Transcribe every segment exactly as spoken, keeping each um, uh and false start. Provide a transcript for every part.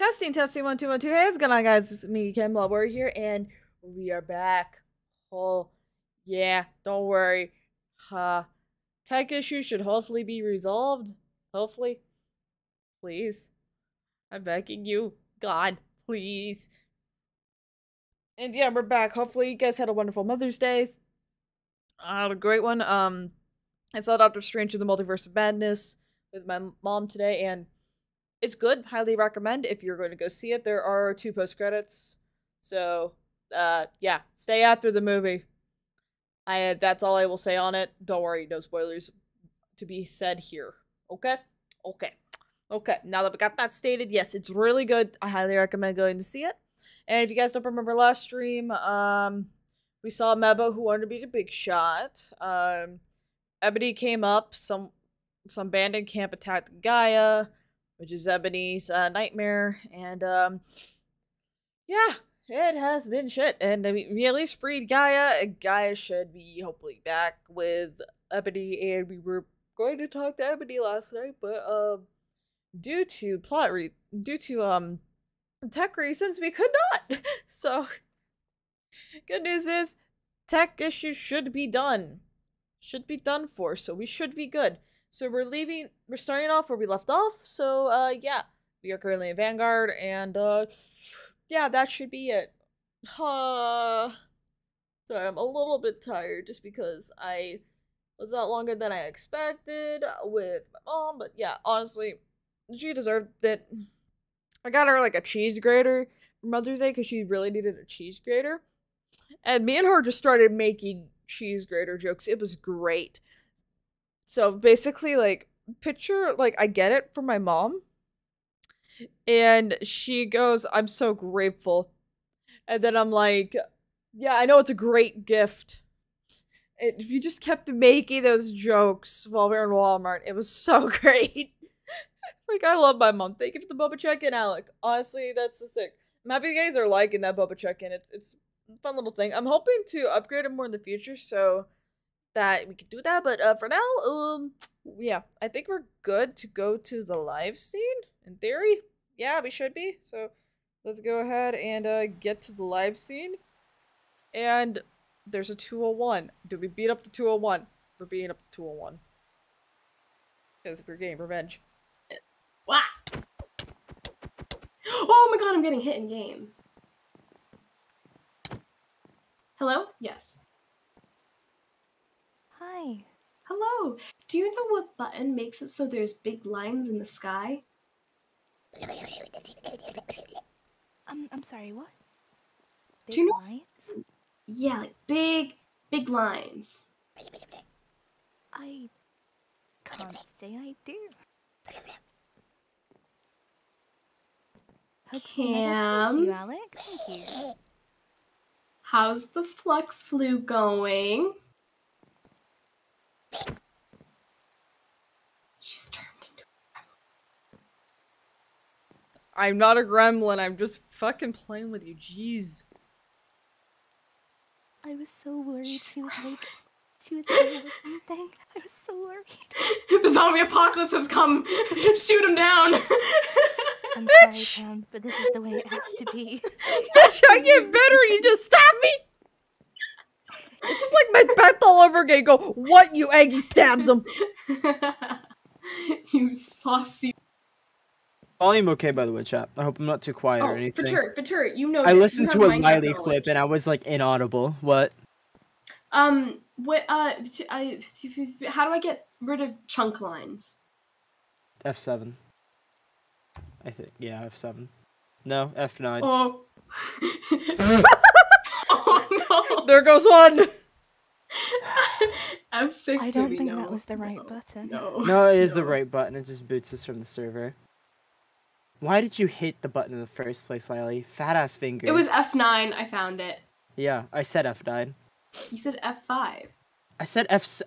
Testing, testing, one, two, one, two. Hey, what's going on, guys? It's me, Ken Blood. We're here, and we are back. Oh, yeah, don't worry. Uh, tech issues should hopefully be resolved. Hopefully. Please. I'm begging you. God, please. And yeah, we're back. Hopefully you guys had a wonderful Mother's Day. I had a great one. Um, I saw Doctor Strange in the Multiverse of Madness with my mom today, and it's good. Highly recommend if you're going to go see it. There are two post-credits. So, uh, yeah. Stay after the movie. I That's all I will say on it. Don't worry. No spoilers to be said here. Okay? Okay. Okay. Now that we got that stated, yes, it's really good. I highly recommend going to see it. And if you guys don't remember last stream, um, we saw Mebo, who wanted to be the big shot. Um, Ebony came up. Some, some bandit camp attacked Gaia, which is Ebony's uh, nightmare, and um, yeah, it has been shit. And I mean, we at least freed Gaia. Gaia should be hopefully back with Ebony, and we were going to talk to Ebony last night, but um, due to plot re due to um tech reasons, we could not. So, good news is tech issues should be done, should be done for. So we should be good. So we're leaving, we're starting off where we left off, so uh, yeah, we are currently in Vanguard, and uh, yeah, that should be it. Uh, sorry, I'm a little bit tired just because I was out longer than I expected with my mom, but yeah, honestly, she deserved it. I got her like a cheese grater for Mother's Day because she really needed a cheese grater, and me and her just started making cheese grater jokes. It was great. So basically, like, picture, like, I get it from my mom, and she goes, "I'm so grateful," and then I'm like, "Yeah, I know it's a great gift." And if you just kept making those jokes while we were in Walmart, it was so great. Like, I love my mom. Thank you for the boba check-in, Alec. Honestly, that's so sick. I'm happy you guys are liking that boba check-in. It's it's a fun little thing. I'm hoping to upgrade it more in the future, so that we could do that, but uh, for now, um, yeah, I think we're good to go to the live scene, in theory. Yeah, we should be, so let's go ahead and uh, get to the live scene, and there's a two oh one. Did we beat up the two oh one? We're beating up the two oh one. Because we're getting revenge. Wow! Oh my god, I'm getting hit in game. Hello? Yes. Hi. Hello. Do you know what button makes it so there's big lines in the sky? I'm, I'm sorry, what? Big Do you know lines? Yeah, like big, big lines. I can't say I do. Cam. Thank you, Alex. Thank you. How's the flux flu going? She's turned into a gremlin. I'm not a gremlin, I'm just fucking playing with you, jeez. I was so worried She's she was like she was doing something. I was so worried. The zombie apocalypse has come. Shoot him down. I'm sorry, Pam, but this is the way it has to be. Bitch, I get better, you just stab me! It's just like my Beth all over again. Go, what, you Aggie? Stabs him. You saucy. Volume okay, by the way, chat. I hope I'm not too quiet oh, or anything. Fatur, Fatur, you know. I listened to a Miley clip and I was like inaudible. What? Um, what? Uh, I. How do I get rid of chunk lines? F seven. I think. Yeah, F seven. No, F nine. Oh. Oh, no. There goes one. F six. I don't think no. that was the right no. button. No, no it is no. the right button. It just boots us from the server. Why did you hit the button in the first place, Lily? Fat ass fingers. It was F nine. I found it. Yeah, I said F nine. You said F five. I said F.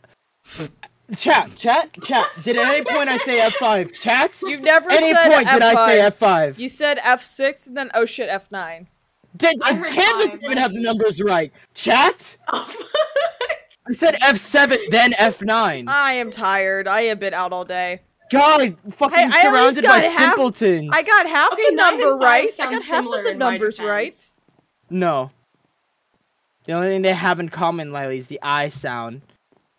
Chat, chat, chat. Did at any point I say F five? Chat. You've never any said F five. At any point F five. Did I say F five? You said F six and then oh shit F nine. Did Candace even have the numbers right? Chat? Oh, I said F seven, then F nine. I am tired. I have been out all day. God, fucking hey, surrounded by half, simpletons. I got half okay, the number right. I got half of the numbers right. No. The only thing they have in common, Lily, is the I sound.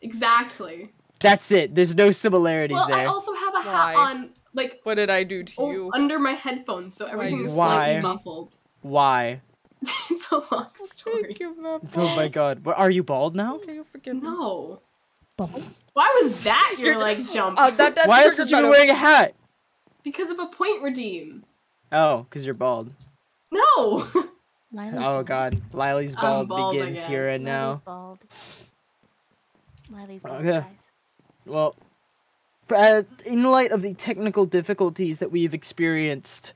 Exactly. That's it. There's no similarities well, there. Well, I also have a hat Why? on, like... What did I do to oh, you? Under my headphones, so everything is slightly muffled. Why? It's a long story. Oh my god. What, are you bald now? Okay, you forgive me. No. Bald? Why was that your leg jump? Uh, that, that Why is you wearing a hat? Because of a point redeem. Oh, because you're bald. No! Lily's oh god, Lily's bald, bald begins here and now. Lily's bald. Lily's bald, okay. guys. Well, uh, in light of the technical difficulties that we've experienced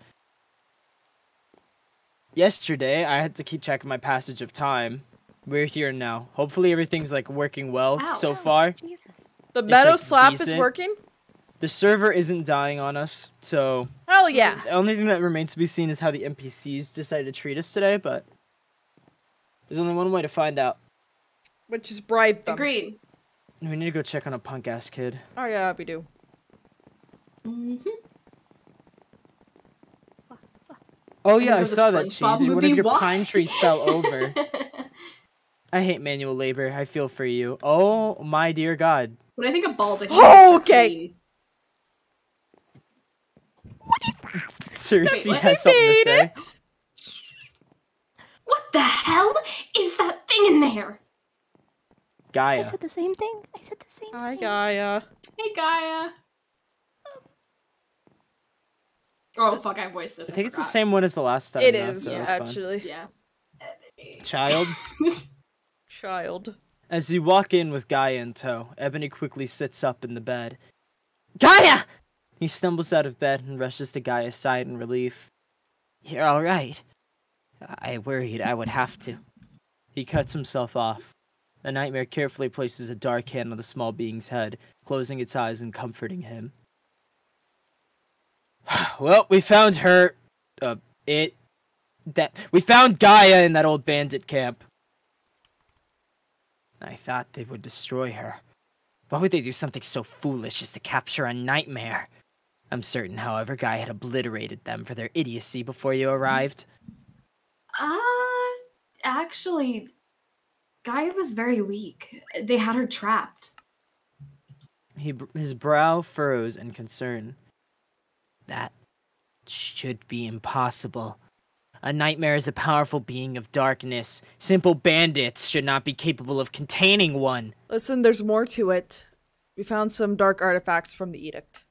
yesterday, I had to keep track of my passage of time. We're here now. Hopefully everything's like working well Ow. so Ow. far. Jesus. The meadow like, slap decent. is working. The server isn't dying on us, so... Hell yeah! The only thing that remains to be seen is how the N P Cs decide to treat us today, but... There's only one way to find out. Which is bribe them. Agreed. We need to go check on a punk-ass kid. Oh yeah, we do. Mm-hmm. Oh yeah, I, I saw that, Cheesy. One of your what? pine trees fell over. I hate manual labor. I feel for you. Oh my dear god. When I think of bald, I think oh, okay! Clean. What is that? Cersei Wait, has something to say. It. What the hell is that thing in there? Gaia. I said the same thing. I said the same Hi, thing. Hi, Gaia. Hey, Gaia. Oh, fuck, I voiced this. I, I think forgot. it's the same one as the last time. It now, is, so actually. Yeah. Child. Child. As you walk in with Gaia in tow, Ebony quickly sits up in the bed. Gaia! He stumbles out of bed and rushes to Gaia's side in relief. You're alright. I worried I would have to. He cuts himself off. The nightmare carefully places a dark hand on the small being's head, closing its eyes and comforting him. Well, we found her... Uh, it... That... We found Gaia in that old bandit camp. I thought they would destroy her. Why would they do something so foolish as to capture a nightmare? I'm certain, however, Gaia had obliterated them for their idiocy before you arrived. Uh... Actually... Gaia was very weak. They had her trapped. He, his brow furrows in concern. That should be impossible. A nightmare is a powerful being of darkness. Simple bandits should not be capable of containing one. Listen, there's more to it. We found some dark artifacts from the Edict.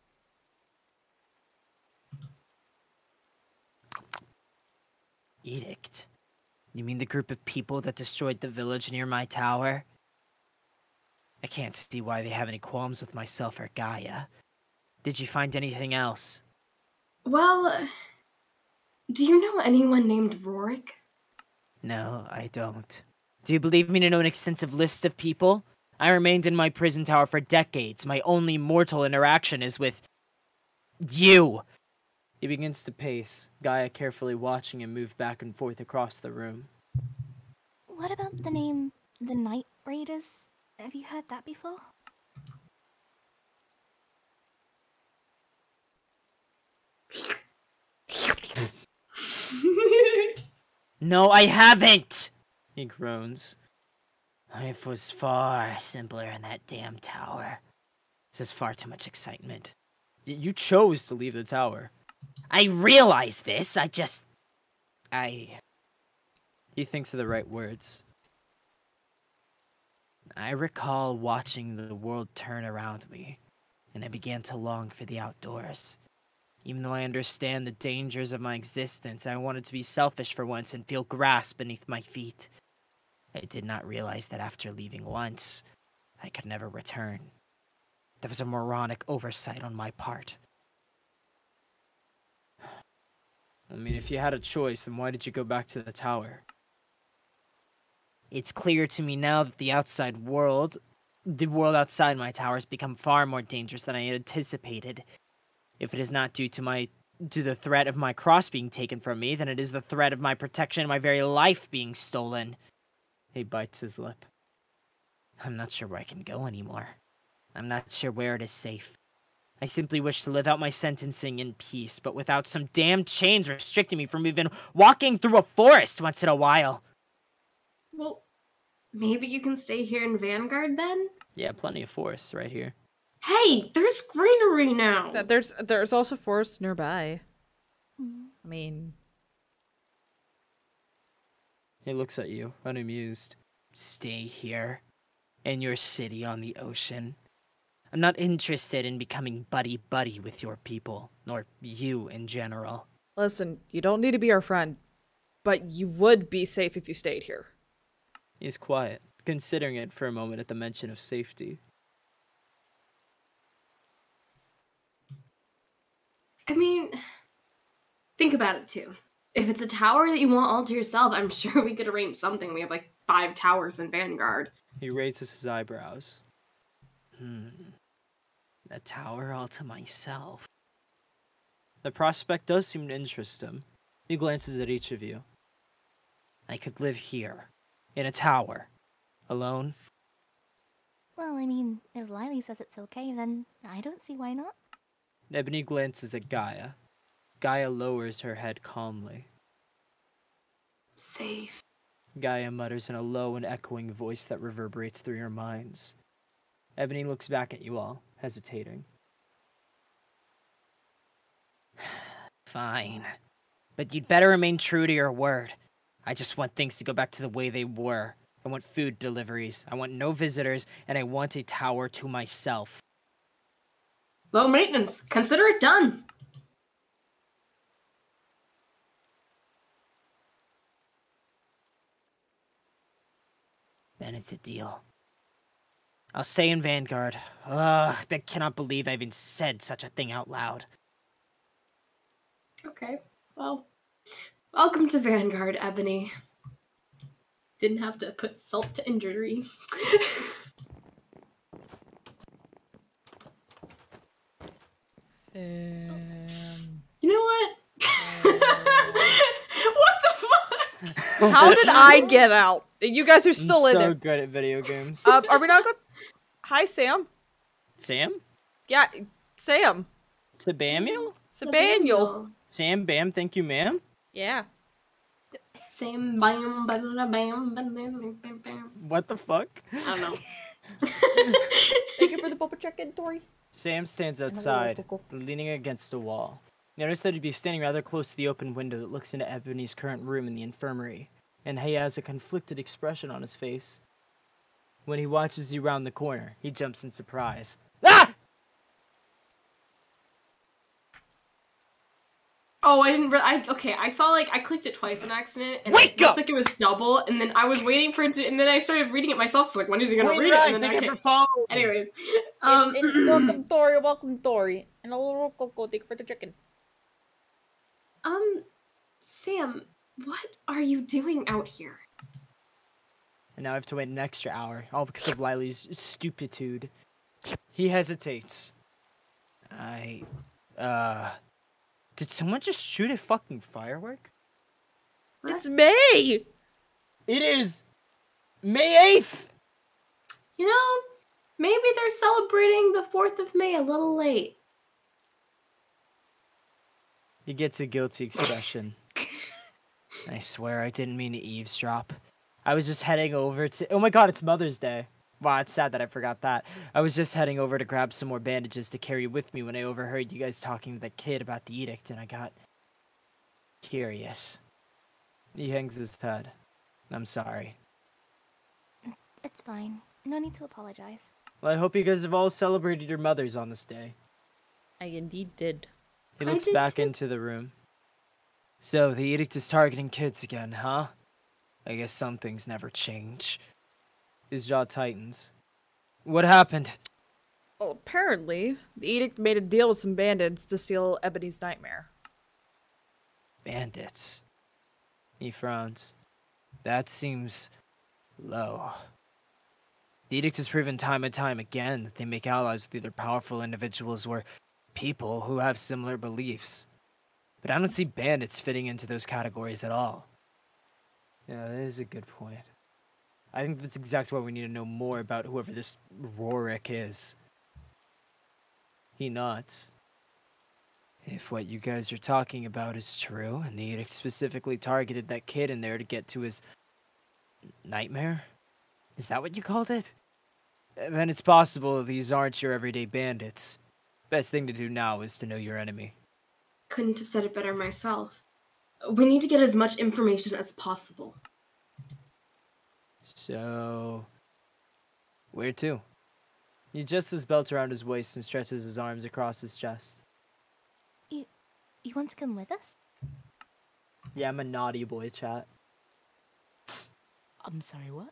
Edict? You mean the group of people that destroyed the village near my tower? I can't see why they have any qualms with myself or Gaia. Did you find anything else? Well, do you know anyone named Rorik? No, I don't. Do you believe me to know an extensive list of people? I remained in my prison tower for decades. My only mortal interaction is with... you! He begins to pace, Gaia carefully watching him move back and forth across the room. What about the name, the Night Raiders? Have you heard that before? No, I haven't! He groans. Life was far simpler in that damn tower. This is far too much excitement. You chose to leave the tower. I realize this, I just... I... He thinks of the right words. I recall watching the world turn around me, and I began to long for the outdoors. Even though I understand the dangers of my existence, I wanted to be selfish for once and feel grass beneath my feet. I did not realize that after leaving once, I could never return. That was a moronic oversight on my part. I mean, if you had a choice, then why did you go back to the tower? It's clear to me now that the outside world, the world outside my tower, has become far more dangerous than I had anticipated. If it is not due to my, to the threat of my cross being taken from me, then it is the threat of my protection and my very life being stolen. He bites his lip. I'm not sure where I can go anymore. I'm not sure where it is safe. I simply wish to live out my sentencing in peace, but without some damn chains restricting me from even walking through a forest once in a while. Well, maybe you can stay here in Vanguard then? Yeah, plenty of forests right here. Hey, there's greenery now! There's, there's also forests nearby. I mean... He looks at you, unamused. Stay here, in your city on the ocean. I'm not interested in becoming buddy-buddy with your people, nor you in general. Listen, you don't need to be our friend, but you would be safe if you stayed here. He's quiet, considering it for a moment at the mention of safety. I mean, think about it too. If it's a tower that you want all to yourself, I'm sure we could arrange something. We have like five towers in Vanguard. He raises his eyebrows. Hmm. A tower all to myself. The prospect does seem to interest him. He glances at each of you. I could live here. In a tower. Alone. Well, I mean, if Lily says it's okay, then I don't see why not. Ebony glances at Gaia. Gaia lowers her head calmly. Safe. Gaia mutters in a low and echoing voice that reverberates through your minds. Ebony looks back at you all, hesitating. Fine. But you'd better remain true to your word. I just want things to go back to the way they were. I want food deliveries, I want no visitors, and I want a tower to myself. Low maintenance. Consider it done. Then it's a deal. I'll stay in Vanguard. Ugh, I cannot believe I even said such a thing out loud. Okay, well, welcome to Vanguard, Ebony. Didn't have to put salt to injury. Um, you know what? What the fuck? How did I get out? You guys are still I'm in so there. So good at video games. Uh, are we not good? Hi, Sam. Sam? Yeah, Sam. Sabamuel? Sabamuel. Sam Bam, thank you, ma'am. Yeah. Sam Bam, bam, bam, bam, bam. What the fuck? I don't know. Thank you for the bubble check-in, Tori. Sam stands outside, leaning against a wall. Notice that he'd be standing rather close to the open window that looks into Ebony's current room in the infirmary, and he has a conflicted expression on his face. When he watches you round the corner, he jumps in surprise. Ah! Oh, I didn't. Re I okay. I saw like I clicked it twice in accident, and Wake it looked up! Like it was double. And then I was waiting for it, to, and then I started reading it myself. So like, when is he gonna Wait, read right, it? And then I can't. Anyways, um, it, it, welcome Tori, welcome Tori, and a little cocoa. Thank you for the chicken. Um, Sam, what are you doing out here? And now I have to wait an extra hour, all because of Lily's stupitude. He hesitates. I, uh. Did someone just shoot a fucking firework? It's May! It is May eighth! You know, maybe they're celebrating the fourth of May a little late. He gets a guilty expression. I swear I didn't mean to eavesdrop. I was just heading over to- Oh my god, it's Mother's Day. Wow, it's sad that I forgot that. I was just heading over to grab some more bandages to carry with me when I overheard you guys talking to that kid about the Edict, and I got curious. He hangs his head. I'm sorry. It's fine. No need to apologize. Well, I hope you guys have all celebrated your mothers on this day. I indeed did. He looks back too. Into the room. So, the Edict is targeting kids again, huh? I guess some things never change. His jaw tightens. What happened? Well, apparently, the Edict made a deal with some bandits to steal Ebony's nightmare. Bandits? He frowns. That seems low. The Edict has proven time and time again that they make allies with either powerful individuals or people who have similar beliefs. But I don't see bandits fitting into those categories at all. Yeah, that is a good point. I think that's exactly why we need to know more about whoever this Rorik is. He nods. If what you guys are talking about is true, and the Edict specifically targeted that kid in there to get to his nightmare? Is that what you called it? Then it's possible these aren't your everyday bandits. Best thing to do now is to know your enemy. Couldn't have said it better myself. We need to get as much information as possible. So... where to? He adjusts his belt around his waist and stretches his arms across his chest. You... you want to come with us? Yeah, I'm a naughty boy, chat. I'm sorry, what?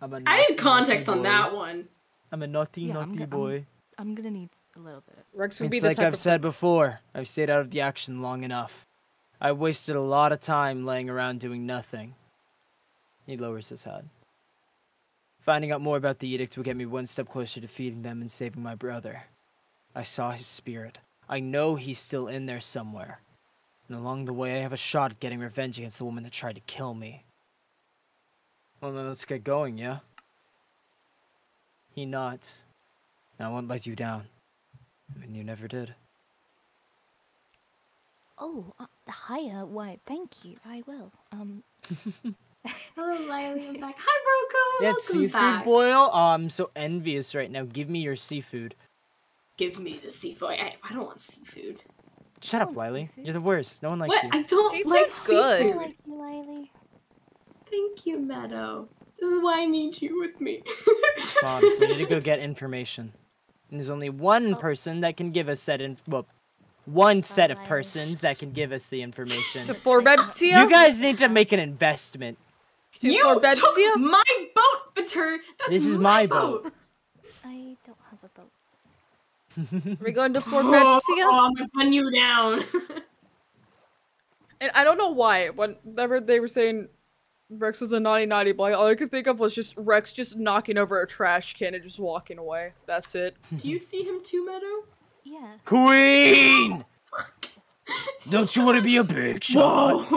I'm a I need context on that one. I'm a naughty, yeah, naughty I'm boy. I'm, I'm gonna need a little bit. Rex would be the type of... It's like I've said before. I've stayed out of the action long enough. I wasted a lot of time laying around doing nothing. He lowers his head. Finding out more about the Edict will get me one step closer to feeding them and saving my brother. I saw his spirit. I know he's still in there somewhere. And along the way, I have a shot at getting revenge against the woman that tried to kill me. Well, then let's get going, yeah? He nods. I won't let you down. And you never did. Oh, uh, hiya. Why, thank you. I will. Um... Hello, Lily. I'm back. Hi, Broco. Yeah, it's seafood back. Boil. Oh, I'm so envious right now. Give me your seafood. Give me the seafood. I, I don't want seafood. Shut up, Lily. Seafood. You're the worst. No one likes what? you. I don't Seafood's like seafood. good. I like you, Lily. Thank you, Meadow. This is why I need you with me. Bob, we need to go get information. And there's only one oh. person that can give us that in. Well, One set of persons that can give us the information. To Forbebtia? You guys need to make an investment. To you Forbebtia? Took my boat, Batur! That's This is my, my boat. boat. I don't have a boat. We're going to Forbebtia? Oh, I'm gonna run you down. And I don't know why, whenever they were saying Rex was a naughty, naughty boy, all I could think of was just Rex just knocking over a trash can and just walking away. That's it. Do you see him too, Meadow? Yeah. Queen! Don't you want to be a big shot?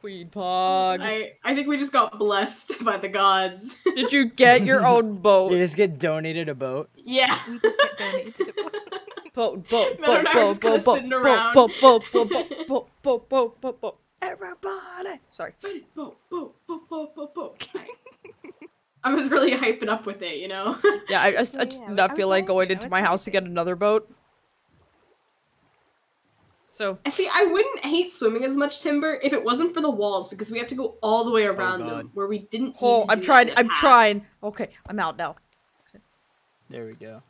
Queen Pog. I, I think we just got blessed by the gods. Did you get your own boat? Did you just get donated a boat? Yeah. We did get donated a boat. Boat, boat, boat, boat, boat, boat, boat, boat, boat, boat, boat, boat. Everybody! Sorry. Boat, boat, boat, boat, boat, boat. I was really hyping up with it, you know? Yeah, I just did not feel like going into my house to get another boat. So. See, I wouldn't hate swimming as much, Timber, if it wasn't for the walls, because we have to go all the way around oh them, where we didn't Oh, I'm trying, I'm past. trying. Okay, I'm out now. Okay. There we go.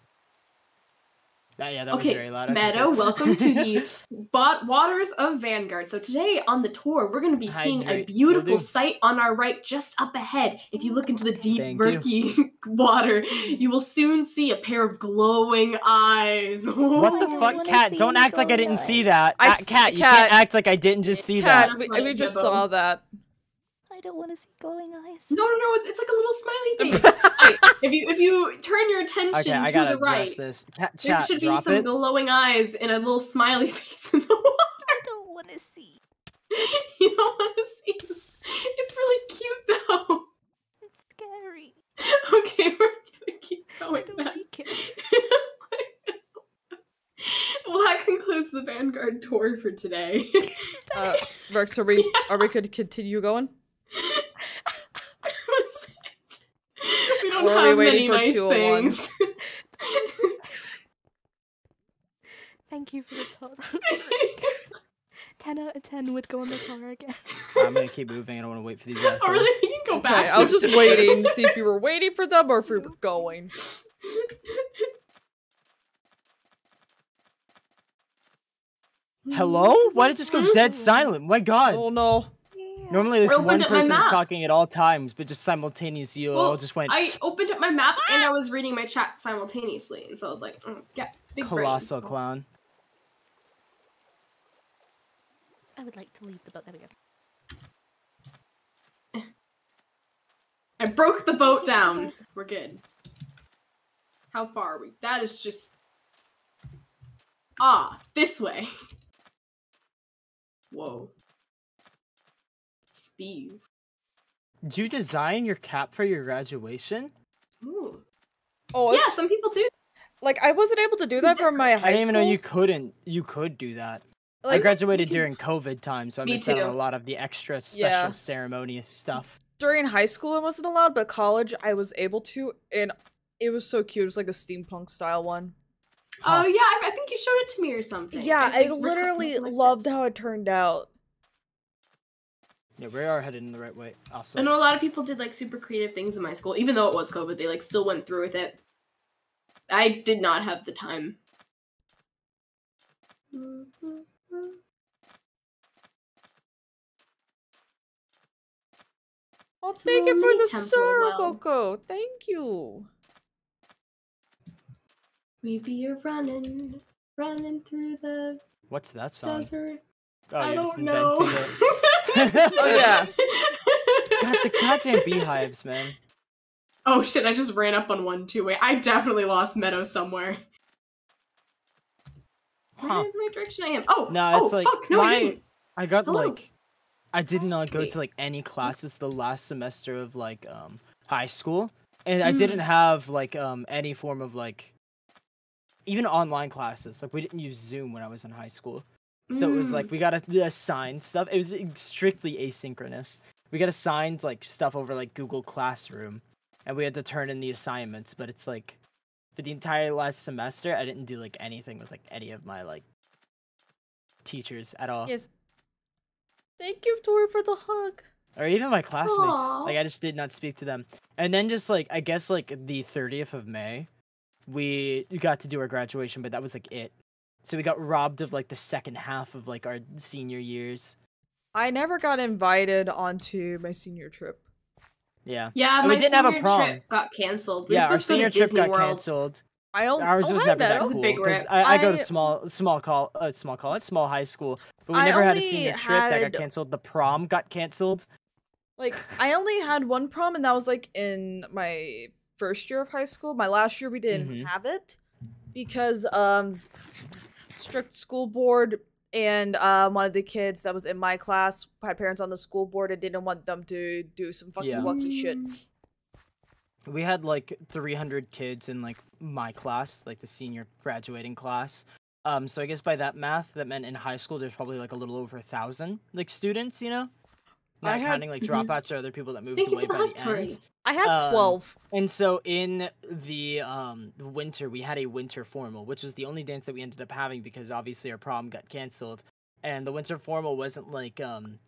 That, yeah, that okay, was very loud. Meadow, welcome to the bot waters of Vanguard. So today on the tour, we're going to be Hi, seeing Drake. a beautiful we'll sight on our right, just up ahead. If you look into the deep, Thank murky you. water, you will soon see a pair of glowing eyes. What the fuck, Cat? Don't act like I didn't eyes. see that. I, Cat, Cat, you can't act like I didn't just see Cat, that. Cat, we, we just saw that. I don't want to see glowing eyes. No, no, no! It's, it's like a little smiley face. Right, if you if you turn your attention okay, I to the right, this. Chat, there should be some it. glowing eyes and a little smiley face in the water. I don't want to see. You don't want to see. This. It's really cute though. It's scary. Okay, we're gonna keep going. I don't like it. Well, that concludes the Vanguard tour for today. uh, Rex, are we yeah. are we gonna continue going? We don't have many nice things. Thank you for the tour. ten out of ten would go on the tour again. I'm gonna keep moving. I don't want to wait for these assholes. Oh, really? You can go back. Okay, I was just waiting to see if you were waiting for them or if we were going. Hello? Why did this go dead silent? My God. Oh no. Normally there's one person talking at all times, but just simultaneously you well, all just went... I opened up my map and I was reading my chat simultaneously, and so I was like, mm, yeah, big Colossal brain. clown. I would like to leave the boat. There we go. I broke the boat down. We're good. How far are we? That is just... Ah, this way. Whoa. Steve. Did you design your cap for your graduation? Ooh. Oh, yeah, some people do. Like, I wasn't able to do that from my high school. I didn't even know you couldn't. You could do that. Like, I graduated during COVID time, so I missed out on a lot of the extra special yeah. ceremonious stuff. During high school, I wasn't allowed, but college, I was able to, and it was so cute. It was like a steampunk style one. Huh. Oh yeah, I, I think you showed it to me or something. Yeah, I, I literally like loved this. How it turned out. Yeah, we are headed in the right way. Awesome. I know a lot of people did like super creative things in my school, even though it was COVID. They like still went through with it. I did not have the time. Mm-hmm. I'll it's take it for the star, well. Coco. Thank you. We be a running, running through the. What's that song? Desert. Oh, I don't know. Oh yeah. God, the goddamn beehives, man. Oh shit! I just ran up on one too. Wait, I definitely lost Meadow somewhere. Huh. Where is my direction I am? Oh, no, it's oh, like fuck, no, my. You I got Hello. like. I did not go to like any classes the last semester of like um high school, and mm. I didn't have like um any form of like even online classes. Like we didn't use Zoom when I was in high school, so mm. it was like we got to assign stuff. It was strictly asynchronous. We got assigned like stuff over like Google Classroom, and we had to turn in the assignments. But it's like for the entire last semester, I didn't do like anything with like any of my like teachers at all. Yes. Thank you, Tori, for the hug. Or even my classmates. Aww. Like, I just did not speak to them. And then just, like, I guess, like, the thirtieth of May, we got to do our graduation, but that was, like, it. So we got robbed of, like, the second half of, like, our senior years. I never got invited onto my senior trip. Yeah. Yeah, and my we didn't senior have a prom. trip got canceled. We yeah, our senior trip Disney got World. canceled. I don't, Ours oh, was I never that cool. I, I, I go to small, small call, uh, small college, small high school, but we I never had a senior trip had... that got canceled. The prom got canceled. Like, I only had one prom, and that was like in my first year of high school. My last year, we didn't mm-hmm. have it because um, strict school board, and uh, one of the kids that was in my class had parents on the school board and didn't want them to do some fucking yeah. lucky shit. We had like three hundred kids in like my class, like the senior graduating class. Um, so I guess by that math, that meant in high school there's probably like a little over a thousand like students, you know, not I counting had... like dropouts or other people that moved Thank away by the Tori. end. I had um, twelve. And so in the um winter, we had a winter formal, which was the only dance that we ended up having because obviously our prom got canceled, and the winter formal wasn't like um.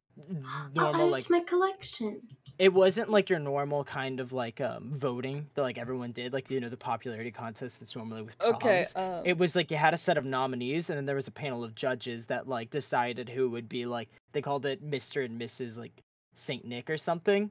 normal like my collection it wasn't like your normal kind of like um voting that like everyone did, like, you know, the popularity contest that's normally with proms. Okay um... it was like you had a set of nominees, and then there was a panel of judges that like decided who would be like, they called it Mister and Missus like Saint Nick or something.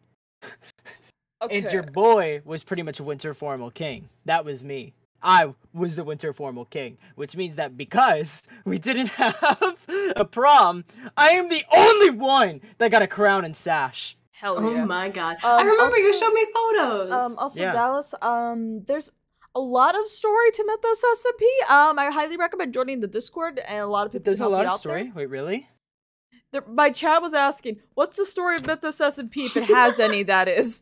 Okay. And your boy was pretty much a winter formal king. That was me. I was the winter formal king, which means that because we didn't have a prom, I am the only one that got a crown and sash. Hell yeah. Oh my god. Um, I remember also, you showed me photos. Um, also, yeah. Dallas, um, there's a lot of story to Mythos S S P. Um, I highly recommend joining the Discord, and a lot of people There's a lot of story? There. Wait, really? There, my chat was asking, what's the story of Mythos S S P, if it has any, that is.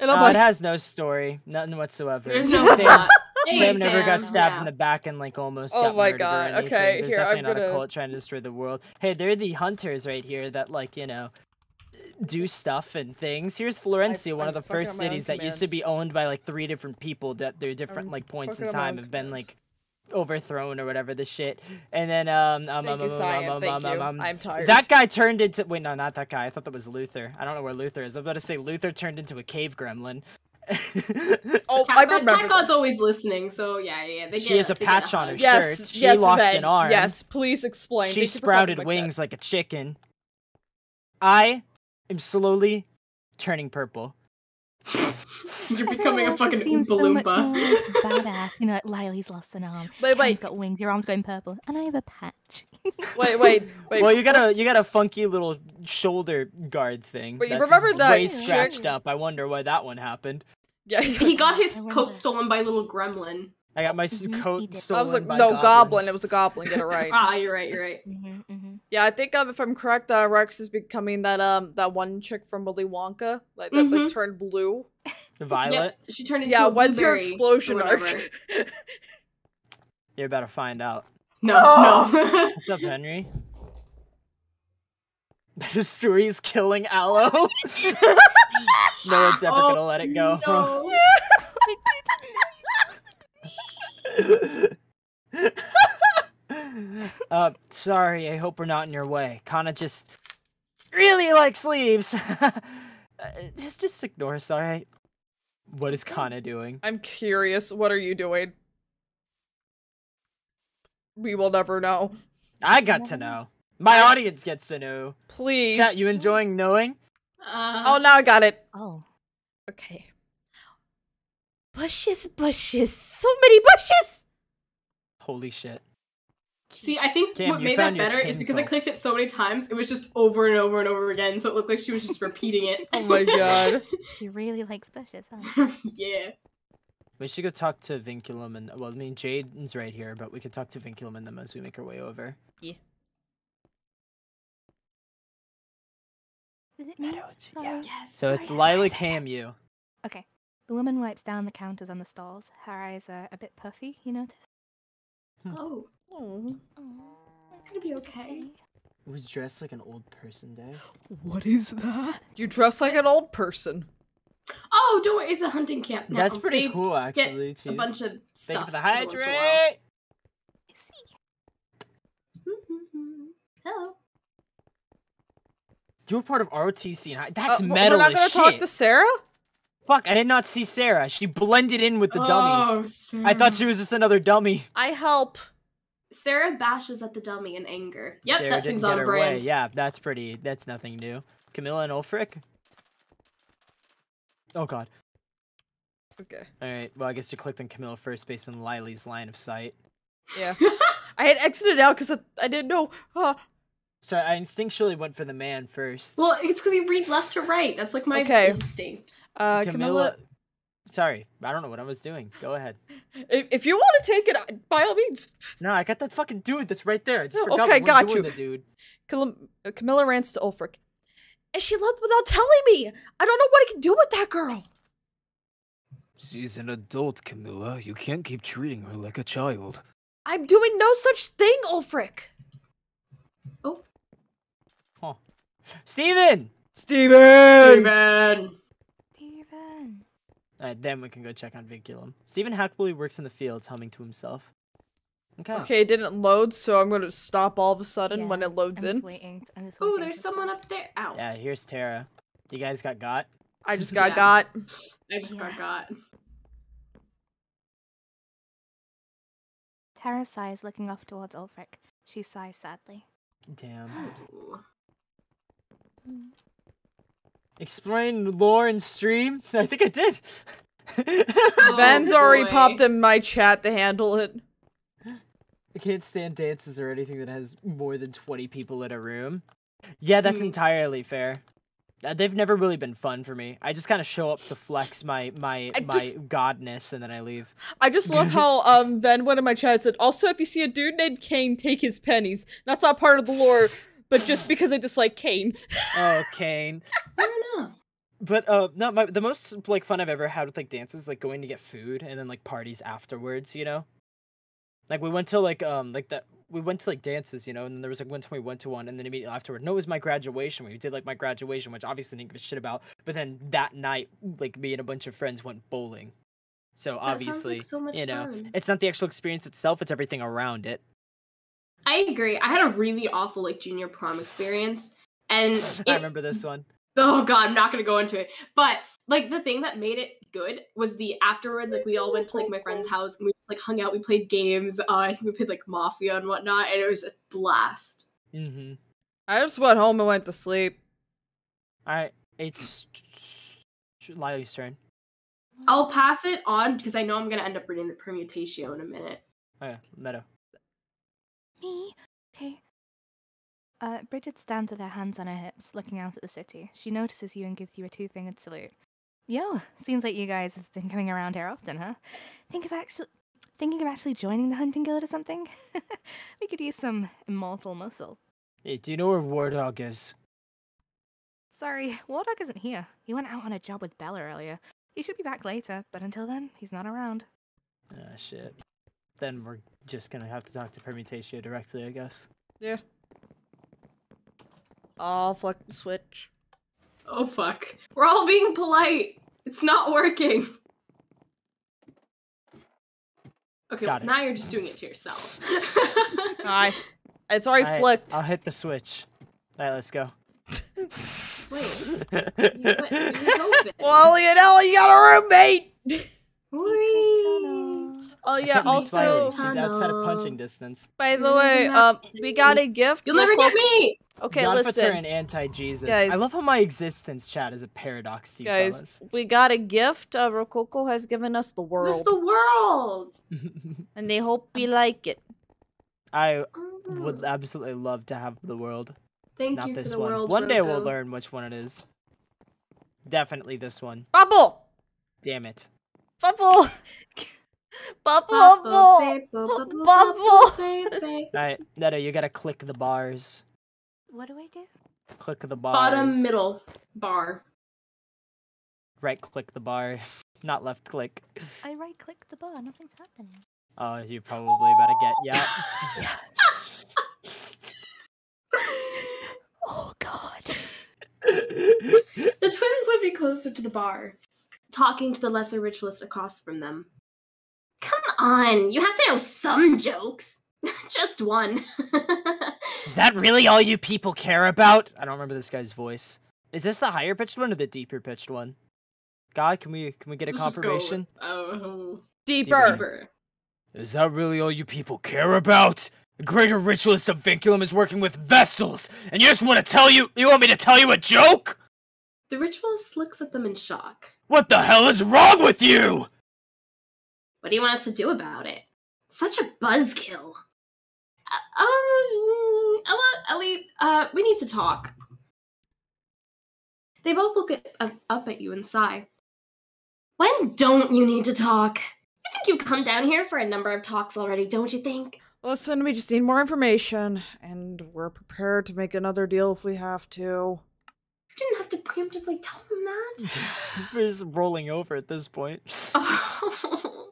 And I'm no, like, it has no story. Nothing whatsoever. There's no plot. Sam hey, never Sam. got stabbed yeah. in the back and like almost. Oh got my murdered god! Or okay, There's here I'm gonna. Not a cult trying to destroy the world. Hey, they're the hunters right here that like you know, do stuff and things. Here's Florencia, I, one I'm of the first cities that commands. used to be owned by like three different people that their different I'm like points in time have commands. been like overthrown or whatever the shit. And then um um um um I'm tired. That guy turned into wait no not that guy. I thought that was Luther. I don't know where Luther is. I was about to say Luther turned into a cave gremlin. Oh, Cat I remember. Cat God's always listening, so yeah, yeah. They get she has a patch on her yes, shirt. She yes, lost ben. an arm. Yes, please explain. She they sprouted wings like a chicken. I am slowly turning purple. You're becoming a fucking Oompa so Loompa. Badass, you know, Riley's lost an arm. Wait, wait. He's got wings. Your arm's going purple, and I have a patch. wait, wait, wait. Well, you got a you got a funky little shoulder guard thing. Wait, you remember that? Way scratched up. I wonder why that one happened. Yeah, he got his coat stolen by little gremlin. I got my mm-hmm, coat stolen. I was like, by no goblins. goblin. It was a goblin. Get it right. Ah, you're right. You're right. Mm-hmm, mm-hmm. Yeah, I think um, if I'm correct, uh, Rex is becoming that um that one chick from Willy Wonka, like that mm-hmm. like, turned blue. Violet. Yep, she turned into. Yeah, a when's your explosion arc? You're about to find out. No, oh! no. What's up, Henry? Better stories killing Aloe. No one's ever oh, gonna let it go. No. uh, sorry, I hope we're not in your way. Kana just really likes leaves. uh, just, just ignore us, alright? What is Kana doing? I'm curious, what are you doing? We will never know. I got to know. My audience gets to know. Please. Chat, you enjoying knowing? Uh, oh, now I got it. Oh. Okay. Bushes, bushes. So many bushes! Holy shit. See, I think Cam, what made that better is because I clicked it so many times, it was just over and over and over again, so it looked like she was just repeating it. Oh my god. She really likes bushes, huh? Yeah. We should go talk to Vinculum and- well, I mean, Jaden's right here, but we could talk to Vinculum and them as we make our way over. Yeah. Is it me? No, yeah. Yes. So it's Lila, Cam, you. Okay. The woman wipes down the counters on the stalls. Her eyes are a bit puffy, you notice? Oh. Oh. I'm gonna be okay. It was dressed like an old person day. What is that? You dress like an old person. Oh, don't worry, it's a hunting camp. That's no, pretty cool, actually. Get a bunch of stuff. Thank you for the hydrate! Hello. You were part of R O T C and I- That's uh, metal as shit! We're not gonna talk to Sarah? Fuck, I did not see Sarah. She blended in with the oh, dummies. Sarah. I thought she was just another dummy. I help. Sarah bashes at the dummy in anger. Yep, Sarah that seems on brand. Way. Yeah, that's pretty- that's nothing new. Camilla and Ulfric? Oh god. Okay. Alright, well I guess you clicked on Camilla first based on Lily's line of sight. Yeah. I had exited out because I didn't know. Uh, Sorry, I instinctually went for the man first. Well, it's because you read left to right. That's like my okay. instinct. Uh, Camilla... Camilla... Sorry, I don't know what I was doing. Go ahead. If, if you want to take it, by all means. No, I got that fucking dude that's right there. I just no, forgot okay, got you. The dude. Camilla, Camilla rants to Ulfric. And she left without telling me! I don't know what I can do with that girl! She's an adult, Camilla. You can't keep treating her like a child. I'm doing no such thing, Ulfric! Oh. Huh. Steven! Steven! Steven! Steven! Alright, then we can go check on Vinculum. Steven happily works in the fields, humming to himself. Okay. Okay, it didn't load, so I'm gonna stop all of a sudden yeah, when it loads I'm just in. Oh, there's someone up there. Ow. Yeah, here's Tara. You guys got got? I just got yeah. got. I just yeah. got got. Tara sighs, looking off towards Ulfric. She sighs sadly. Damn. Explain lore and stream? I think I did. Oh, Ben's boy. already popped in my chat to handle it. I can't stand dances or anything that has more than twenty people in a room. Yeah, that's mm. entirely fair. Uh, they've never really been fun for me. I just kind of show up to flex my my I my just, godness, and then I leave. I just love how um Ben went in my chat said, also if you see a dude named Kane, take his pennies. That's not part of the lore, but just because I dislike Kane. Oh, Kane. I don't know. But uh, no, my, the most like fun I've ever had with like dances, like going to get food and then like parties afterwards, you know. Like we went to like um like that we went to like dances, you know, and then there was like one time we went to one and then immediately afterward, no, it was my graduation. We did like my graduation, which obviously didn't give a shit about. But then that night, like me and a bunch of friends went bowling. So that obviously, like so much you know, fun. It's not the actual experience itself; it's everything around it. I agree. I had a really awful like junior prom experience, and it... I remember this one. Oh god, I'm not gonna go into it, but. Like, the thing that made it good was the afterwards, like, we all went to, like, my friend's house, and we just, like, hung out, we played games, uh, I think we played, like, Mafia and whatnot, and it was a blast. Mm-hmm. I just went home and went to sleep. Alright, it's... Lily's turn. I'll pass it on, because I know I'm gonna end up reading the Permutatio in a minute. Okay, Meadow. Me? Okay. Uh, Bridget stands with her hands on her hips, looking out at the city. She notices you and gives you a two-fingered salute. Yo, seems like you guys have been coming around here often, huh? Think of actually, thinking of actually joining the hunting guild or something? We could use some immortal muscle. Hey, do you know where Wardog is? Sorry, Wardog isn't here. He went out on a job with Bella earlier. He should be back later, but until then, he's not around. Ah, shit. then we're just gonna have to talk to Permutatio directly, I guess. Yeah. I'll flick the switch. Oh fuck. We're all being polite! It's not working! Okay, well, now you're just doing it to yourself. Hi. It's already right, flicked. I'll hit the switch. Alright, let's go. Wait. You went, it was open. Wally and Ellie got a roommate! Wee. Oh yeah, also... She's outside of punching distance. By the way, um, we got a gift. You'll never get me! Okay, God, listen. An anti-Jesus. Guys, I love how my existence chat is a paradox to you guys. Fellas. We got a gift. Uh, Rococo has given us the world. There's the world! And they hope we like it. I would absolutely love to have the world. Thank Not you this for the one. World, one day Roco. We'll learn which one it is. Definitely this one. Bubble! Damn it. Bubble! Bubble! Bubble! Bubble! Bubble. Alright, Neto, you gotta click the bars. What do I do? Click the bar. Bottom middle bar. Right click the bar. Not left click. I right click the bar. Nothing's happening. Oh, you're probably about to get yeah. Oh god. The twins would be closer to the bar, talking to the lesser ritualist across from them. Come on, you have to know some jokes. Just one. Is that really all you people care about? I don't remember this guy's voice. Is this the higher pitched one or the deeper pitched one? God, can we can we get a Let's confirmation? Oh, deeper. deeper. Is that really all you people care about? The greater ritualist of Vinculum is working with vessels, and you just want to tell you you want me to tell you a joke? The ritualist looks at them in shock. What the hell is wrong with you? What do you want us to do about it? Such a buzzkill. Uh, um, Ella, Ellie, uh, we need to talk. They both look at, uh, up at you and sigh. When don't you need to talk? I think you come down here for a number of talks already, don't you think? Listen, we just need more information, and we're prepared to make another deal if we have to. You didn't have to preemptively tell them that. We're just rolling over at this point. Oh.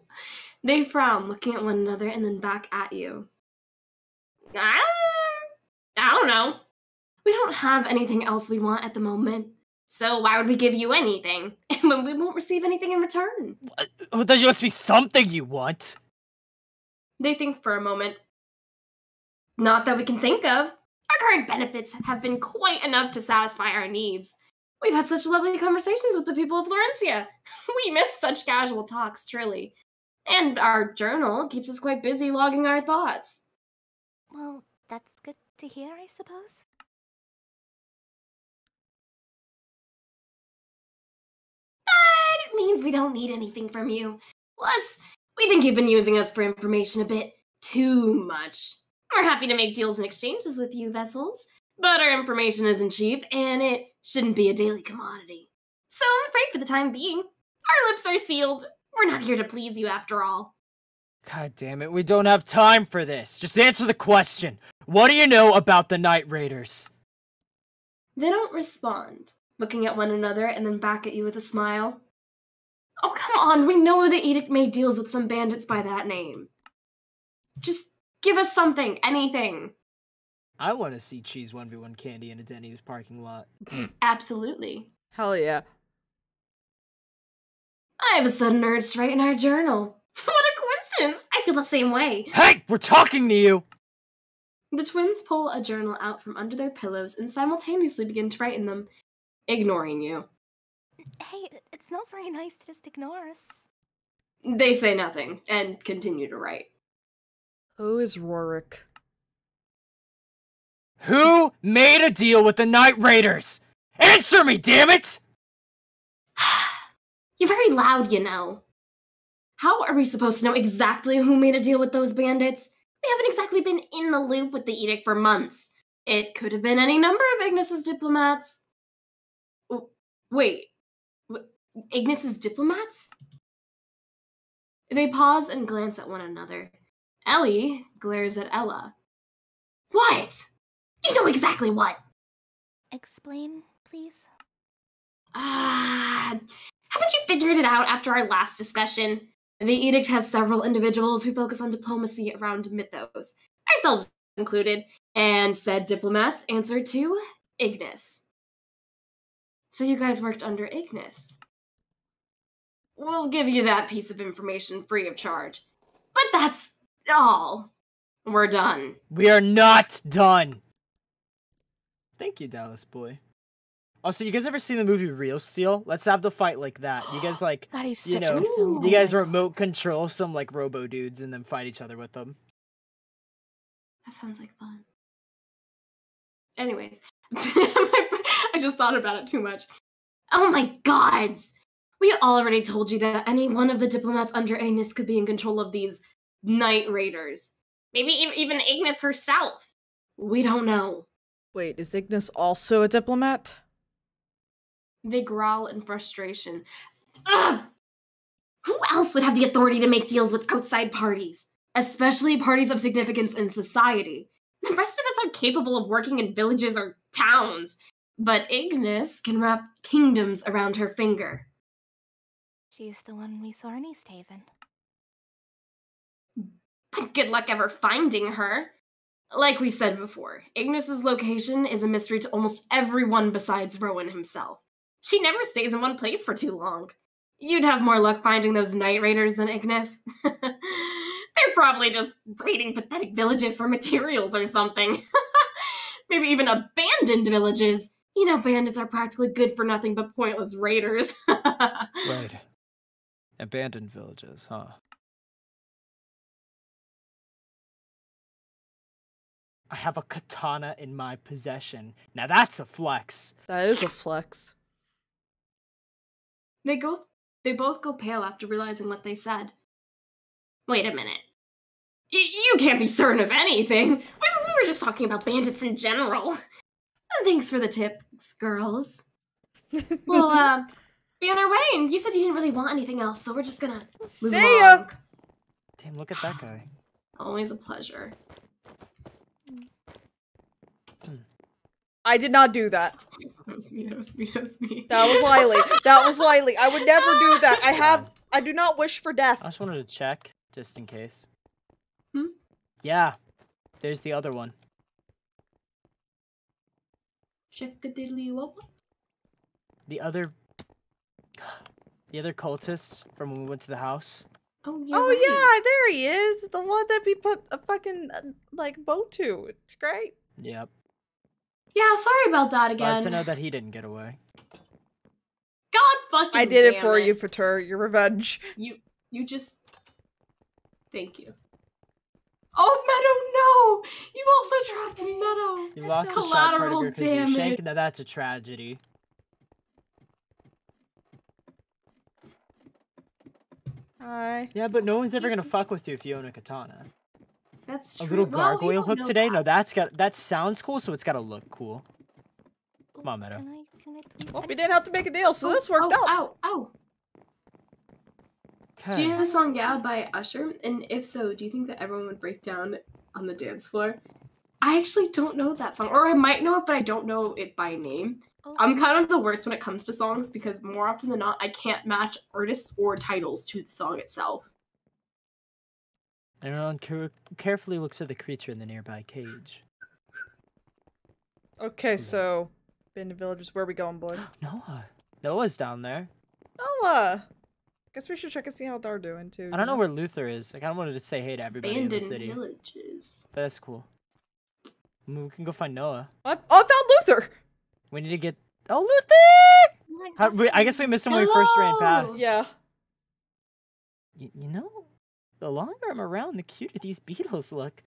They frown, looking at one another and then back at you. I, I don't know. We don't have anything else we want at the moment. So why would we give you anything? And when we won't receive anything in return. What? There must be something you want. They think for a moment. Not that we can think of. Our current benefits have been quite enough to satisfy our needs. We've had such lovely conversations with the people of Florencia. We miss such casual talks, truly. And our journal keeps us quite busy logging our thoughts. Well, that's good to hear, I suppose. But it means we don't need anything from you. Plus, we think you've been using us for information a bit too much. We're happy to make deals and exchanges with you, vessels, but our information isn't cheap, and it shouldn't be a daily commodity. So I'm afraid for the time being, our lips are sealed. We're not here to please you after all. God damn it, we don't have time for this. Just answer the question. What do you know about the Night Raiders? They don't respond, looking at one another and then back at you with a smile. Oh, come on, we know the Edict made deals with some bandits by that name. Just give us something, anything. I want to see cheese one v one candy in a Denny's parking lot. Absolutely. Hell yeah. I have a sudden urge to write in our journal. What a coincidence! I feel the same way. Hey! We're talking to you! The twins pull a journal out from under their pillows and simultaneously begin to write in them, ignoring you. Hey, it's not very nice to just ignore us. They say nothing and continue to write. Who is Rorik? Who made a deal with the Night Raiders? Answer me, damn it! You're very loud, you know. How are we supposed to know exactly who made a deal with those bandits? We haven't exactly been in the loop with the Edict for months. It could have been any number of Ignis's diplomats. Wait. Ignis's diplomats? They pause and glance at one another. Ellie glares at Ella. What? You know exactly what? Explain, please. Ah... Uh, haven't you figured it out after our last discussion? and the Edict has several individuals who focus on diplomacy around Mythos, ourselves included, and said diplomats answer to Ignis. So you guys worked under Ignis. We'll give you that piece of information free of charge. But that's all. We're done. We are not done. Thank you, Dallas boy. Also, you guys ever seen the movie Real Steel? Let's have the fight like that. You guys like, that is you know, you guys remote control some like robo dudes and then fight each other with them. That sounds like fun. Anyways, I just thought about it too much. Oh my gods! We already told you that any one of the diplomats under Ignis could be in control of these Night Raiders. Maybe even Ignis herself. We don't know. Wait, is Ignis also a diplomat? They growl in frustration. Ugh! Who else would have the authority to make deals with outside parties? Especially parties of significance in society. The rest of us are capable of working in villages or towns, but Ignis can wrap kingdoms around her finger. She's the one we saw in East Haven. Good luck ever finding her. Like we said before, Ignis's location is a mystery to almost everyone besides Rowan himself. She never stays in one place for too long. You'd have more luck finding those Night Raiders than Ignis. They're probably just raiding pathetic villages for materials or something. Maybe even abandoned villages. You know, bandits are practically good for nothing but pointless raiders. Right. Abandoned villages, huh? I have a katana in my possession. Now that's a flex. That is a flex. They go. They both go pale after realizing what they said. Wait a minute. Y you can't be certain of anything. We, we were just talking about bandits in general. And thanks for the tips, girls. Well, uh, be on our way. And you said you didn't really want anything else, so we're just gonna move See ya. Along. Damn! Look at that guy. Always a pleasure. I did not do that. That was me, that was me, that was me. That was Lily. That was Lily. I would never do that. I have- I do not wish for death. I just wanted to check, just in case. Hmm? Yeah. There's the other one. Check-a-diddly-wop. The other- The other cultist from when we went to the house. Oh, yeah, oh right. Yeah, there he is. The one that we put a fucking, like, bow to. It's great. Yep. Yeah, sorry about that again. Glad to know that he didn't get away. God fucking damn it. I did it for you, Fatur. Your revenge. You, you just... Thank you. Oh, Meadow, no! You also dropped Meadow! You lost the collateral damage. Now that's a tragedy. Hi. Yeah, but no one's ever gonna fuck with you if you own a katana. That's true. A little gargoyle well, we hook today? That. No, that's got that sounds cool, so it's gotta look cool. Come on, Meadow. Can I, can I well, we didn't have to make a deal, so oh, this worked oh, out. Ow, ow. Do you know the song Yeah by Usher? And if so, do you think that everyone would break down on the dance floor? I actually don't know that song. Or I might know it, but I don't know it by name. Oh. I'm kind of the worst when it comes to songs, because more often than not, I can't match artists or titles to the song itself. Everyone care carefully looks at the creature in the nearby cage. Okay, so... Been to villagers, where are we going, boy? Noah! Noah's down there. Noah! Guess we should check and see how they're doing, too. I don't know, know where Luther is. Like, I wanted to say hey to everybody Abandoned in the city. Villages. But that's cool. I mean, we can go find Noah. I, I found Luther! We need to get... Oh, Luther! How, we, I guess we missed him Hello! When we first ran past. Yeah. You, you know... The longer I'm around, the cuter these beetles look.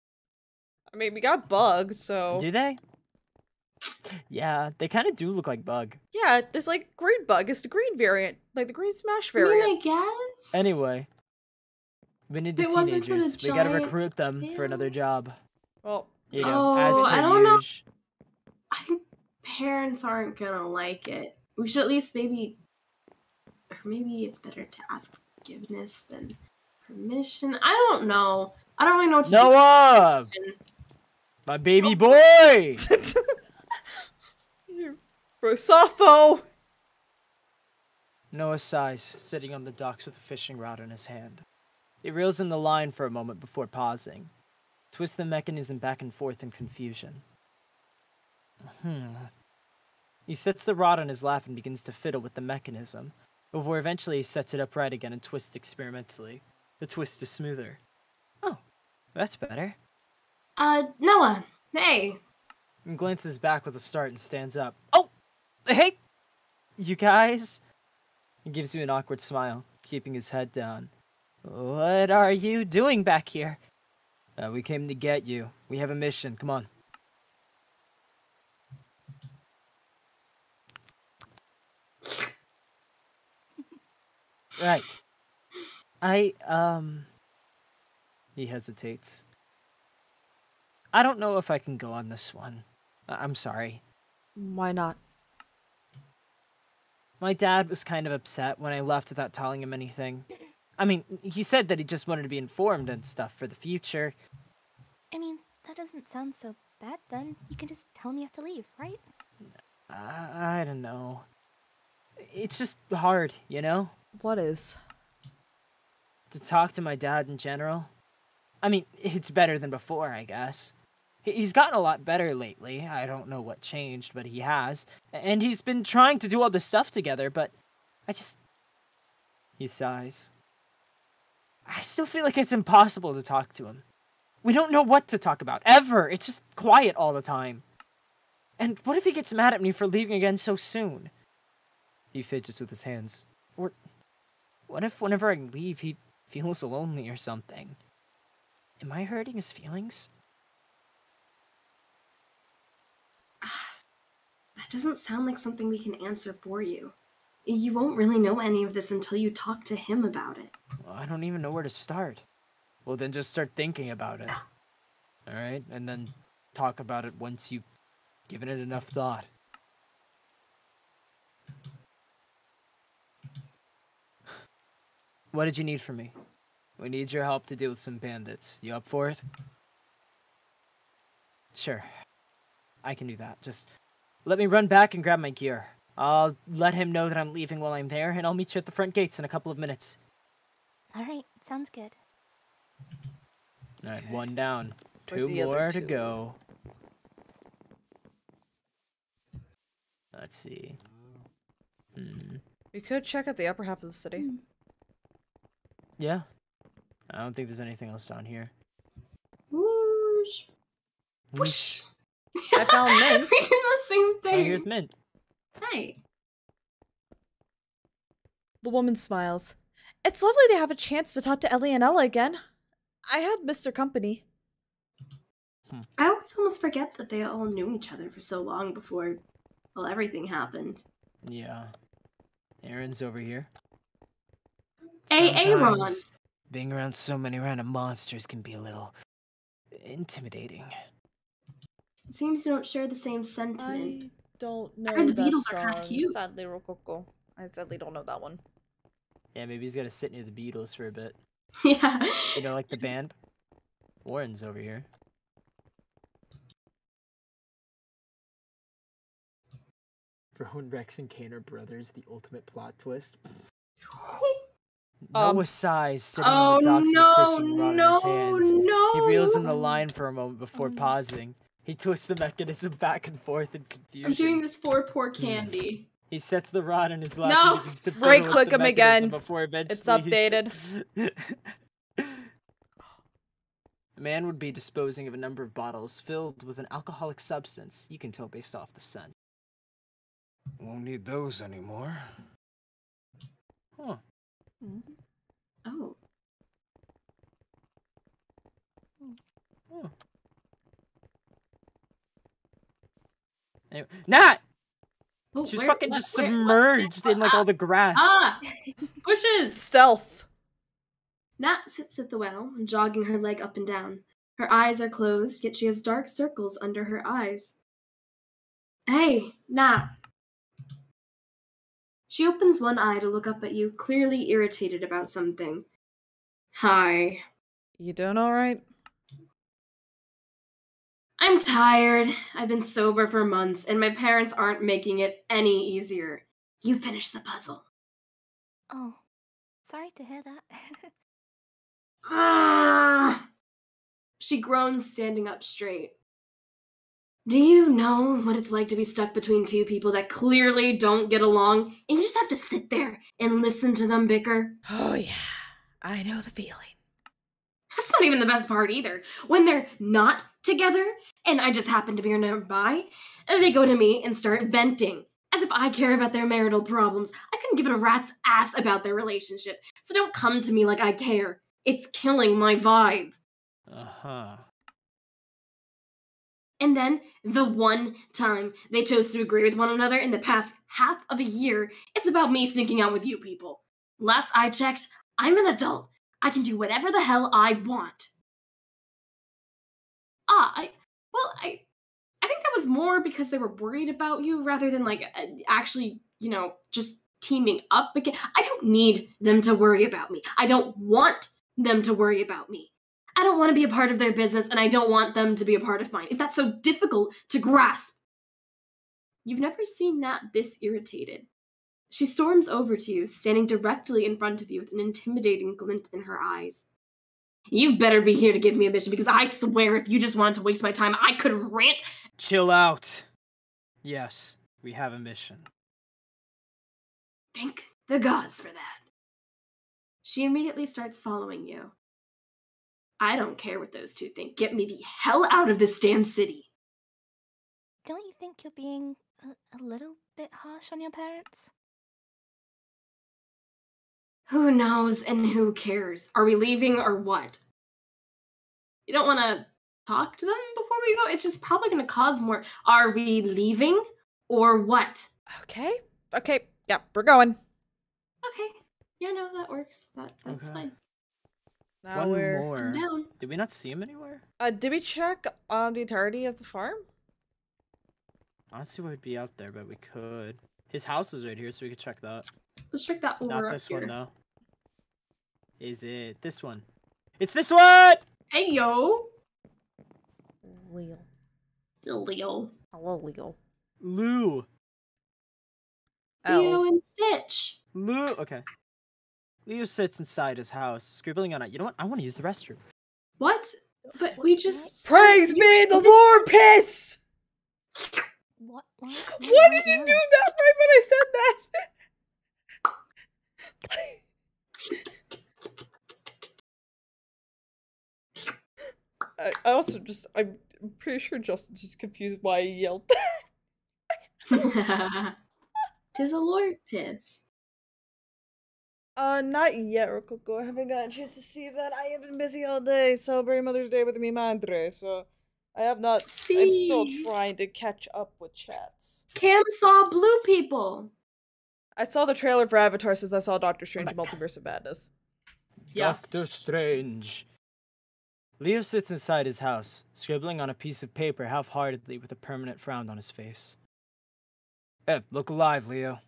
I mean, we got bug, so... Do they? Yeah, they kind of do look like bug. Yeah, there's like green bug. It's the green variant. Like the green smash variant. I mean, I guess? Anyway. We need the teenagers. The we gotta recruit them yeah. for another job. Well, you know, oh, as per I don't know. I think parents aren't gonna like it. We should at least maybe... Or maybe it's better to ask forgiveness than... Mission? I don't know. I don't really know what to Noah! Do. Noah! My baby oh. boy! Rosafo! Noah sighs, sitting on the docks with a fishing rod in his hand. It reels in the line for a moment before pausing. Twists the mechanism back and forth in confusion. Hmm. He sets the rod on his lap and begins to fiddle with the mechanism, before eventually he sets it upright again and twists experimentally. The twist is smoother. Oh, that's better. Uh, Noah, hey! And glances back with a start and stands up. Oh! Hey! You guys? He gives you an awkward smile, keeping his head down. What are you doing back here? Uh, we came to get you. We have a mission. Come on. Right. I, um... He hesitates. I don't know if I can go on this one. I I'm sorry. Why not? My dad was kind of upset when I left without telling him anything. I mean, he said that he just wanted to be informed and stuff for the future. I mean, that doesn't sound so bad then. You can just tell him you have to leave, right? I, I don't know. It's just hard, you know? What is? To talk to my dad in general. I mean, it's better than before, I guess. He's gotten a lot better lately. I don't know what changed, but he has. And he's been trying to do all this stuff together, but I just... He sighs. I still feel like it's impossible to talk to him. We don't know what to talk about, ever. It's just quiet all the time. And what if he gets mad at me for leaving again so soon? He fidgets with his hands. Or what if whenever I leave, he feels lonely or something? Am I hurting his feelings? That doesn't sound like something we can answer for you. You won't really know any of this until you talk to him about it. Well, I don't even know where to start. Well, then just start thinking about it. Alright? And then talk about it once you've given it enough thought. What did you need from me? We need your help to deal with some bandits. You up for it? Sure. I can do that. Just let me run back and grab my gear. I'll let him know that I'm leaving while I'm there, and I'll meet you at the front gates in a couple of minutes. Alright, sounds good. Alright, okay. One down. Two more two? to go. Let's see. Hmm. We could check out the upper half of the city. Mm. Yeah. I don't think there's anything else down here. Whoosh. Whoosh. I found mint. We did the same thing. Oh, here's mint. Hi. The woman smiles. It's lovely to have a chance to talk to Ellie and Ella again. I had missed her company. Hmm. I always almost forget that they all knew each other for so long before, well, everything happened. Yeah. Aaron's over here. Hey, Aaron! Being around so many random monsters can be a little intimidating. It seems you don't share the same sentiment. I don't know. I heard the Beatles are kind of cute. Sadly, Rococo. I sadly don't know that one. Yeah, maybe he's got to sit near the Beatles for a bit. Yeah. You know, like the band? Warren's over here. Rowan, Rex, and Kane are brothers, the ultimate plot twist. Noah um, sighs, sitting oh, on the docks no, with a fishing rod no, in his hand. No. He reels in the line for a moment before oh, pausing. He twists the mechanism back and forth in confusion. I'm doing this for poor Candy. He sets the rod in his lap. No! Right-click him again. Before it's updated. The man would be disposing of a number of bottles filled with an alcoholic substance. You can tell based off the scent. Won't need those anymore. Huh. Oh. Oh. Anyway, Nat! Oh, she's where, fucking what, just where, submerged what, in like ah, all the grass. Ah! Bushes! Stealth! Nat sits at the well, jogging her leg up and down. Her eyes are closed, yet she has dark circles under her eyes. Hey, Nat! She opens one eye to look up at you, clearly irritated about something. Hi. You doing alright? I'm tired. I've been sober for months, and my parents aren't making it any easier. You finish the puzzle. Oh, sorry to hear that. Ugh. She groans, standing up straight. Do you know what it's like to be stuck between two people that clearly don't get along, and you just have to sit there and listen to them bicker? Oh yeah, I know the feeling. That's not even the best part either. When they're not together, and I just happen to be nearby, and they go to me and start venting. As if I care about their marital problems. I couldn't give it a rat's ass about their relationship, so don't come to me like I care. It's killing my vibe. Uh-huh. And then, the one time they chose to agree with one another in the past half of a year, it's about me sneaking out with you people. Last I checked, I'm an adult. I can do whatever the hell I want. Ah, I... Well, I... I think that was more because they were worried about you rather than, like, actually, you know, just teaming up again. I don't need them to worry about me. I don't want them to worry about me. I don't want to be a part of their business, and I don't want them to be a part of mine. Is that so difficult to grasp? You've never seen Nat this irritated. She storms over to you, standing directly in front of you with an intimidating glint in her eyes. You better be here to give me a mission, because I swear if you just wanted to waste my time, I could rant— Chill out. Yes, we have a mission. Thank the gods for that. She immediately starts following you. I don't care what those two think. Get me the hell out of this damn city. Don't you think you're being a, a little bit harsh on your parents? Who knows and who cares? Are we leaving or what? You don't want to talk to them before we go? It's just probably going to cause more. Are we leaving or what? Okay. Okay. Yeah, we're going. Okay. Yeah, no, that works. That That's okay. Fine. Now One we're more. Down. Did we not see him anywhere? Uh, did we check on the entirety of the farm? Honestly, we'd be out there, but we could. His house is right here, so we could check that. Let's check that over. Not this here. one, though. Is it this one? It's this one! Hey, yo! Leo. Leo. Hello, Leo. Lou. Leo and Stitch. Lou. Okay. Leo sits inside his house, scribbling on it. You know what? I want to use the restroom. What? But we just... Praise me, the Lord piss! What? What? Why did you do that right when I said that? I, I also just, I'm pretty sure Justin's just confused why I yelled that. Tis a lord piss. Uh, not yet, Rococo. I haven't gotten a chance to see that. I have been busy all day celebrating Mother's Day with mi madre, so I have not. See? I'm still trying to catch up with chats. Cam saw blue people. I saw the trailer for Avatar since I saw Doctor Strange and Multiverse of Madness. Yeah. Doctor Strange. Leo sits inside his house, scribbling on a piece of paper half-heartedly with a permanent frown on his face. Eh, look alive, Leo.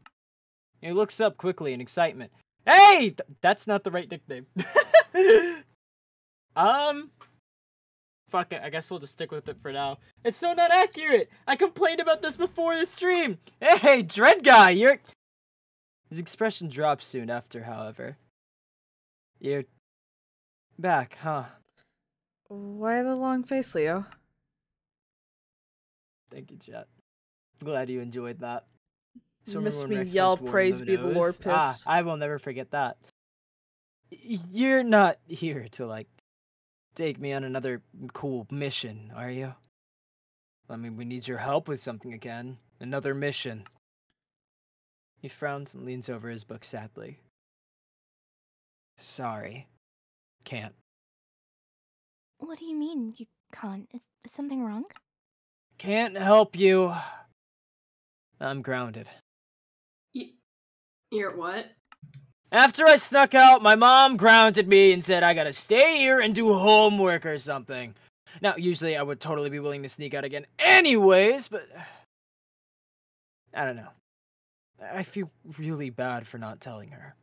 He looks up quickly in excitement. Hey! Th that's not the right nickname. um... Fuck it, I guess we'll just stick with it for now. It's so not accurate! I complained about this before the stream! Hey, Dread Guy, you're... His expression drops soon after, however. You're... back, huh? Why the long face, Leo? Thank you, chat. Glad you enjoyed that. So you missed me yell, praise be the Lord piss. Ah, I will never forget that. You're not here to, like, take me on another cool mission, are you? I mean, we need your help with something again. Another mission. He frowns and leans over his book sadly. Sorry. Can't. What do you mean, you can't? Is, is something wrong? Can't help you. I'm grounded. You, you're what? After I snuck out, my mom grounded me and said I gotta stay here and do homework or something. Now, usually I would totally be willing to sneak out again anyways, but... I don't know. I feel really bad for not telling her.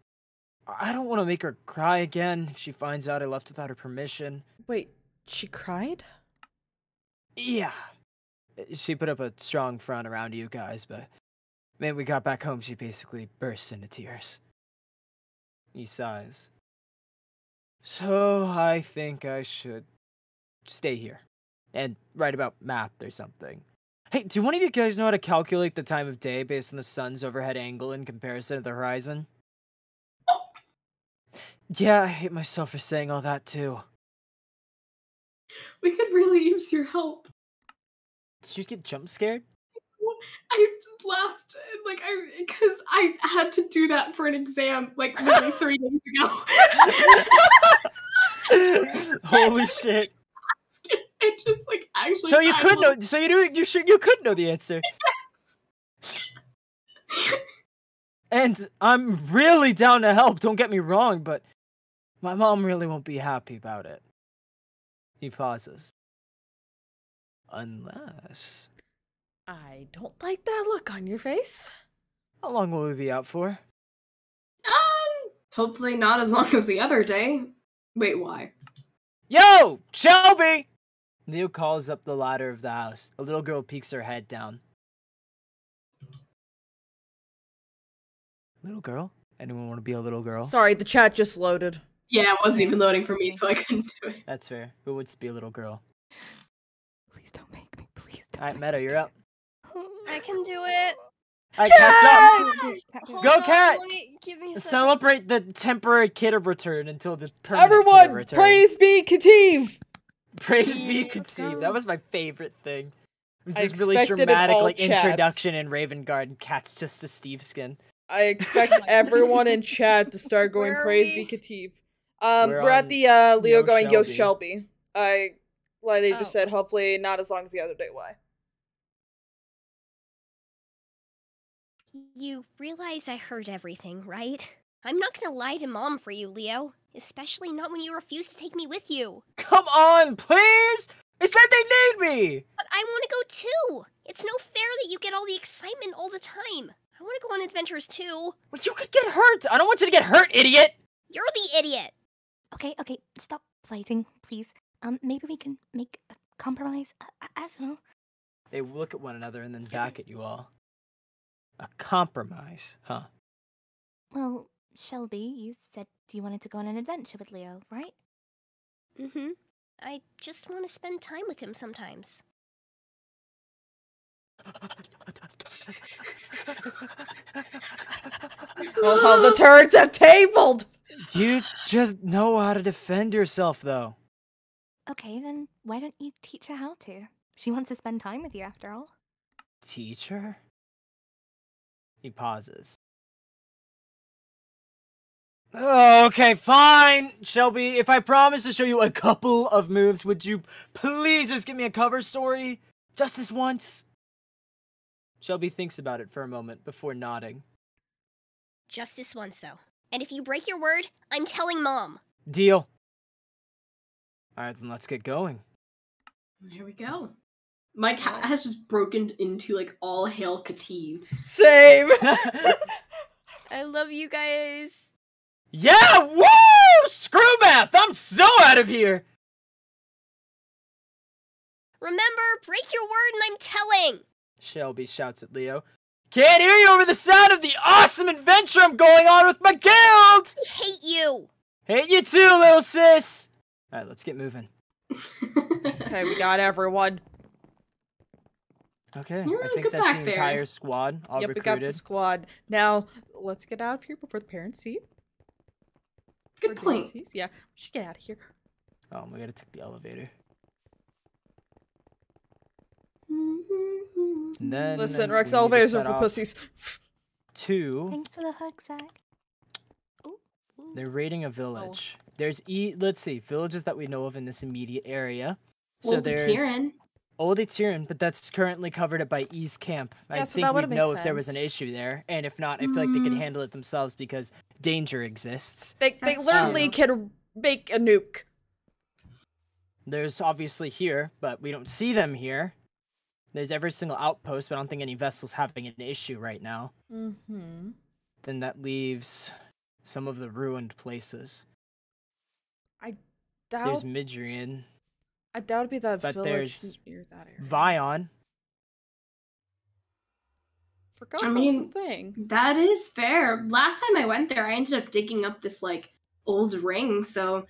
I don't want to make her cry again if she finds out I left without her permission. Wait, she cried? Yeah. She put up a strong front around you guys, but... when we got back home, she basically burst into tears. He sighs. So I think I should stay here and write about math or something. Hey, do one of you guys know how to calculate the time of day based on the sun's overhead angle in comparison to the horizon? Oh. Yeah, I hate myself for saying all that too. We could really use your help. Did you get jump scared? I laughed, like I, because I had to do that for an exam, like literally three days ago. Holy shit! I just like actually. So you I could know. So you do. You should. You could know the answer. Yes. And I'm really down to help. Don't get me wrong, but my mom really won't be happy about it. He pauses. Unless. I don't like that look on your face. How long will we be out for? Um, hopefully not as long as the other day. Wait, why? Yo, Shelby! Leo calls up the ladder of the house. A little girl peeks her head down. Little girl? Anyone want to be a little girl? Sorry, the chat just loaded. Yeah, it wasn't even loading for me, so I couldn't do it. That's fair. Who wants to be a little girl? Please don't make me. Please don't. All right, Meadow, you're up. I can do it. I catch up. Go, Cat! Celebrate the temporary kid of return until the permanent Everyone, kid of return. Praise be Kativ! Praise yeah, be Kativ. That was my favorite thing. It was this really dramatic like chats. introduction in Ravengard, and Cat's just the Steve skin. I expect everyone in chat to start going praise we? be Kativ. Um, we're, we're at the uh, Leo Yo going, Shelby. Yo, Shelby. I, like they oh. just said, hopefully not as long as the other day. Why? You realize I heard everything, right? I'm not gonna lie to Mom for you, Leo. Especially not when you refuse to take me with you. Come on, please! They said they need me! But I want to go too! It's no fair that you get all the excitement all the time. I want to go on adventures too. But you could get hurt! I don't want you to get hurt, idiot! You're the idiot! Okay, okay, stop fighting, please. Um, maybe we can make a compromise. I, I, I don't know. They look at one another and then back at you all. A compromise, huh? Well, Shelby, you said you wanted to go on an adventure with Leo, right? Mm-hmm. I just want to spend time with him sometimes. Oh, how the turds have tabled! You just know how to defend yourself, though. Okay, then why don't you teach her how to? She wants to spend time with you, after all. Teach her? He pauses. Oh, okay, fine, Shelby. If I promise to show you a couple of moves, would you please just give me a cover story? Just this once. Shelby thinks about it for a moment before nodding. Just this once, though. And if you break your word, I'm telling Mom. Deal. All right, then let's get going. Here we go. My cat has just broken into, like, all hail Kativ. Same! I love you guys. Yeah! Woo! Screw math! I'm so out of here! Remember, break your word and I'm telling! Shelby shouts at Leo. Can't hear you over the sound of the awesome adventure I'm going on with my guild! I hate you! Hate you too, little sis! Alright, let's get moving. Okay, we got everyone. Okay, yeah, I think that's the entire there. squad. All yep, recruited. we got the squad. Now, let's get out of here before the parents see. Good before point. Sees. Yeah, we should get out of here. Oh, we gotta take the elevator. Mm-hmm. And then, Listen, and Rex, elevators are for pussies. Two. Thanks for the hug, Zach. Ooh, ooh. They're raiding a village. Oh. There's e. Let's see, villages that we know of in this immediate area. So well, there's. Kieran. Old Etirin, but that's currently covered up by East Camp. Yeah, I so think we know sense. if there was an issue there, and if not, I feel mm. like they can handle it themselves because danger exists. They they that's literally true. can make a nuke. There's obviously here, but we don't see them here. There's every single outpost, but I don't think any vessel's having an issue right now. Mm-hmm. Then that leaves some of the ruined places. I doubt. There's Midrian. I doubt it'd be that but village near that area. Vion. Forgot I mean, that was a thing. That is fair. Last time I went there, I ended up digging up this, like, old ring, so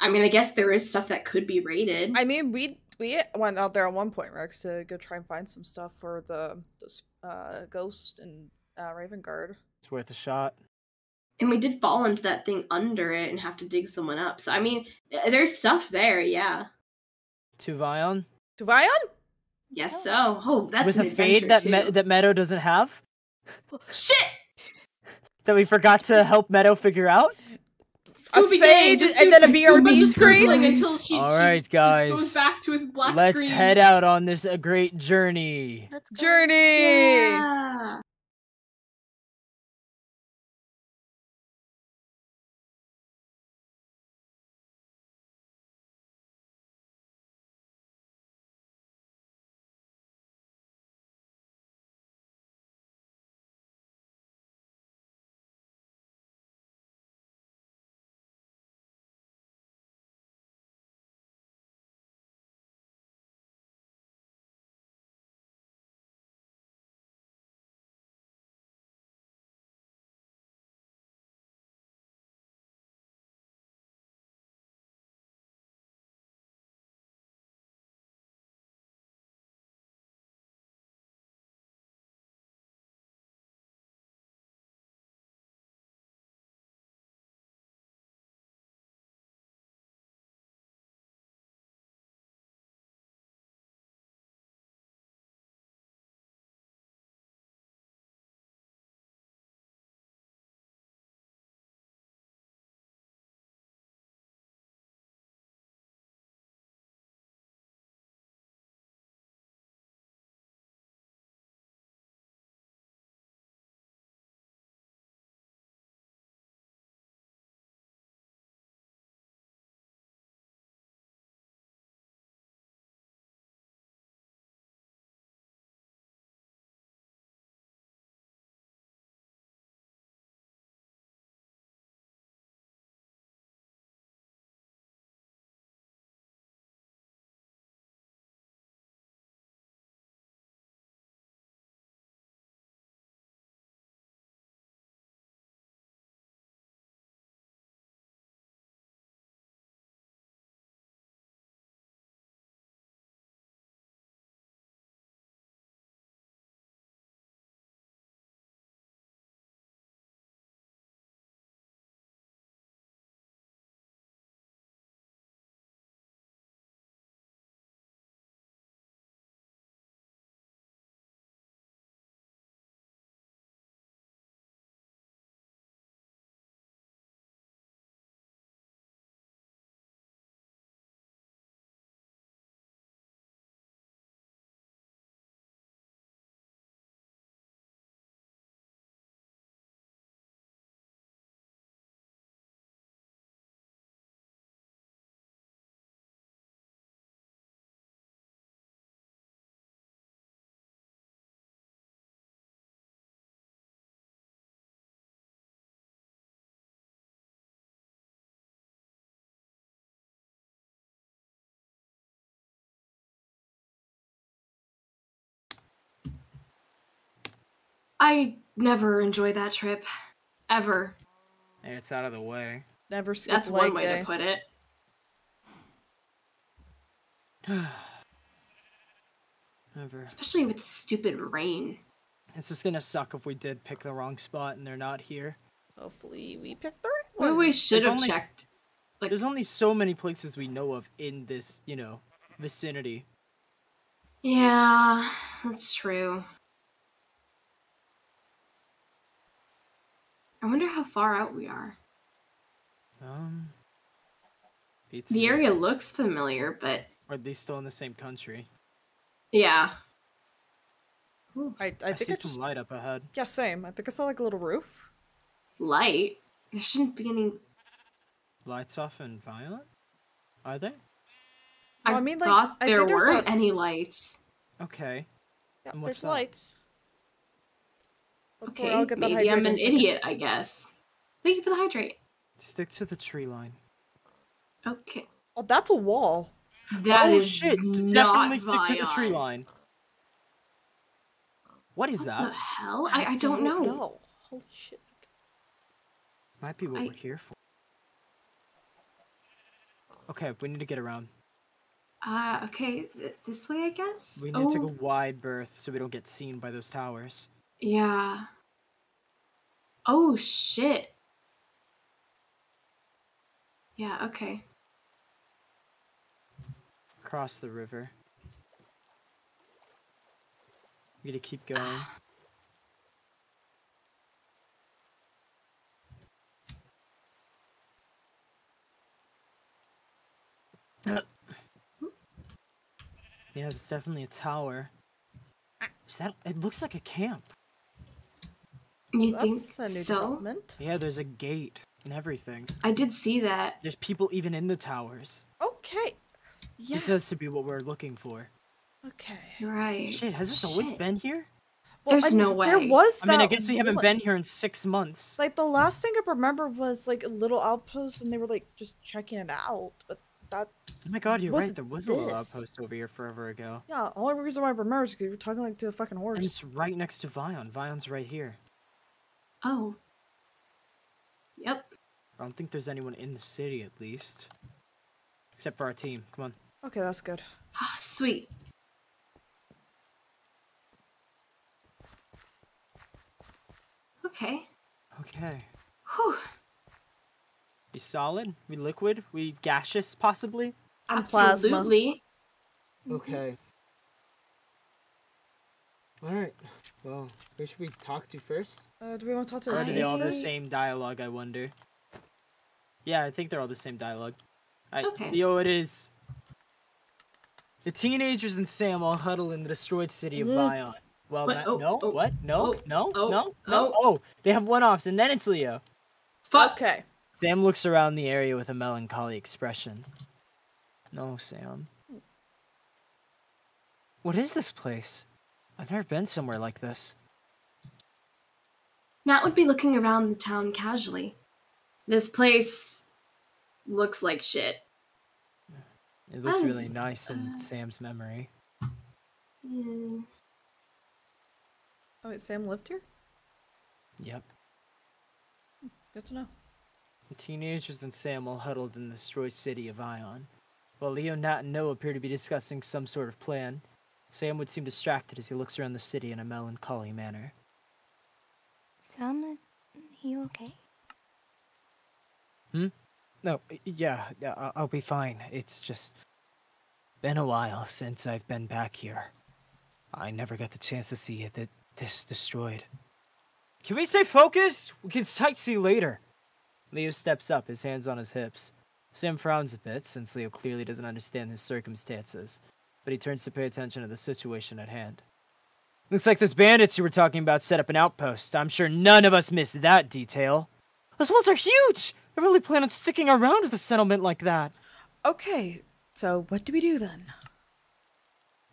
I mean, I guess there is stuff that could be raided. I mean, we we went out there at one point, Rex, to go try and find some stuff for the, the uh, ghost and uh, Ravengard. It's worth a shot. And we did fall into that thing under it and have to dig someone up. So, I mean, there's stuff there, yeah. To Vion? To Vion? Yes, oh. so. Oh, that's With an a fade that, me that Meadow doesn't have? Shit! That we forgot to help Meadow figure out? Scooby a fade just and then a B R B screen. Until she, All right, she guys. Just goes back to his black Let's screen. Let's head out on this a great journey. Let's journey! Yeah. I never enjoy that trip. Ever. Hey, it's out of the way. Never skip leg day. That's one way to put it. Never. Especially with stupid rain. It's just gonna suck if we did pick the wrong spot and they're not here. Hopefully we picked the right one. Well, we should have checked. Like, there's only so many places we know of in this, you know, vicinity. Yeah, that's true. I wonder how far out we are. Um, the area looks familiar, but... Or are they still in the same country? Yeah. Ooh, I, I, I think see I some just... light up ahead. Yeah, same. I think I saw like a little roof. Light? There shouldn't be any... Lights off and violent? Are there? I, well, I mean, like, thought I there weren't like... any lights. Okay. Yeah, there's that? lights. Okay, maybe I'm an idiot, I guess. Thank you for the hydrate. Stick to the tree line. Okay. Oh, that's a wall. That oh, is shit. Not Definitely Vion. Stick to the tree line. What is what that? What the hell? I, I don't, don't know. know. Holy shit. Might be what I... we're here for. Okay, we need to get around. Uh, okay, th this way, I guess? We need oh. to take a wide berth so we don't get seen by those towers. Yeah. Oh, shit. Yeah, okay. Cross the river. We gotta keep going. Uh. Yeah, it's definitely a tower. Is that? It looks like a camp. You well, think that's a new so? Development. Yeah, there's a gate and everything. I did see that. There's people even in the towers. Okay. Yeah. This has to be what we're looking for. Okay. Right. Shit, has this Shit. always been here? Well, There's I mean, no way. There was that I mean, I guess we haven't one. been here in six months. Like, the last thing I remember was, like, a little outpost, and they were, like, just checking it out. But that. Oh my god, you're right. There was this. a little outpost over here forever ago. Yeah, the only reason why I remember is because you were talking, like, to a fucking horse. And it's right next to Vion. Vion's right here. Oh. Yep. I don't think there's anyone in the city, at least. Except for our team. Come on. Okay, that's good. Ah, sweet. Okay. Okay. Whew. We solid? We liquid? We gaseous, possibly? And Absolutely. Plasma. Okay. Alright. Well, who should we talk to first? Uh, do we want to talk to the Are they all the same dialogue, I wonder? Yeah, I think they're all the same dialogue. All right, okay. Leo, it is. The teenagers and Sam all huddle in the destroyed city of Vion. Well, what? Not, oh, no, oh, what? No, oh, no, oh, no, no. Oh. oh, they have one-offs, and then it's Leo. Fuck. Okay. Sam looks around the area with a melancholy expression. No, Sam. What is this place? I've never been somewhere like this. Nat would be looking around the town casually. This place looks like shit. It looked As, really nice in uh, Sam's memory. Yeah. Oh, wait, Sam lived here? Yep. Good to know. The teenagers and Sam all huddled in the destroyed city of Vion. While Leo, Nat, and Noah appear to be discussing some sort of plan, Sam would seem distracted as he looks around the city in a melancholy manner. Sam, are you okay? Hmm? No, yeah, I'll be fine. It's just been a while since I've been back here. I never got the chance to see it that this destroyed. Can we stay focused? We can sightsee later. Leo steps up, his hands on his hips. Sam frowns a bit, since Leo clearly doesn't understand his circumstances, but he turns to pay attention to the situation at hand. Looks like those bandits you were talking about set up an outpost. I'm sure none of us missed that detail. Those walls are huge! I really plan on sticking around with a settlement like that. Okay, so what do we do then?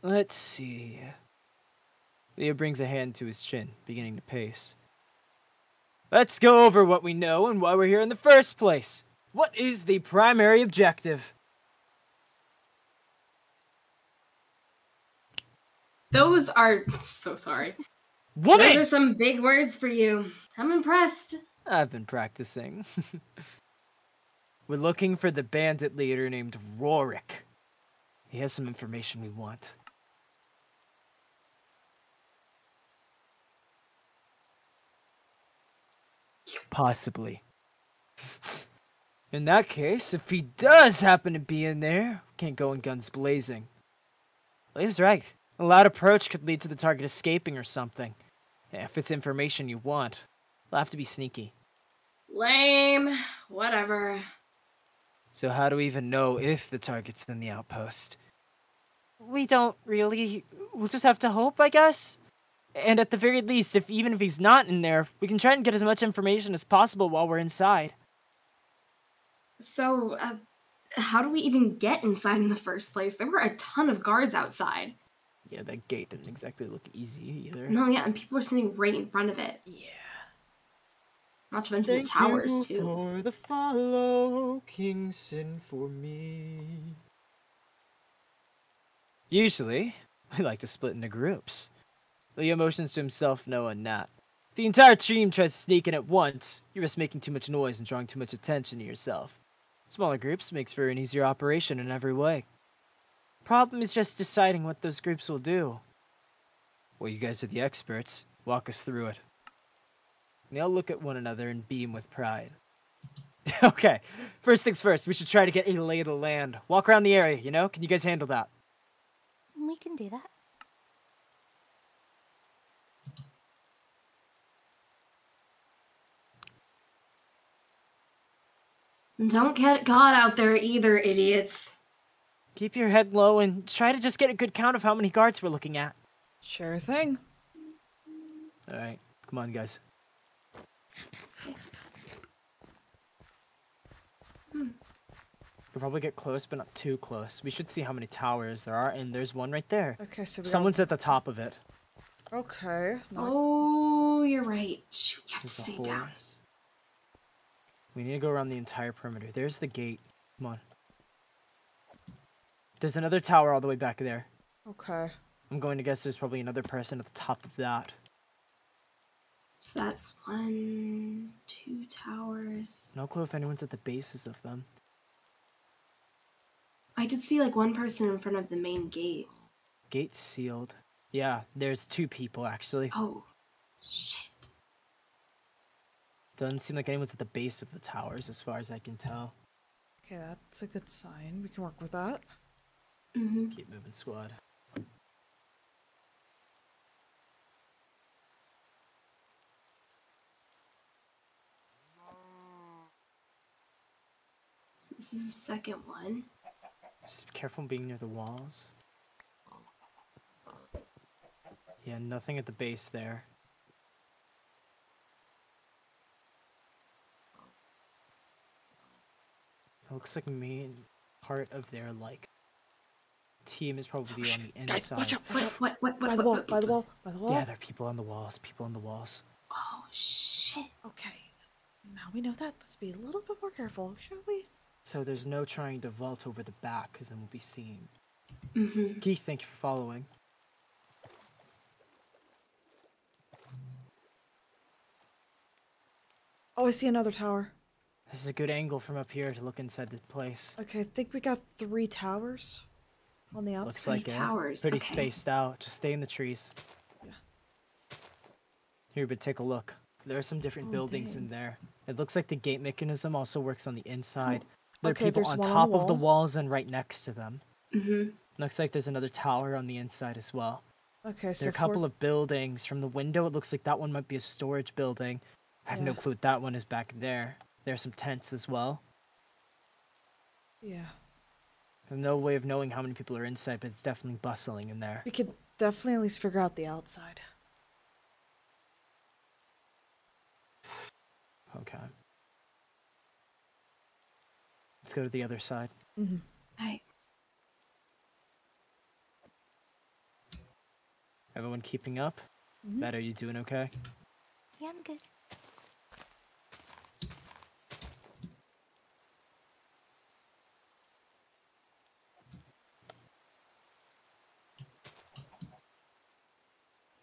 Let's see. Leo brings a hand to his chin, beginning to pace. Let's go over what we know and why we're here in the first place. What is the primary objective? Those are... so sorry. Woman! Those are some big words for you. I'm impressed. I've been practicing. We're looking for the bandit leader named Rorik. He has some information we want. Possibly. In that case, if he does happen to be in there, we can't go in guns blazing. Leo's right. A loud approach could lead to the target escaping or something. If it's information you want, we'll have to be sneaky. Lame. Whatever. So how do we even know if the target's in the outpost? We don't really. We'll just have to hope, I guess. And at the very least, if even if he's not in there, we can try and get as much information as possible while we're inside. So, uh, how do we even get inside in the first place? There were a ton of guards outside. Yeah, that gate didn't exactly look easy either. No, yeah, and people were sitting right in front of it. Yeah. Not to mention Thank the towers, you too. For the follow, King Sin for me. Usually, I like to split into groups. Leo motions to himself, Noah, and Nat. If the entire team tries to sneak in at once, you risk making too much noise and drawing too much attention to yourself. Smaller groups makes for an easier operation in every way. Problem is just deciding what those groups will do. Well, you guys are the experts. Walk us through it. And they all look at one another and beam with pride. Okay, first things first, we should try to get a lay of the land. Walk around the area, you know? Can you guys handle that? We can do that. Don't get caught out there either, idiots. Keep your head low and try to just get a good count of how many guards we're looking at. Sure thing. Alright, come on, guys. Okay. Hmm. We'll probably get close, but not too close. We should see how many towers there are, and there's one right there. Okay, so we someone's all... at the top of it. Okay. Not... Oh, you're right. Shoot, you have there's to see down. Horse. We need to go around the entire perimeter. There's the gate. Come on. There's another tower all the way back there. Okay. I'm going to guess there's probably another person at the top of that. So that's one, two towers. No clue if anyone's at the bases of them. I did see like one person in front of the main gate. Gate's sealed. Yeah, there's two people actually. Oh, shit. Doesn't seem like anyone's at the base of the towers as far as I can tell. Okay, that's a good sign. We can work with that. Mm-hmm. Keep moving, squad. So this is the second one. Just be careful being near the walls. Yeah, nothing at the base there. It looks like main part of their like team is probably oh, on the inside. Watch out! Watch out! What? What? What? By what, the wall! By the wall! By the wall! Yeah, there are people on the walls. People on the walls. Oh shit! Okay, now we know that. Let's be a little bit more careful, shall we? So there's no trying to vault over the back, because then we'll be seen. Mm-hmm. Keith, thank you for following. Oh, I see another tower. There's a good angle from up here to look inside the place. Okay, I think we got three towers on the outside. Looks like three it. Towers. Pretty okay. Spaced out. Just stay in the trees. Yeah. Here, but take a look. There are some different oh, buildings dang. in there. It looks like the gate mechanism also works on the inside. Oh. There are okay, people on top on the of the walls and right next to them. Mm-hmm. Looks like there's another tower on the inside as well. Okay, there so there are a couple for... of buildings. From the window, it looks like that one might be a storage building. I have yeah. no clue what that one is back there. There are some tents as well. Yeah. There's no way of knowing how many people are inside, but it's definitely bustling in there. We could definitely at least figure out the outside. Okay. Let's go to the other side. Mm-hmm. Hi. Everyone keeping up? Mm-hmm. Matt, are you doing okay? Yeah, I'm good.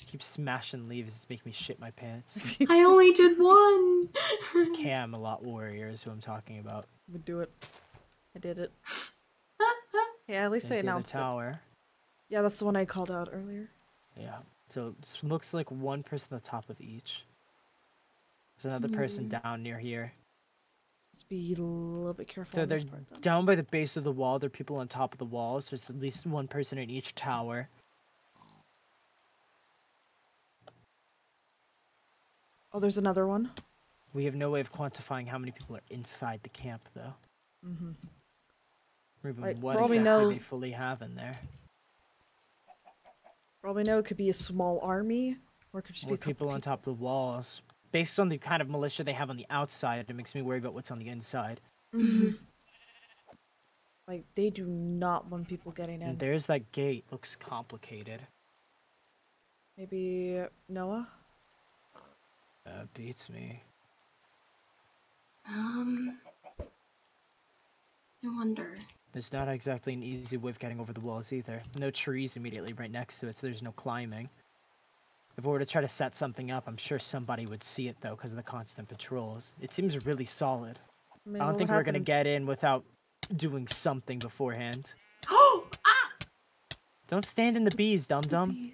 Keep smashing leaves. It's making me shit my pants. I only did one. Camelot warrior is who I'm talking about. We do it. I did it. Yeah, at least There's I announced the tower. It. Yeah, that's the one I called out earlier. Yeah. So it looks like one person at the top of each. There's another mm. person down near here. Let's be a little bit careful. So on they're this part, then. Down by the base of the wall. There are people on top of the walls. So there's at least one person in each tower. Oh, there's another one. We have no way of quantifying how many people are inside the camp, though. Mm-hmm. Ruben, right, what exactly know, they fully have in there? For all we know, it could be a small army, or it could just or be a people on people. top of the walls. Based on the kind of militia they have on the outside, it makes me worry about what's on the inside. Mm-hmm. Like, they do not want people getting in. And there's that gate. Looks complicated. Maybe Noah? Uh, beats me. Um, I wonder. There's not exactly an easy way of getting over the walls either. No trees immediately right next to it, so there's no climbing. If we were to try to set something up, I'm sure somebody would see it though, because of the constant patrols. It seems really solid. I, mean, I don't think we're happened? gonna get in without doing something beforehand. Oh! Ah! Don't stand in the bees, dum dum.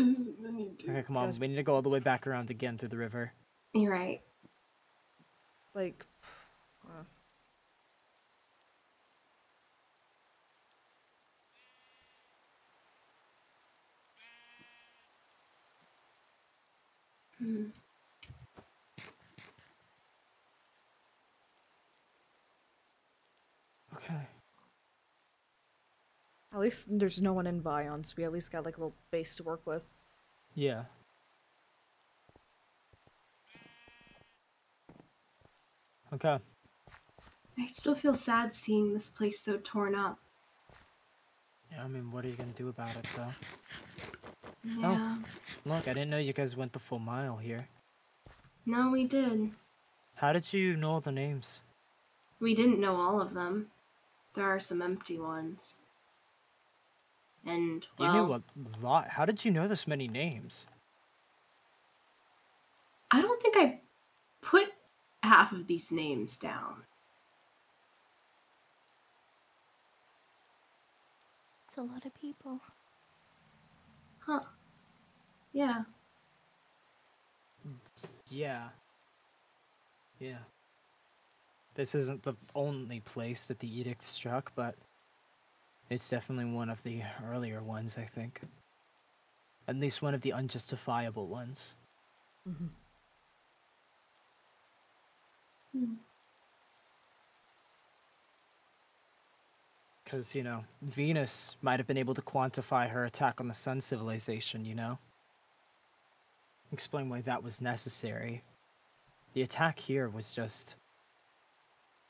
Okay, come on. We need to go all the way back around again through the river. You're right. Like. Uh. Hmm. Okay. At least there's no one in Vion, so we at least got like a little base to work with. Yeah. Okay. I still feel sad seeing this place so torn up. Yeah, I mean, what are you gonna do about it, though? Yeah. Oh, look, I didn't know you guys went the full mile here. No, we did. How did you know all the names? We didn't know all of them. There are some empty ones. And, well, you knew a lot. How did you know this many names? I don't think I put half of these names down. It's a lot of people. Huh. Yeah. Yeah. Yeah. This isn't the only place that the edict struck, but it's definitely one of the earlier ones, I think. At least one of the unjustifiable ones. Mm-hmm. Hmm. Because, you know, Venus might have been able to quantify her attack on the Sun civilization, you know? Explain why that was necessary. The attack here was just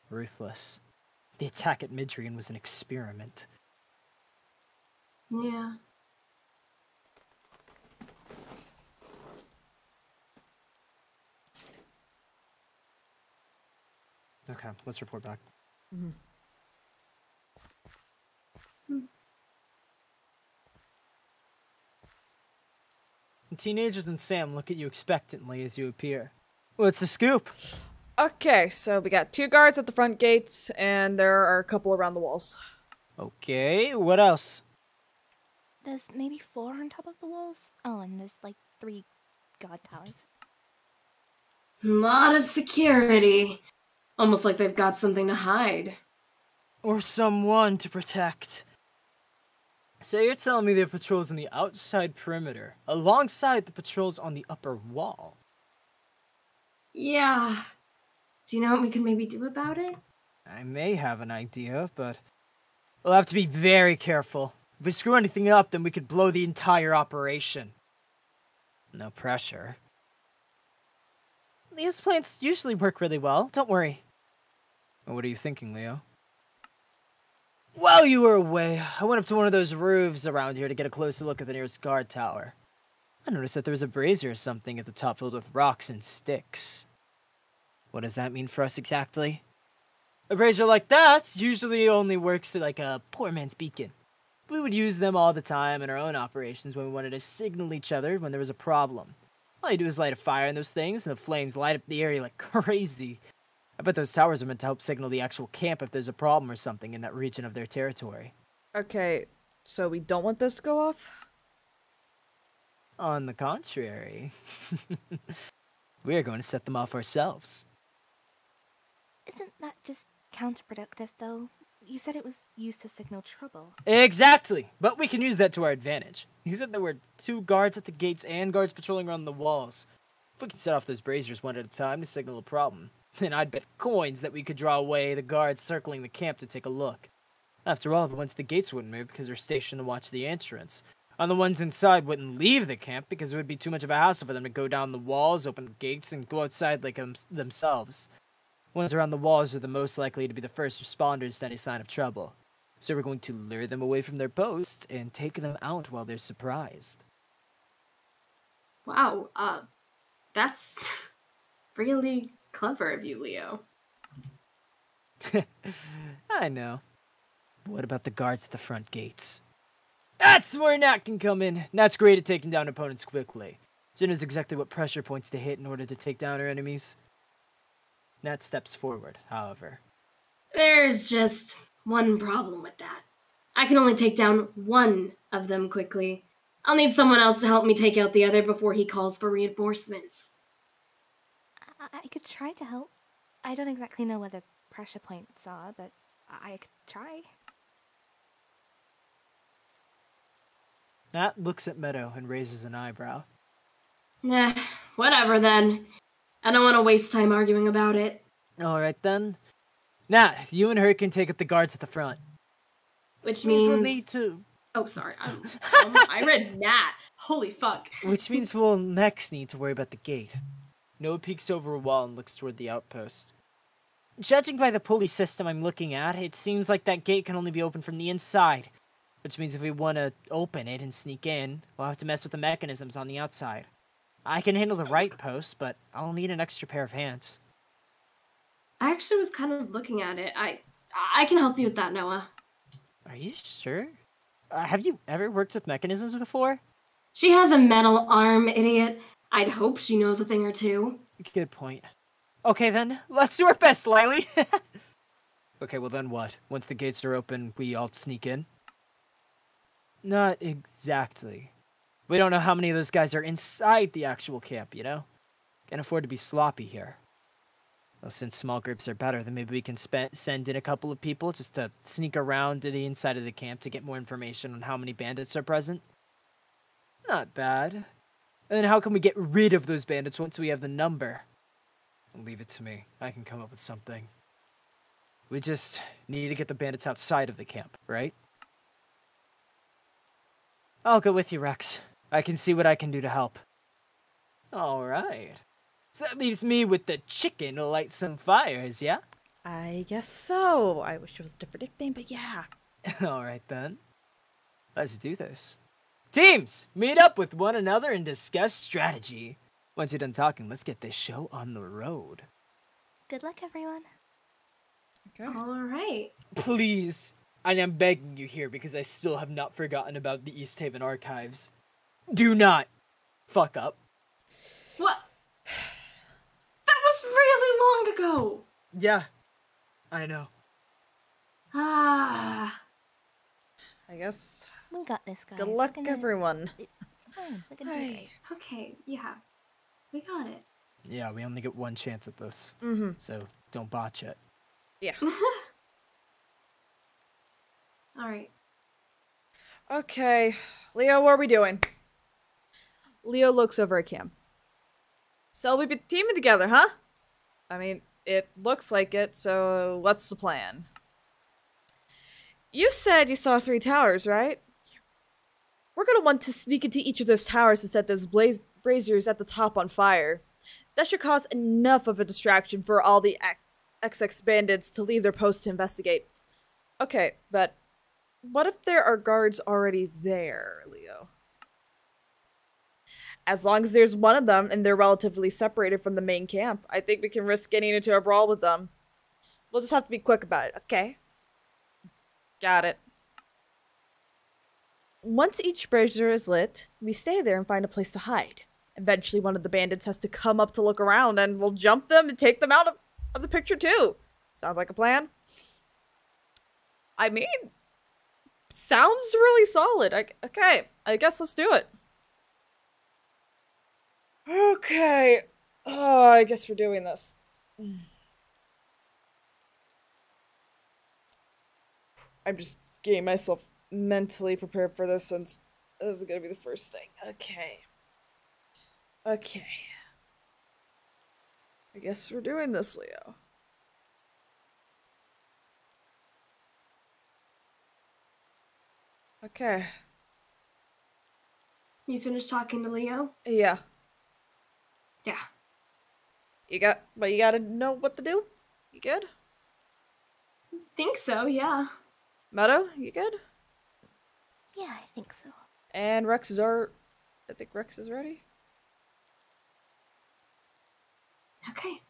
ruthless. The attack at Midrian was an experiment. Yeah. Okay, let's report back. Mm-hmm. Hmm. The teenagers and Sam look at you expectantly as you appear. What's the scoop? Okay, so we got two guards at the front gates, and there are a couple around the walls. Okay, what else? There's maybe four on top of the walls? Oh, and there's like three guard towers. A lot of security. Almost like they've got something to hide. Or someone to protect. So you're telling me there are patrols on the outside perimeter, alongside the patrols on the upper wall? Yeah. Do you know what we can maybe do about it? I may have an idea, but we'll have to be very careful. If we screw anything up, then we could blow the entire operation. No pressure. Leo's plans usually work really well, don't worry. What are you thinking, Leo? While you were away, I went up to one of those roofs around here to get a closer look at the nearest guard tower. I noticed that there was a brazier or something at the top filled with rocks and sticks. What does that mean for us exactly? A brazier like that usually only works like a poor man's beacon. We would use them all the time in our own operations when we wanted to signal each other when there was a problem. All you do is light a fire in those things, and the flames light up the area like crazy. I bet those towers are meant to help signal the actual camp if there's a problem or something in that region of their territory. Okay, so we don't want this to go off? On the contrary. We are going to set them off ourselves. Isn't that just counterproductive, though? You said it was used to signal trouble. Exactly! But we can use that to our advantage. You said there were two guards at the gates and guards patrolling around the walls. If we could set off those braziers one at a time to signal a problem, then I'd bet coins that we could draw away the guards circling the camp to take a look. After all, the ones at the gates wouldn't move because they're stationed to watch the entrance. And the ones inside wouldn't leave the camp because it would be too much of a hassle for them to go down the walls, open the gates, and go outside like them themselves. Ones around the walls are the most likely to be the first responders to any sign of trouble. So we're going to lure them away from their posts and take them out while they're surprised. Wow, uh, that's really clever of you, Leo. I know. What about the guards at the front gates? That's where Nat can come in. Nat's great at taking down opponents quickly. She knows exactly what pressure points to hit in order to take down her enemies. Nat steps forward, however. There's just one problem with that. I can only take down one of them quickly. I'll need someone else to help me take out the other before he calls for reinforcements. I, I could try to help. I don't exactly know where the pressure points are, but I, I could try. Nat looks at Meadow and raises an eyebrow. Nah, whatever then. I don't want to waste time arguing about it. Alright then. Nat, you and her can take up the guards at the front. Which means... We'll need to... Oh, sorry. I'm... I read Nat. Holy fuck. Which means we'll next need to worry about the gate. Noah peeks over a wall and looks toward the outpost. Judging by the pulley system I'm looking at, it seems like that gate can only be opened from the inside. Which means if we want to open it and sneak in, we'll have to mess with the mechanisms on the outside. I can handle the right post, but I'll need an extra pair of hands. I actually was kind of looking at it. I I can help you with that, Noah. Are you sure? Uh, have you ever worked with mechanisms before? She has a metal arm, idiot. I'd hope she knows a thing or two. Good point. Okay then, let's do our best, Lily. Okay, well then what? Once the gates are open, we all sneak in? Not exactly. We don't know how many of those guys are inside the actual camp, you know? Can't afford to be sloppy here. Well, since small groups are better, then maybe we can spend, send in a couple of people just to sneak around to the inside of the camp to get more information on how many bandits are present. Not bad. And how can we get rid of those bandits once we have the number? Leave it to me. I can come up with something. We just need to get the bandits outside of the camp, right? I'll go with you, Rex. I can see what I can do to help. Alright. So that leaves me with the chicken to light some fires, yeah? I guess so. I wish it was a different nickname, but yeah. Alright then. Let's do this. Teams, meet up with one another and discuss strategy. Once you're done talking, let's get this show on the road. Good luck, everyone. Okay. Alright. Please. And I'm begging you here because I still have not forgotten about the East Haven archives. Do not fuck up. What? That was really long ago. Yeah, I know. Ah. I guess. We got this, guys. Good luck, gonna... everyone. It's fine. We're gonna right. do okay, yeah. We got it. Yeah, we only get one chance at this. Mm-hmm. So don't botch it. Yeah. All right. Okay. Leo, what are we doing? Leo looks over at Cam. So we've been teaming together, huh? I mean, it looks like it, so what's the plan? You said you saw three towers, right? We're going to want to sneak into each of those towers and set those blaze braziers at the top on fire. That should cause enough of a distraction for all the X X bandits to leave their post to investigate. Okay, but... what if there are guards already there, Leo? As long as there's one of them and they're relatively separated from the main camp, I think we can risk getting into a brawl with them. We'll just have to be quick about it, okay? Got it. Once each brazier is lit, we stay there and find a place to hide. Eventually one of the bandits has to come up to look around and we'll jump them and take them out of, of the picture too. Sounds like a plan? I mean... sounds really solid. I, okay, I guess let's do it. Okay. Oh, I guess we're doing this. I'm just getting myself mentally prepared for this since this is gonna be the first thing. Okay. Okay. I guess we're doing this, Leo. Okay. You finished talking to Leo? Yeah. Yeah. You got, but you gotta know what to do? You good? Think so, yeah. Meadow, you good? Yeah, I think so. And Rex is our, I think Rex is ready. Okay.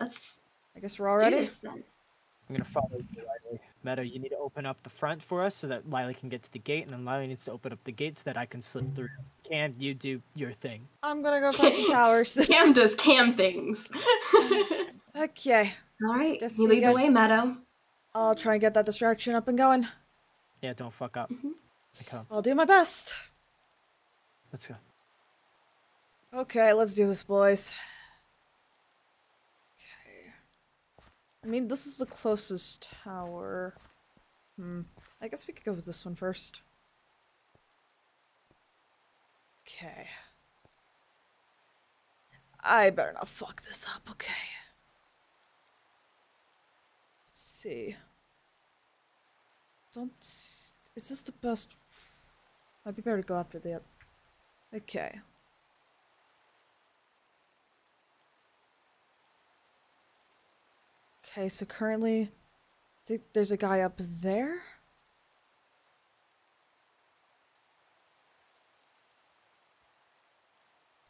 Let's I guess we're all ready. This, then. I'm gonna follow you right away. Meadow, you need to open up the front for us so that Lila can get to the gate, and then Lila needs to open up the gate so that I can slip through. Cam, you do your thing. I'm gonna go find some towers. Cam does Cam things. Okay. All right. Guess you lead the way, Meadow. I'll try and get that distraction up and going. Yeah, don't fuck up. Mm-hmm. Okay. I'll do my best. Let's go. Okay, let's do this, boys. I mean, this is the closest tower. Hmm. I guess we could go with this one first. Okay. I better not fuck this up, okay. Let's see. Don't... Is this the best... I'd be better to go after that. Okay. Okay, so currently, I think there's a guy up there?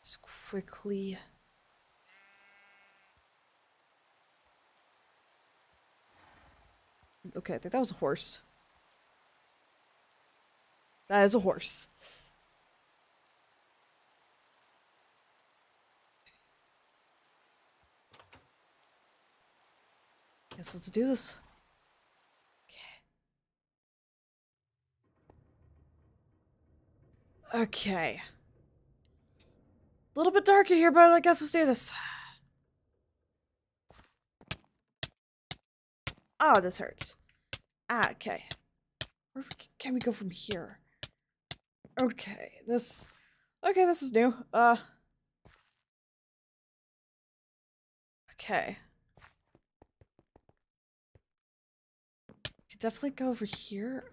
Just quickly... Okay, I think that was a horse. That is a horse. Yes, let's do this. Okay. Okay. A little bit dark in here, but I guess let's do this. Oh, this hurts. Ah, okay. Where can we go from here? Okay, this... Okay, this is new. Uh... Okay. Definitely go over here.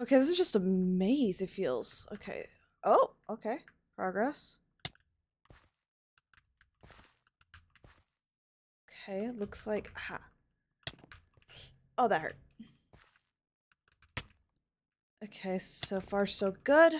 Okay, this is just a maze, it feels. Okay. Oh, okay. Progress. Okay, looks like... Aha. Oh, that hurt. Okay, so far so good.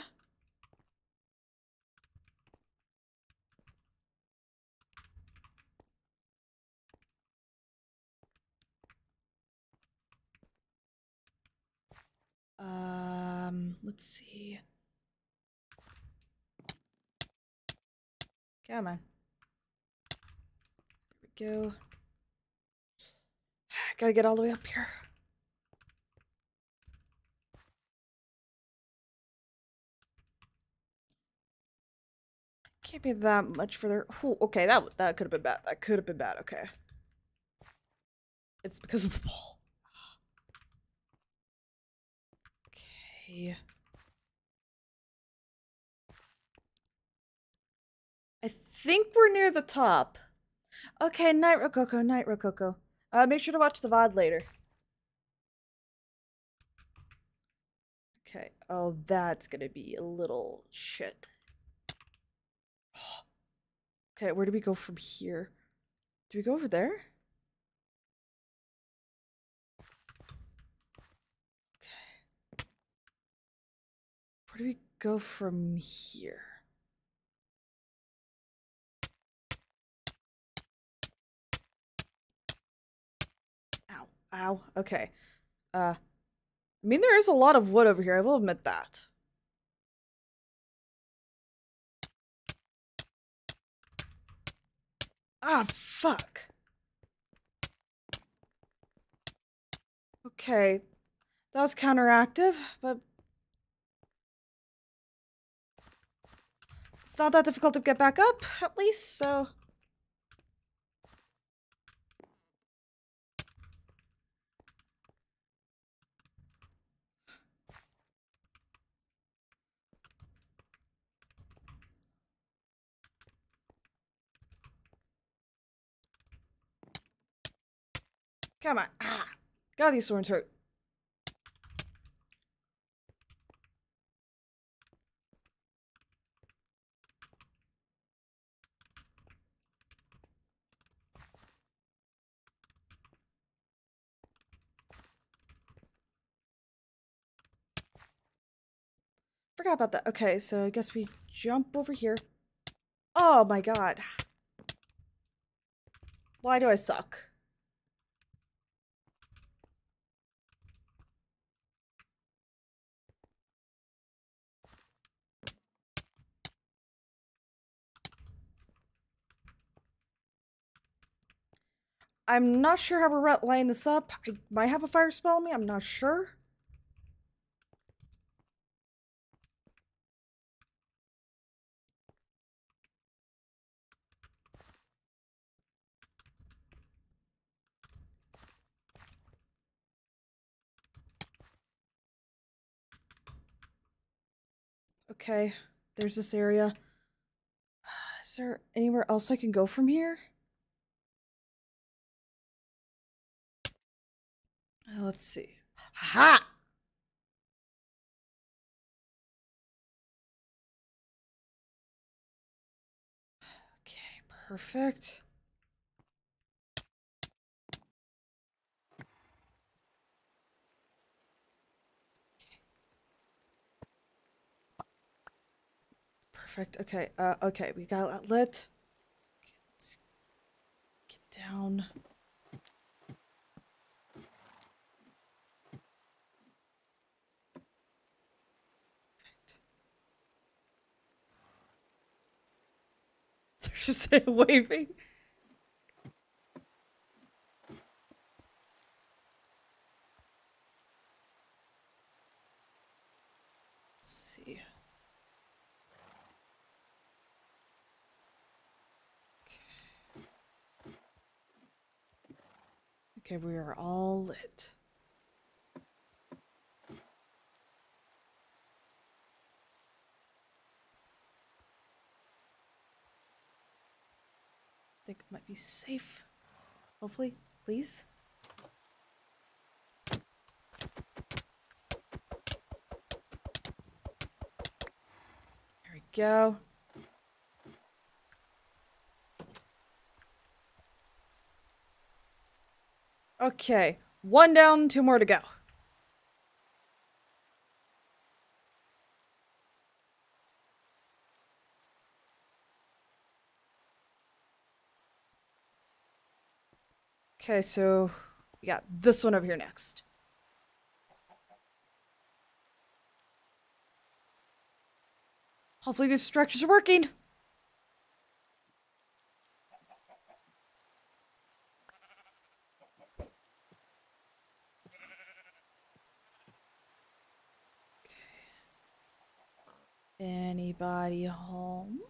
Um, let's see. Come on. There we go. Gotta get all the way up here. Can't be that much further. Ooh, okay, that that could have been bad. That could have been bad. Okay. It's because of the ball. I think we're near the top. Okay, Night Rococo, Night Rococo. Uh, make sure to watch the V O D later. Okay, oh, that's gonna be a little shit. Okay, where do we go from here? Do we go over there? Where do we go from here? Ow, ow, okay. Uh, I mean, there is a lot of wood over here, I will admit that. Ah, fuck. Okay, that was counteractive, but it's not that difficult to get back up, at least, so... Come on. Ah. God, these thorns hurt. Forgot about that. Okay, so I guess we jump over here. Oh my god. Why do I suck? I'm not sure how we're lining this up. I might have a fire spell on me. I'm not sure. Okay, there's this area. Is there anywhere else I can go from here? Uh, let's see. Ha! Okay, perfect. Perfect. Okay. Uh, okay. We got that lit. Okay, let's get down. Perfect. There's just a waving. Okay, we are all lit. Think it might be safe. Hopefully, please. There we go. Okay, one down, two more to go. Okay, so we got this one over here next. Hopefully these structures are working. Anybody home?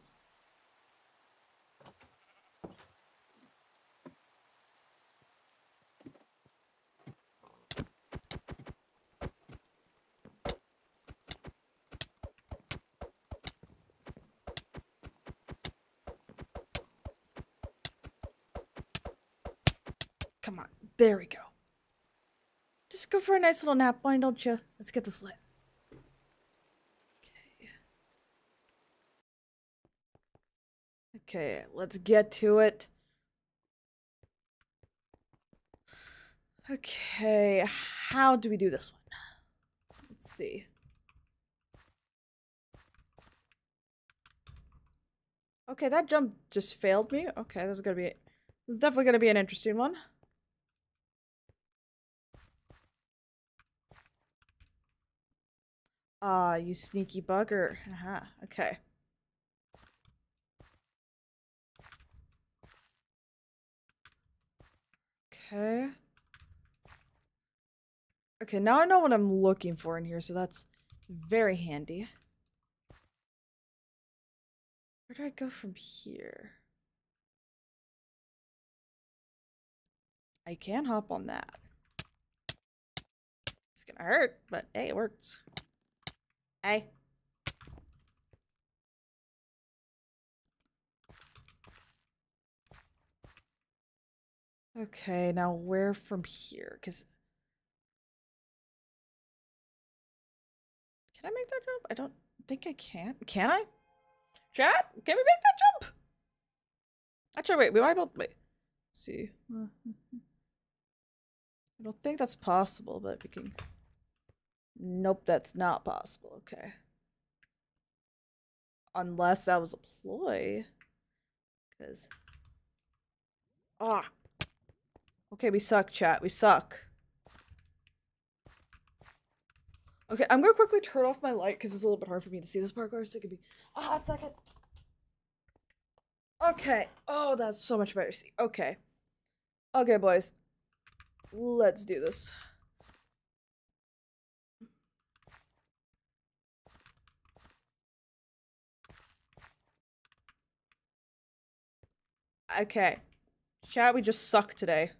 Come on, there we go. Just go for a nice little nap, why don't you? Let's get this lit. Okay, let's get to it. Okay, how do we do this one? Let's see. Okay, that jump just failed me. Okay, this is gonna be it. This is definitely gonna be an interesting one. Ah, you sneaky bugger. Haha, okay. Okay. Okay, now I know what I'm looking for in here, so that's very handy. Where do I go from here? I can hop on that. It's gonna hurt, but hey, it works. Hey. Okay, now where from here? Because can I make that jump? I don't think I can. Can I? Chat, can we make that jump? Actually, wait, we might both wait. Let's see. I don't think that's possible, but we can. Nope, that's not possible. Okay. Unless that was a ploy. Because. Ah. Okay, we suck, chat. We suck. Okay, I'm gonna quickly turn off my light because it's a little bit hard for me to see this parkour, so it could be a hot second. Okay. Oh, that's so much better to see. Okay. Okay, boys. Let's do this. Okay. Chat, we just suck today.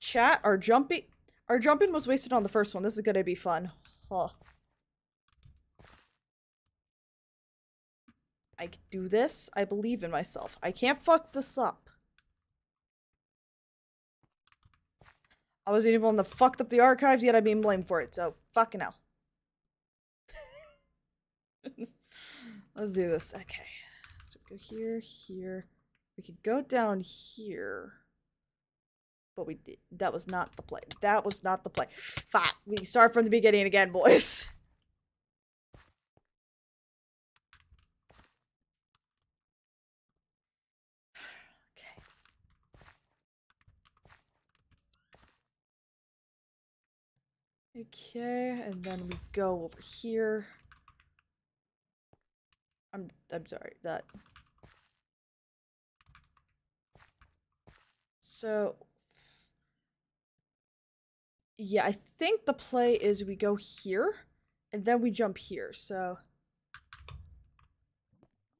Chat, our jumping- our jumping was wasted on the first one. This is gonna be fun. Huh. I can do this. I believe in myself. I can't fuck this up. I wasn't even one that fucked up the archives, yet I'm being blamed for it, so fucking hell. Let's do this. Okay. So we go here, here. We could go down here. But we did. That was not the play. That was not the play. Fuck. We start from the beginning again, boys. Okay. Okay, and then we go over here. I'm I'm sorry, that. So yeah, I think the play is we go here and then we jump here. So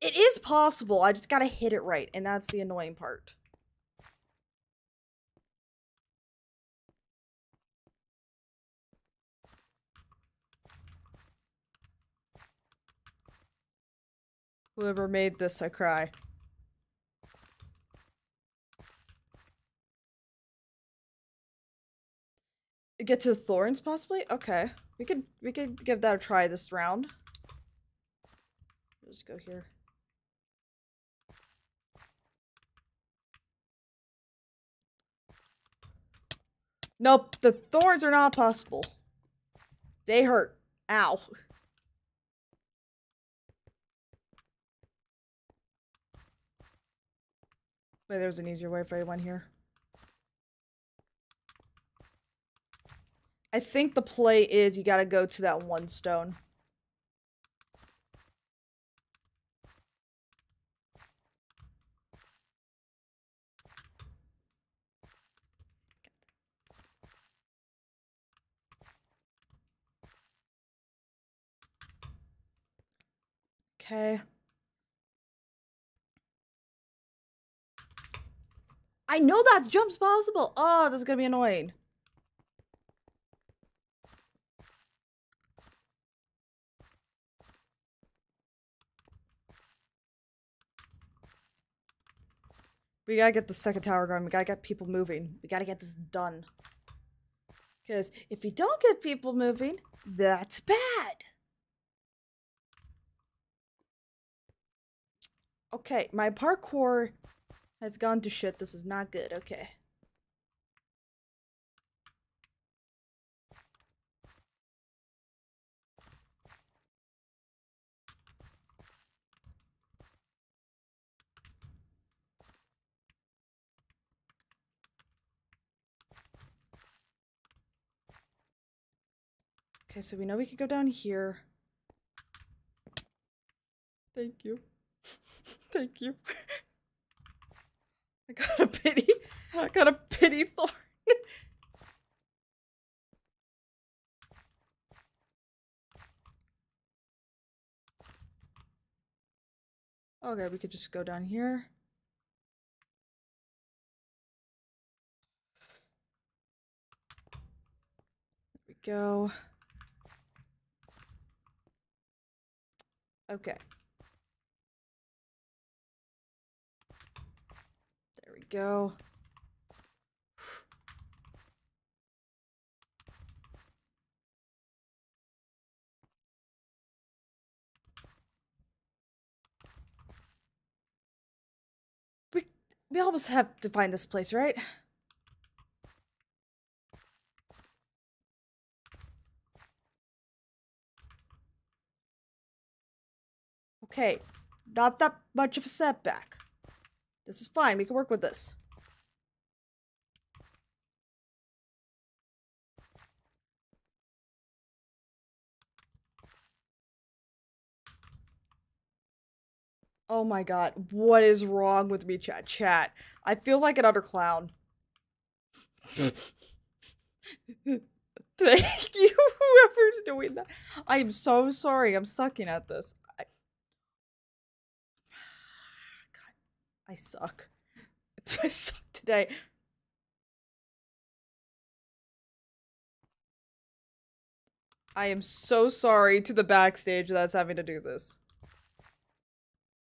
it is possible. I just gotta hit it right, and that's the annoying part. Whoever made this, I cry. Get to the thorns, possibly? Okay. We could- we could give that a try this round. Let's go here. Nope, the thorns are not possible. They hurt. Ow. Wait, there's an easier way for everyone here. I think the play is you gotta go to that one stone. Okay. I know that jump's possible! Oh, this is gonna be annoying. We gotta get the second tower going. We gotta get people moving. We gotta get this done. Because if we don't get people moving, that's bad! Okay, my parkour has gone to shit. This is not good. Okay. Okay, so we know we could go down here. Thank you. Thank you. I got a pity. I got a pity thorn. Okay, we could just go down here. There we go. Okay. There we go. We we almost have to find this place, right? Okay, not that much of a setback. This is fine, we can work with this. Oh my god, what is wrong with me, chat? Chat, I feel like an utter clown. Thank you, whoever's doing that. I am so sorry, I'm sucking at this. I... God, I suck. I suck today. I am so sorry to the backstage that's having to do this.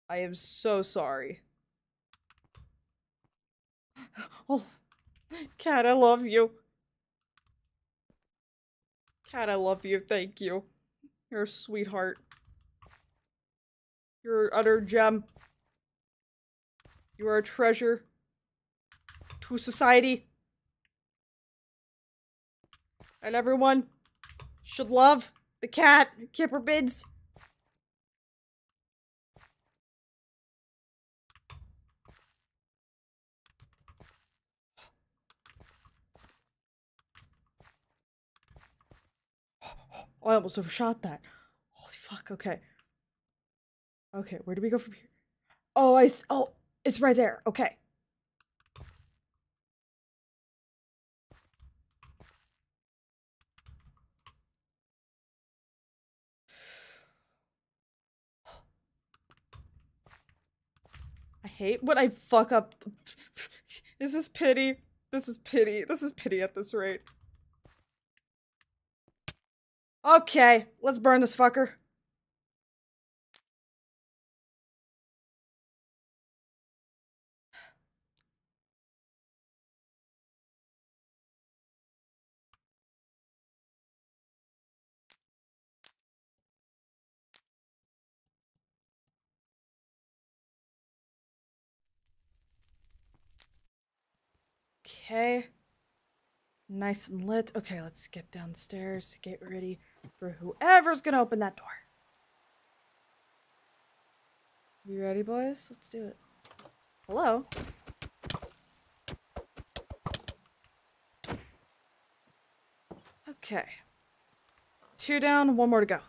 I am so sorry. Oh, Cat, I love you. Cat, I love you. Thank you. You're a sweetheart. You're an utter gem. You are a treasure to society. And everyone should love the cat. Kipper bids. Oh, I almost overshot that. Holy fuck, okay. Okay, where do we go from here? Oh, I- oh, it's right there, okay. I hate when I fuck up- This is pity. This is pity. This is pity at this rate. Okay, let's burn this fucker. Okay. Nice and lit. Okay, let's get downstairs, get ready for whoever's gonna open that door. You ready, boys? Let's do it. Hello? Okay. Two down, one more to go.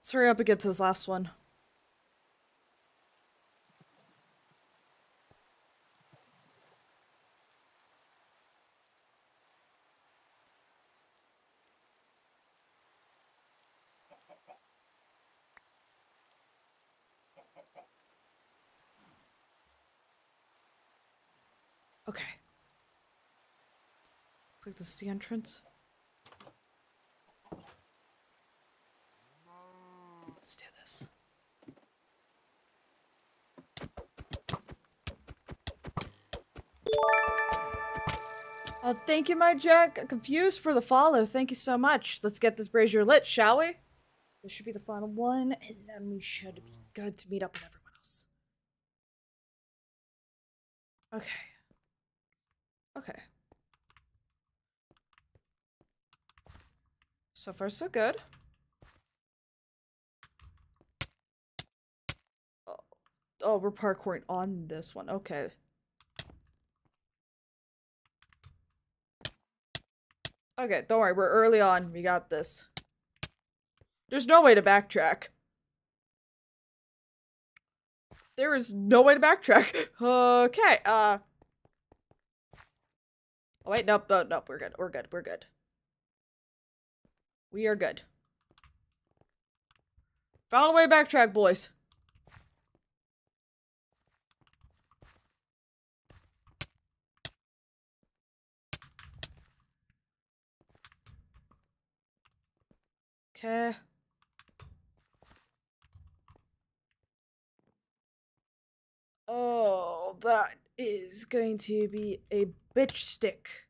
Let's hurry up and get to this last one. Okay. Looks like this is the entrance. Let's do this. Uh, thank you, my Jack. Confused for the follow. Thank you so much. Let's get this brazier lit, shall we? This should be the final one, and then we should be good to meet up with everyone else. Okay. Okay. So far, so good. Oh, we're parkouring on this one. Okay. Okay, don't worry. We're early on. We got this. There's no way to backtrack. There is no way to backtrack. Okay. Uh. Oh, wait. Nope. Nope. Nope. We're good. We're good. We're good. We are good. Found a way to backtrack, boys. Okay. Oh, that is going to be a bitch stick.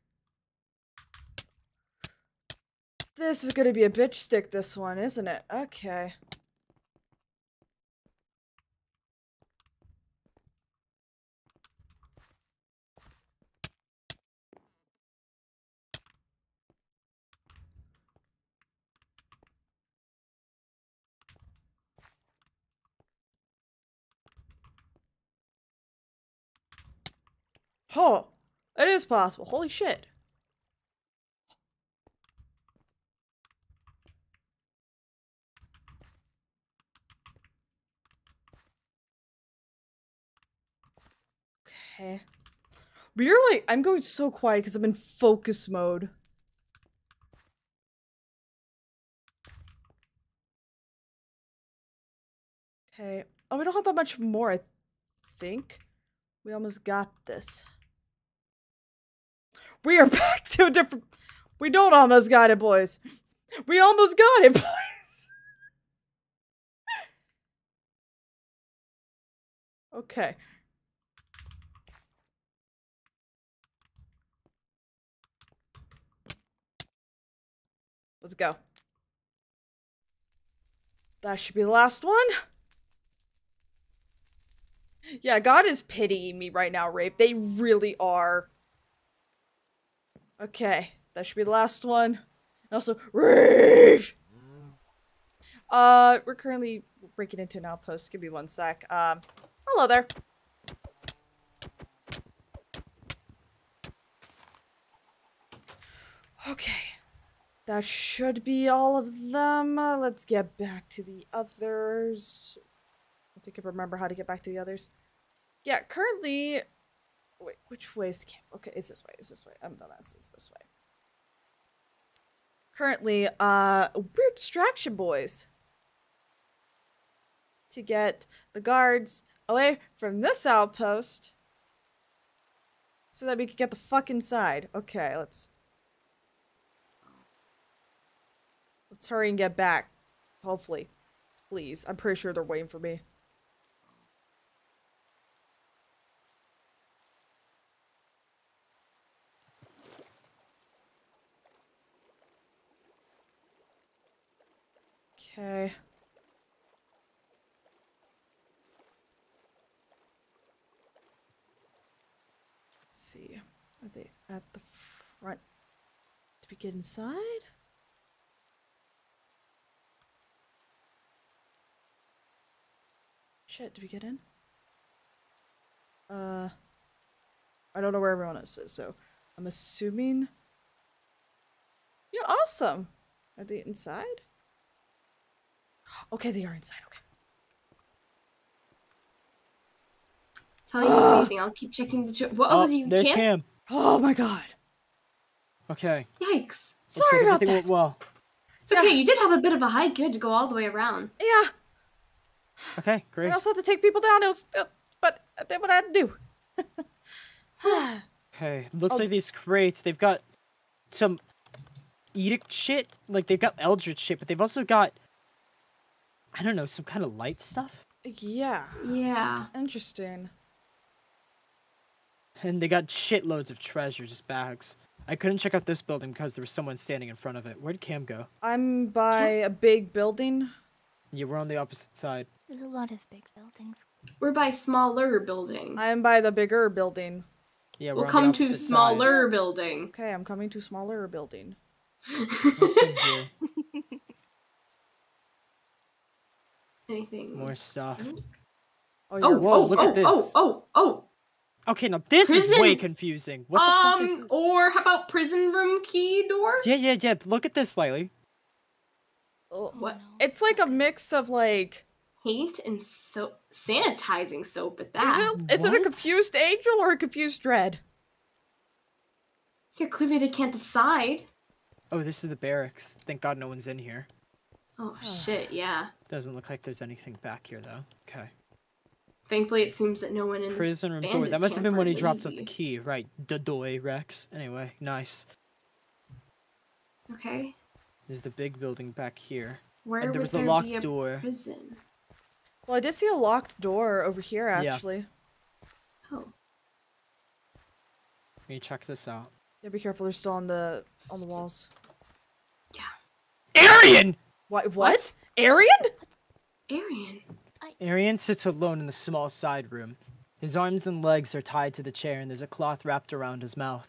This is going to be a bitch stick, this one, isn't it? Okay. Oh, It is possible. Holy shit. Okay. But you're like, I'm going so quiet because I'm in focus mode. Okay. Oh, we don't have that much more, I think. We almost got this. We are back to a different... We don't almost got it, boys. We almost got it, boys. Okay. Let's go. That should be the last one. Yeah, God is pitying me right now, Rape. They really are. Okay, that should be the last one. And also, Rape! Uh, we're currently breaking into an outpost. Give me one sec. Um, hello there. Okay. That should be all of them. Uh, let's get back to the others. Once I can remember how to get back to the others. Yeah, currently... Wait, which way is the camp? Okay, it's this way, it's this way. I'm done. It's this way. Currently, uh, weird distraction, boys. To get the guards away from this outpost. So that we could get the fuck inside. Okay, let's... Let's hurry and get back. Hopefully. Please. I'm pretty sure they're waiting for me. Okay. Let's see. Are they at the front? Did we get inside? Shit, did we get in? Uh, I don't know where everyone else is, so I'm assuming... You're awesome! Are they inside? Okay, they are inside, okay. Tell you uh, something, I'll keep checking the... Ch what, oh, you there's Cam? Cam! Oh my god! Okay. Yikes! Sorry about that! Went well. It's okay, yeah. You did have a bit of a hike, you had to go all the way around. Yeah! Okay, great. I also had to take people down, it was, uh, but that's what I had to do. Okay, looks oh. like these crates, they've got some edict shit, like they've got eldritch shit, but they've also got, I don't know, some kind of light stuff? Yeah. Yeah. Interesting. And they got shitloads of treasure, just bags. I couldn't check out this building because there was someone standing in front of it. Where'd Cam go? I'm by Cam? a big building. Yeah, we're on the opposite side. There's a lot of big buildings. We're by smaller building. I am by the bigger building. Yeah, we're we'll on come the to smaller side. building. Okay, I'm coming to smaller building. Anything more stuff? Oh, oh, whoa, oh, look oh, at this. oh, oh, oh. Okay, now this prison... is way confusing. What um, the fuck is this? Or how about prison room key door? Yeah, yeah, yeah. Look at this, Lily. Oh, what? It's like a mix of like paint and soap, sanitizing soap at that. Is it, is it a confused angel or a confused dread? Here, clearly they can't decide. Oh, this is the barracks. Thank God no one's in here. Oh, oh shit, yeah. Doesn't look like there's anything back here though. Okay. Thankfully, it seems that no one in prison room door. That must have been when he easy. drops off the key, right? Dadoy Rex. Anyway, nice. Okay. There's the big building back here. Where and there was the there locked door. Prison? Well, I did see a locked door over here, actually. Yeah. Oh. Let me check this out. Yeah, be careful. They're still on the on the walls. Yeah. Arian. What? What? what? Arian? Arian. I... Arian sits alone in the small side room. His arms and legs are tied to the chair, and there's a cloth wrapped around his mouth.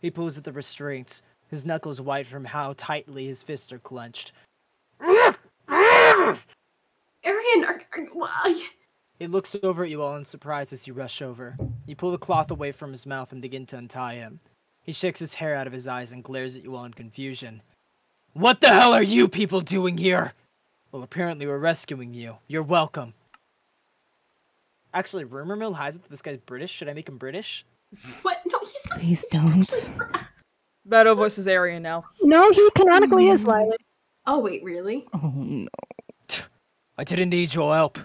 He pulls at the restraints. His knuckles white from how tightly his fists are clenched. Arian, are, are, He looks over at you all in surprise as you rush over. You pull the cloth away from his mouth and begin to untie him. He shakes his hair out of his eyes and glares at you all in confusion. What the hell are you people doing here? Well, apparently we're rescuing you. You're welcome. Actually, rumor mill hides that this guy's British. Should I make him British? What? No, he's not. Please don't. Meadow voices Arian now. No, he canonically is Lila. Oh, wait, really? Oh, no. I didn't need your help.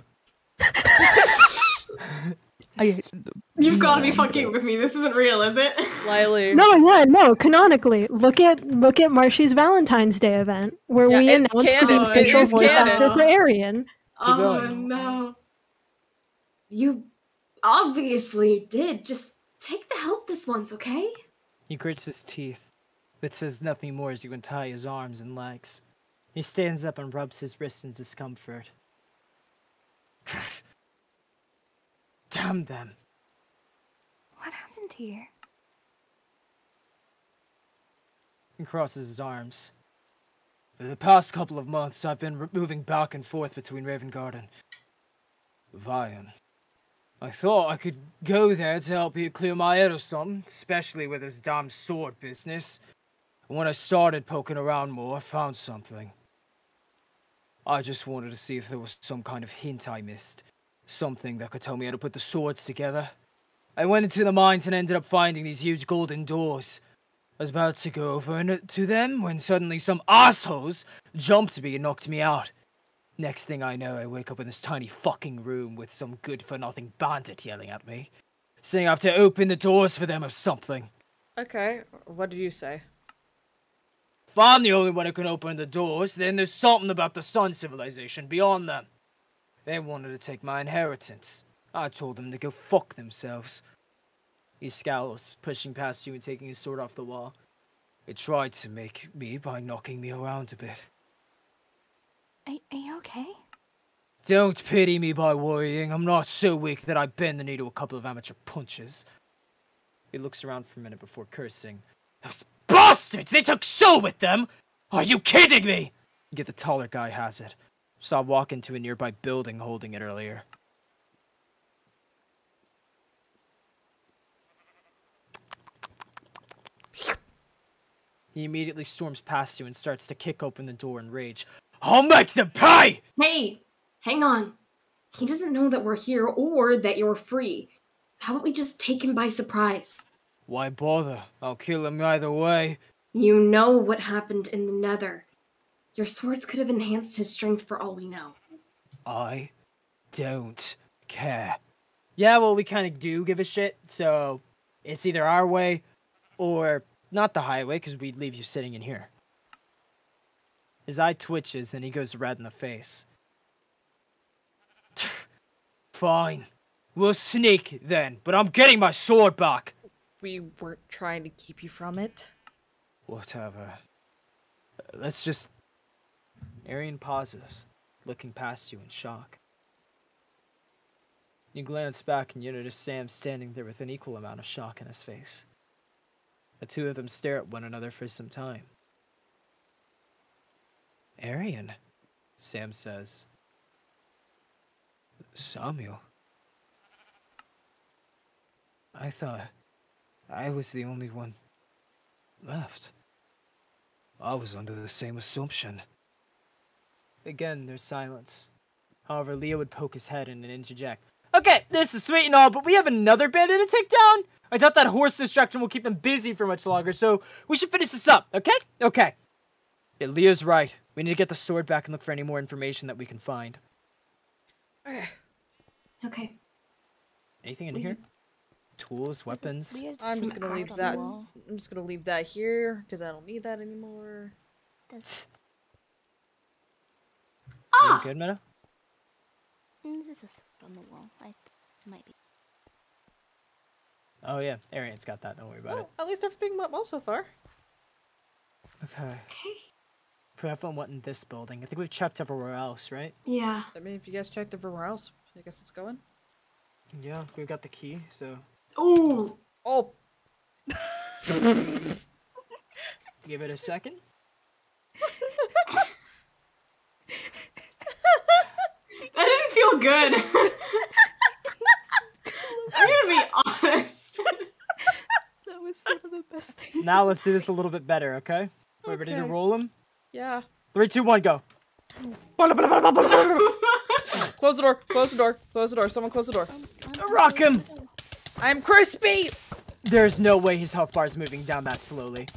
I, You've got to be fucking with me. This isn't real, is it? Lily. No, yeah, no. Canonically, look at look at Marshy's Valentine's Day event where yeah, we announced canon. the official voice canon. actor for Arian. Oh no! You obviously did. Just take the help this once, okay? He grits his teeth, but says nothing more as you untie his arms and legs. He stands up and rubs his wrists in discomfort. Damn them. What happened here? He crosses his arms. For the past couple of months, I've been moving back and forth between Ravengard and Vion. I thought I could go there to help you clear my head or something, especially with this damn sword business. And when I started poking around more, I found something. I just wanted to see if there was some kind of hint I missed. Something that could tell me how to put the swords together. I went into the mines and ended up finding these huge golden doors. I was about to go over to them when suddenly some assholes jumped me and knocked me out. Next thing I know, I wake up in this tiny fucking room with some good-for-nothing bandit yelling at me, saying I have to open the doors for them or something. Okay, what did you say? If I'm the only one who can open the doors, then there's something about the Sun civilization beyond them. They wanted to take my inheritance. I told them to go fuck themselves. He scowls, pushing past you and taking his sword off the wall. It tried to make me by knocking me around a bit. Are, are you okay? Don't pity me by worrying. I'm not so weak that I bend the knee to a couple of amateur punches. He looks around for a minute before cursing. Those bastards! They took soul with them! Are you kidding me? You get the taller guy has it. Saw walk into a nearby building holding it earlier. He immediately storms past you and starts to kick open the door in rage. I'll make them pay! Hey, hang on. He doesn't know that we're here or that you're free. How about we just take him by surprise? Why bother? I'll kill him either way. You know what happened in the Nether. Your swords could have enhanced his strength for all we know. I don't care. Yeah, well, we kind of do give a shit, so it's either our way or not the highway, because we'd leave you sitting in here. His eye twitches, and he goes red in the face. Fine. We'll sneak, then, but I'm getting my sword back. We weren't trying to keep you from it. Whatever. Let's just... Arian pauses, looking past you in shock. You glance back and you notice Sam standing there with an equal amount of shock in his face. The two of them stare at one another for some time. Arian, Sam says. Samuel. I thought I was the only one left. I was under the same assumption. Again, there's silence. However, Leo would poke his head in and interject. Okay, this is sweet and all, but we have another bandit to take down? I doubt that horse distraction will keep them busy for much longer, so we should finish this up, okay? Okay. Yeah, Leo's right. We need to get the sword back and look for any more information that we can find. Okay. Okay. Anything in we... here? Tools, weapons? We had... I'm just gonna leave that. I'm just gonna leave that here, because I don't need that anymore. That's... Ah! Good, Meta? This is on the wall. I th might be. Oh yeah, Arian's got that. Don't worry about well, it. At least everything went well so far. Okay. Okay. Preferably went in this building. I think we've checked everywhere else, right? Yeah. I mean, if you guys checked everywhere else, I guess it's going. Yeah, we've got the key, so. Ooh! Oh. Give it a second. That didn't feel good. Now let's do this a little bit better, okay? We're okay. Ready to roll them? Yeah. Three, two, one, go. Close the door. Close the door. Close the door. Someone close the door. Rock him. I'm crispy. There's no way his health bar is moving down that slowly.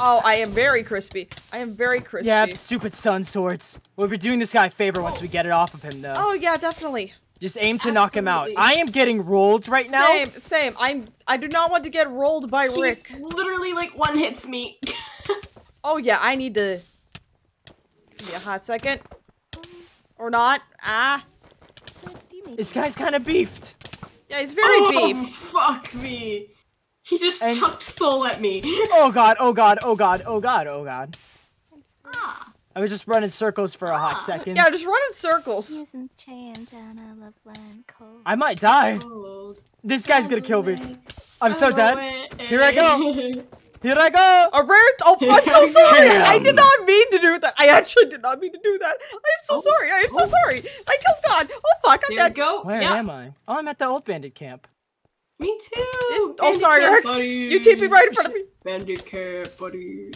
Oh, I am very crispy. I am very crispy. Yeah, stupid sun swords. We'll be doing this guy a favor once we get it off of him, though. Oh, yeah, definitely. Just aim to Absolutely. knock him out. I am getting rolled right now. Same, same. I'm, I do not want to get rolled by He's Rick. literally, like, one hits me. Oh, yeah, I need to... Give me a hot second. Or not. Ah. This guy's kind of beefed. Yeah, he's very oh, beefed. Fuck me. He just and... chucked soul at me. Oh god, oh god, oh god, oh god, oh god. Ah. I was just running circles for a ah. hot second. Yeah, just running circles. I might die. This guy's gonna kill me. I'm so dead. Here I go. Here I go! A rare oh, I'm so sorry! I did not mean to do that! I actually did not mean to do that! I am so oh, sorry! I am oh. so sorry! I killed God! Oh fuck, I'm there dead! Go. Where yeah. am I? Oh, I'm at the old bandit camp. Me too! This, oh, sorry, Rex! You teed me right in front of me! Bandit camp, buddies.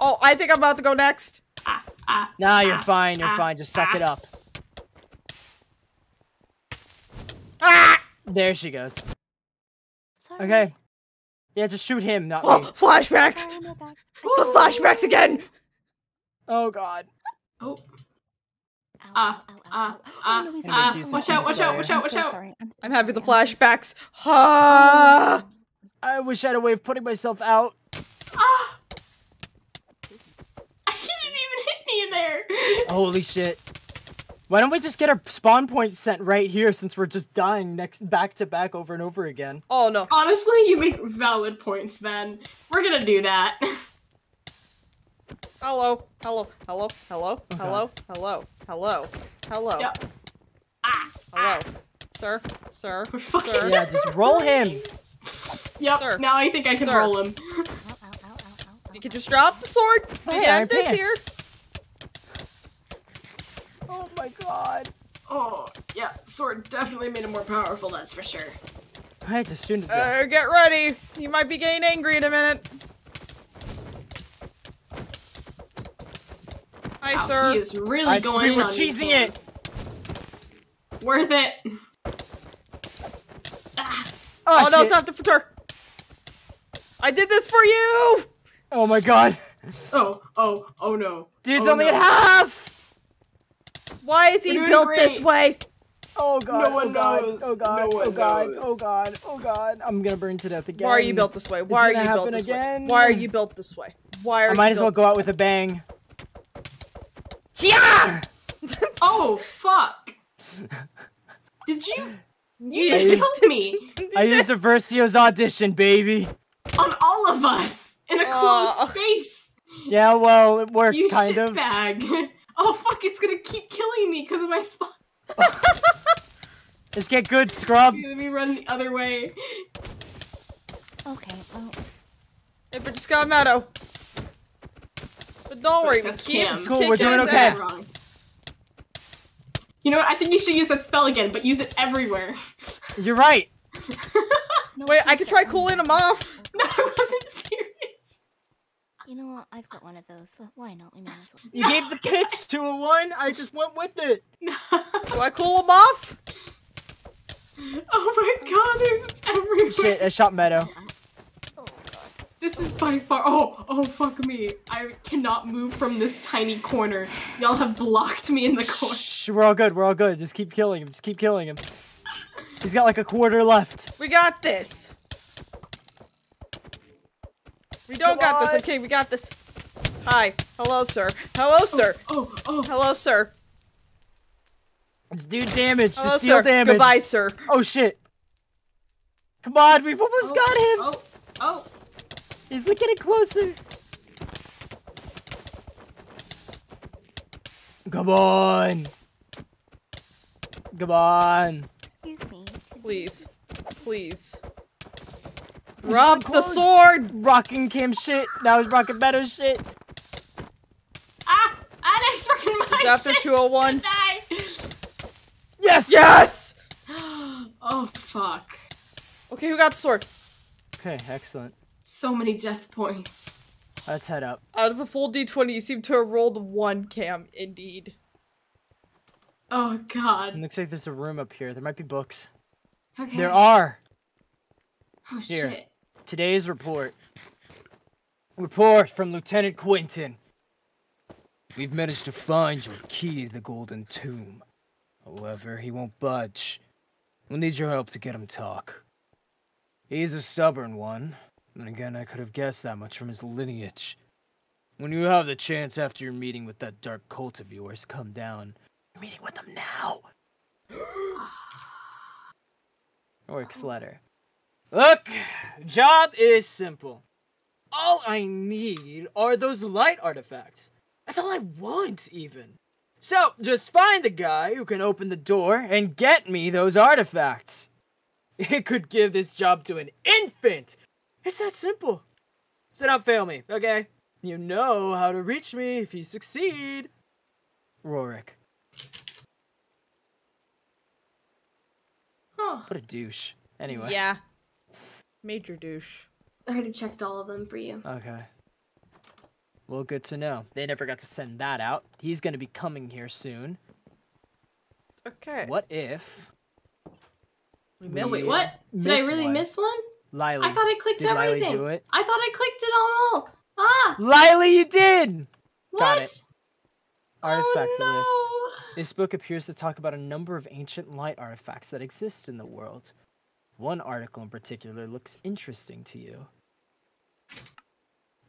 Oh, I think I'm about to go next. Ah, ah, nah, you're ah, fine, you're ah, fine. Just suck ah. it up. Ah! There she goes. Sorry. Okay. Yeah, just shoot him, not oh, me. Flashbacks! Oh, the flashbacks again! Oh god. Oh. Ah, ah, ah, ah. Watch out, watch out, watch out, watch out. I'm having the flashbacks. Ah. I wish I had a way of putting myself out. Ah! He didn't even hit me in there! Holy shit. Why don't we just get our spawn point sent right here since we're just dying next back to back over and over again? Oh no. Honestly, you make valid points, man. We're gonna do that. Hello, hello, hello, hello, okay. hello, hello, hello, hello. No. Ah, hello. Ah. Sir, sir, sir. Yeah, just roll him. Yep, sir. Now I think I can sir. roll him. Ow, ow, ow, ow, ow. You can just drop the sword. Oh, yeah, I this pants. here. Oh my god. Oh, yeah, sword definitely made him more powerful, that's for sure. I just assumed that. Uh, get ready! You might be getting angry in a minute. Hi, wow, sir. He is really I going we were on cheesing it! Worth it! Ah. Oh, oh no, it's not the future! I did this for you! Oh my god. Oh, oh, oh no. Dude's oh, only no. at half! Why is he built great. this way? Oh god, no one oh god, knows. oh god, no oh god, knows. oh god, oh god. I'm gonna burn to death again. Why are you built this way? Why it's are you built this again? way? Why are you built this way? Why are I you might as well go way? out with a bang. Yeah! Oh, fuck. Did you? You just used, killed me. I used a Versio's audition, baby. On all of us, in a closed uh, space. Yeah, well, it worked, you kind of. You shitbag. Oh fuck, it's gonna keep killing me because of my spawn. Just get good, scrub. Let me run the other way. Okay, well. Hey, but just got Matto. But don't worry, we keep It's cool, we're doing okay. You know what, I think you should use that spell again, but use it everywhere. You're right. No, wait, I could try cooling him off. No, I wasn't serious. You know what? I've got one of those. So why not? We might as well. You no, gave the pitch God. to a one. I just went with it. No. Do I cool him off? Oh my God! There's it's everywhere. Shit! I shot Meadow. Oh God! This is by far. Oh, oh fuck me! I cannot move from this tiny corner. Y'all have blocked me in the corner. Shh, we're all good. We're all good. Just keep killing him. Just keep killing him. He's got like a quarter left. We got this. We don't got this. Okay, we got this. Hi. Hello, sir. Hello, sir. Oh, oh, oh. Hello, sir. Let's do damage. Hello, Just sir. Damage. Goodbye, sir. Oh, shit. Come on, we've almost oh, got him. Oh, oh. He's looking it closer. Come on. Come on. Excuse me. Please. Please. Drop the sword! Rocking Kim shit. Now he's rocking better shit. Ah! Ah, now he's rocking my shit! After two oh one. Yes! Yes! Oh, fuck. Okay, who got the sword? Okay, excellent. So many death points. Let's head up. Out of a full d twenty, you seem to have rolled one, Cam, indeed. Oh, God. It looks like there's a room up here. There might be books. Okay. There are! Oh, here. Shit. Today's report. Report from Lieutenant Quinton. We've managed to find your key to the Golden Tomb. However, he won't budge. We'll need your help to get him to talk. He's a stubborn one. And again, I could have guessed that much from his lineage. When you have the chance after your meeting with that dark cult of yours, come down. You're meeting with them now! Rorik's letter. Look! Job is simple. All I need are those light artifacts. That's all I want, even. So, just find the guy who can open the door and get me those artifacts. It could give this job to an infant! It's that simple. So don't fail me, okay? You know how to reach me if you succeed. Rorik. Huh. What a douche. Anyway. Yeah. Major douche. I already checked all of them for you. Okay. Well, good to know. They never got to send that out. He's going to be coming here soon. Okay. What if... We missed wait, what? Did I really one. miss one? Lily. I thought I clicked did everything. Lily do it? I thought I clicked it on all. Ah! Lily, you did! What? Got it. Artifact oh, no. list. This book appears to talk about a number of ancient light artifacts that exist in the world. One article in particular looks interesting to you.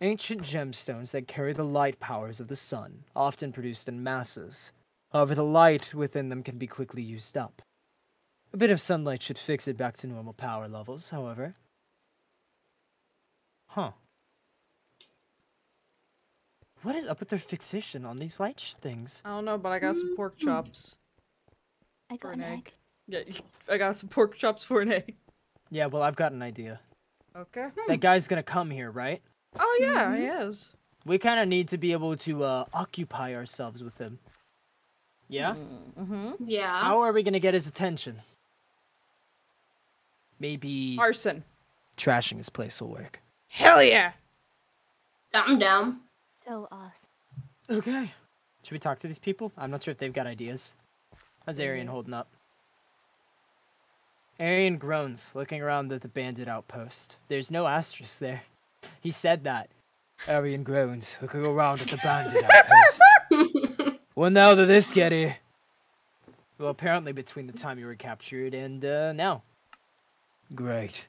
Ancient gemstones that carry the light powers of the sun, often produced in masses. However, the light within them can be quickly used up. A bit of sunlight should fix it back to normal power levels, however. Huh. What is up with their fixation on these light things? I don't know, but I got some pork chops. I got an, an egg. egg. Yeah, I got some pork chops for an egg. Yeah, well, I've got an idea. Okay. Hmm. That guy's gonna come here, right? Oh, yeah, mm-hmm. he is. We kind of need to be able to uh, occupy ourselves with him. Yeah? Mm-hmm. Yeah. How are we gonna get his attention? Maybe... Arson. Trashing his place will work. Hell yeah! I'm down. So awesome. Okay. Should we talk to these people? I'm not sure if they've got ideas. How's Arian holding up? Arian groans, looking around at the bandit outpost. There's no asterisk there. He said that. Arian groans, looking around at the bandit outpost. Well, now they're this getty. Well, apparently between the time you were captured and, uh, now. Great.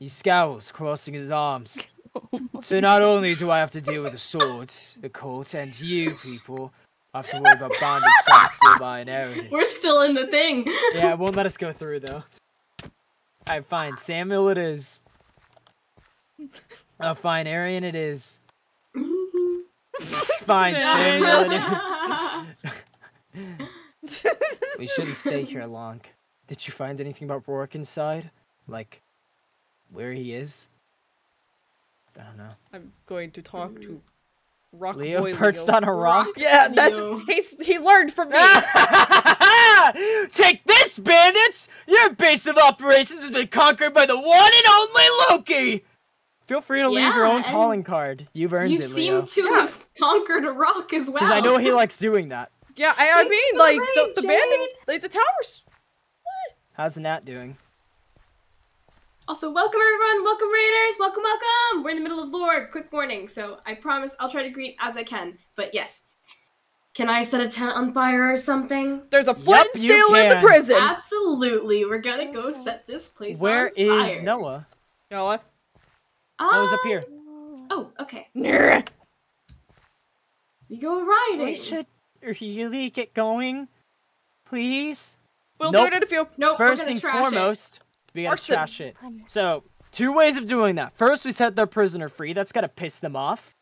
He scowls, crossing his arms. Oh so not only do I have to deal with the swords, the cult, and you people, I have to worry about bandits trying to steal my inheritance. We're still in the thing. Yeah, it won't let us go through, though. Alright, fine. Samuel it is. Oh, fine. Arian it is. Fine. Samuel it is. We shouldn't stay here long. Did you find anything about Rorik inside? Like... where he is? I don't know. I'm going to talk to Rock Leo Boy perched Leo. on a rock? Yeah, that's he's, he learned from me! Take this, bandits! Your base of operations has been conquered by the one and only Loki! Feel free to yeah, leave your own calling card. You've earned you it, Leo. You seem to yeah. have conquered a rock as well. Because I know he likes doing that. Yeah, I, I mean, like, right, the, the bandit, like, the towers. How's Nat doing? Also, welcome everyone, welcome Raiders, welcome, welcome! We're in the middle of lore, quick warning, so I promise I'll try to greet as I can, but yes. Can I set a tent on fire or something? There's a flint yep, steel in the prison! Absolutely, we're gonna go set this place Where on fire. Where is Noah? Noah? Um, Noah's up here. Oh, okay. We go riding. We should really get going, please? We'll nope. do it in a few. Nope, First things foremost. It. We gotta Arson. trash it. So, two ways of doing that. First, we set their prisoner free. That's gotta piss them off.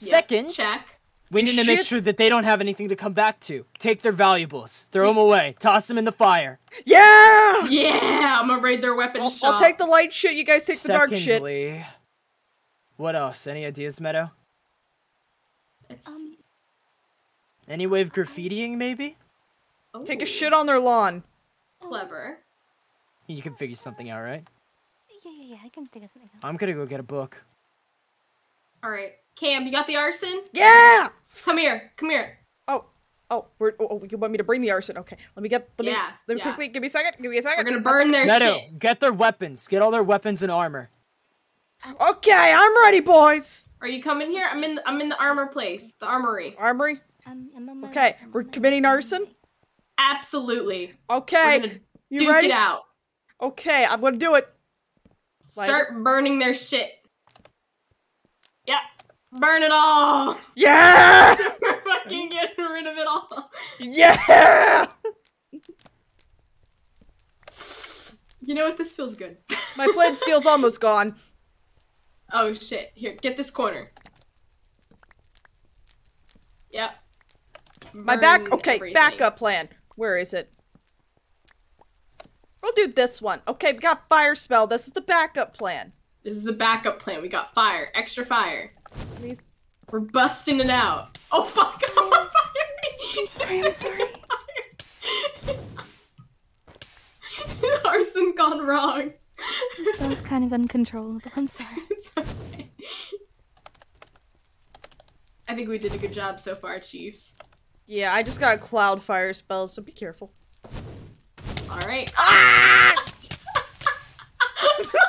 Yep. Second, Check. we need to make sure that they don't have anything to come back to. Take their valuables. Throw them away. Toss them in the fire. Yeah! Yeah! I'm gonna raid their weapon I'll, shop. I'll take the light shit. You guys take Secondly, the dark shit. What else? Any ideas, Meadow? Um, Any way of graffitiing, maybe? Oh. Take a shit on their lawn. Clever. You can figure something out, right? Yeah, yeah, yeah, I can figure something out. I'm gonna go get a book. All right, Cam, you got the arson? Yeah. Come here. Come here. Oh, oh, we're, oh, you want me to bring the arson? Okay, let me get. Let me, yeah. Let me yeah. quickly. Give me a second. Give me a second. We're gonna burn their no, shit. No, get their weapons. Get all their weapons and armor. Okay, I'm ready, boys. Are you coming here? I'm in. The, I'm in the armor place. The armory. Armory. Um, I'm okay, I'm we're committing arson. Absolutely. Okay. We're gonna you duke ready? It out. Okay, I'm gonna do it. Light Start it. burning their shit. Yep. Burn it all. Yeah. We're fucking getting rid of it all. Yeah. You know what? This feels good. My flint steel's almost gone. Oh shit! Here, get this corner. Yep. Burn My back, okay, everything. Backup plan. Where is it? We'll do this one. Okay, we got fire spell. This is the backup plan. This is the backup plan. We got fire, extra fire. Please. We're busting it out. Oh fuck! Oh, fire. Sorry, I'm sorry. Fire. Arson gone wrong. This sounds kind of uncontrollable. I'm sorry. It's okay. I think we did a good job so far, Chiefs. Yeah, I just got cloud fire spells, so be careful. All right. Ah!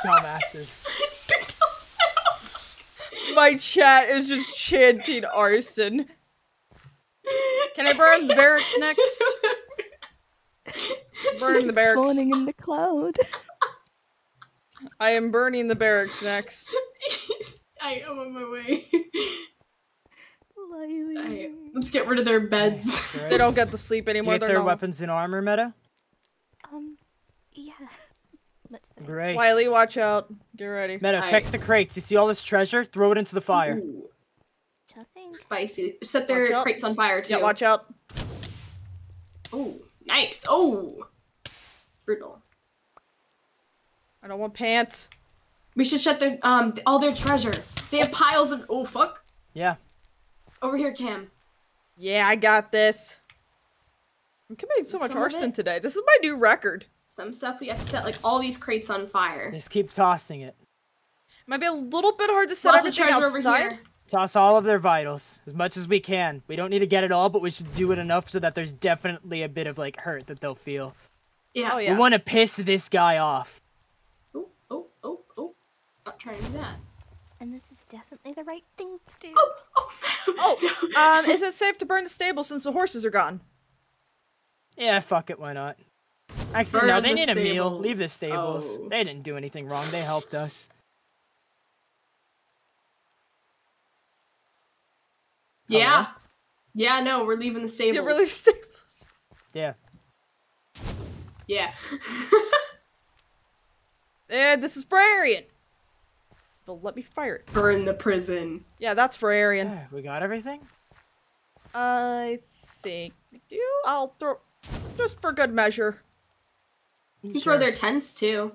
Dumbasses. My chat is just chanting arson. Can I burn the barracks next? Burn the barracks. It's spawning in the cloud. I am burning the barracks next. I am on my way. Right, let's get rid of their beds. Right. They don't get to sleep anymore. Get their normal. weapons and armor, meta? Um, yeah. Let's do Great. Wiley, watch out. Get ready. Meta, all check right. the crates. You see all this treasure? Throw it into the fire. Ooh. Spicy. Set their crates on fire, too. Yeah, watch out. Oh, nice. Oh. Brutal. I don't want pants. We should shut their, um, all their treasure. They have piles of, oh, fuck. Yeah. Over here, Cam. Yeah, I got this. I'm committing so Some much arson today. This is my new record. Some stuff we have to set, like, all these crates on fire. Just keep tossing it. Might be a little bit hard to set Lots everything outside. Over here. Toss all of their vitals, as much as we can. We don't need to get it all, but we should do it enough so that there's definitely a bit of, like, hurt that they'll feel. Yeah. Oh, yeah. We want to piss this guy off. Oh, oh, oh, oh. Not trying to do that. And this is definitely the right thing to do. Oh, oh, oh. No. Um, is it safe to burn the stable since the horses are gone? Yeah, fuck it, why not? Actually, burn no, they the need stables. a meal. Leave the stables. Oh. They didn't do anything wrong. They helped us. Yeah. Hello? Yeah, no, we're leaving the stables. Yeah, we're leaving stables. Yeah. Yeah. And this is for Arian. But let me fire it. Burn the prison. Yeah, that's for Arian. Yeah, we got everything? I think we do. I'll throw... Just for good measure. You can sure. throw their tents, too.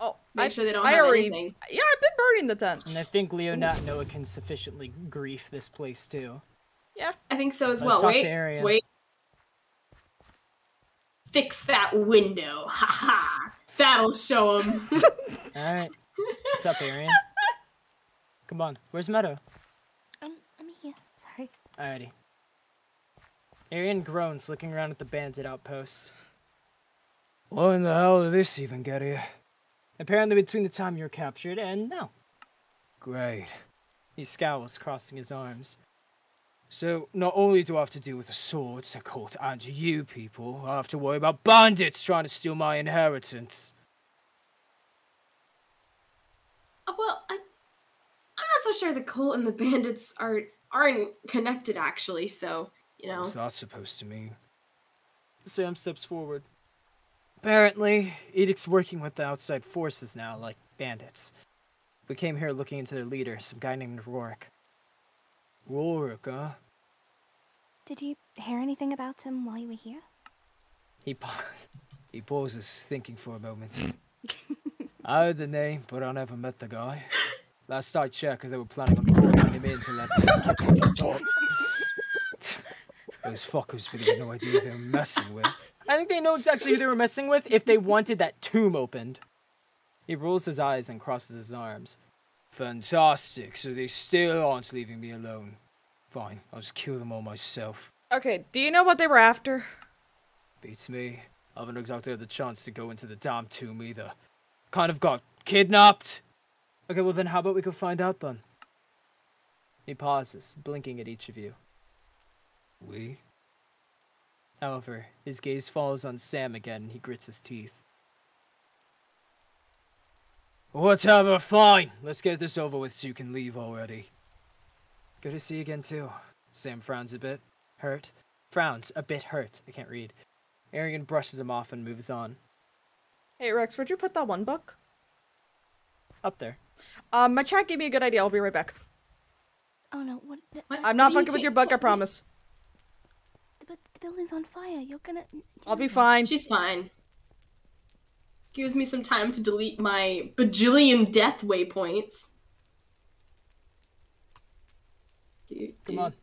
Oh, Make I, sure they don't I have already, anything. Yeah, I've been burning the tents. And I think Leo, Nat, and Noah can sufficiently grief this place, too. Yeah. I think so as Let's well. Wait, wait. Fix that window. Ha ha. That'll show them. All right. What's up, Arian? Come on, where's Meadow? Um, I'm here, sorry. Alrighty. Arian groans, looking around at the bandit outpost. What in the hell did this even get here? Apparently between the time you were captured and now. Great. He scowls, crossing his arms. So, not only do I have to deal with the swords, the court, and you people, I have to worry about bandits trying to steal my inheritance. Well, I, I'm not so sure the cult and the bandits are, aren't connected, actually, so, you know. It's not supposed to mean. Sam steps forward. Apparently, Edict's working with the outside forces now, like bandits. We came here looking into their leader, some guy named Rorik. Rorik, huh? Did you hear anything about him while you were here? He, pa he pauses, thinking for a moment. I heard the name, but I never met the guy. Last I checked, they were planning on calling him in to let them kick him off. Those fuckers would have no idea who they were messing with. I think they know exactly who they were messing with if they wanted that tomb opened. He rolls his eyes and crosses his arms. Fantastic, so they still aren't leaving me alone. Fine, I'll just kill them all myself. Okay, do you know what they were after? Beats me. I haven't exactly had the chance to go into the damn tomb either. Kind of got kidnapped! Okay, well then how about we go find out then? He pauses, blinking at each of you. We? However, his gaze falls on Sam again and he grits his teeth. Whatever, fine! Let's get this over with so you can leave already. Good to see you again too. Sam frowns a bit. Hurt. Frowns. A bit hurt. I can't read. Arian brushes him off and moves on. Hey Rex, where'd you put that one book? Up there. Um, my chat gave me a good idea. I'll be right back. Oh no, what? The, what I'm not fucking you with your book, I promise. But the building's on fire. You're gonna... You're I'll be fine. She's fine. Gives me some time to delete my bajillion death waypoints. Come on.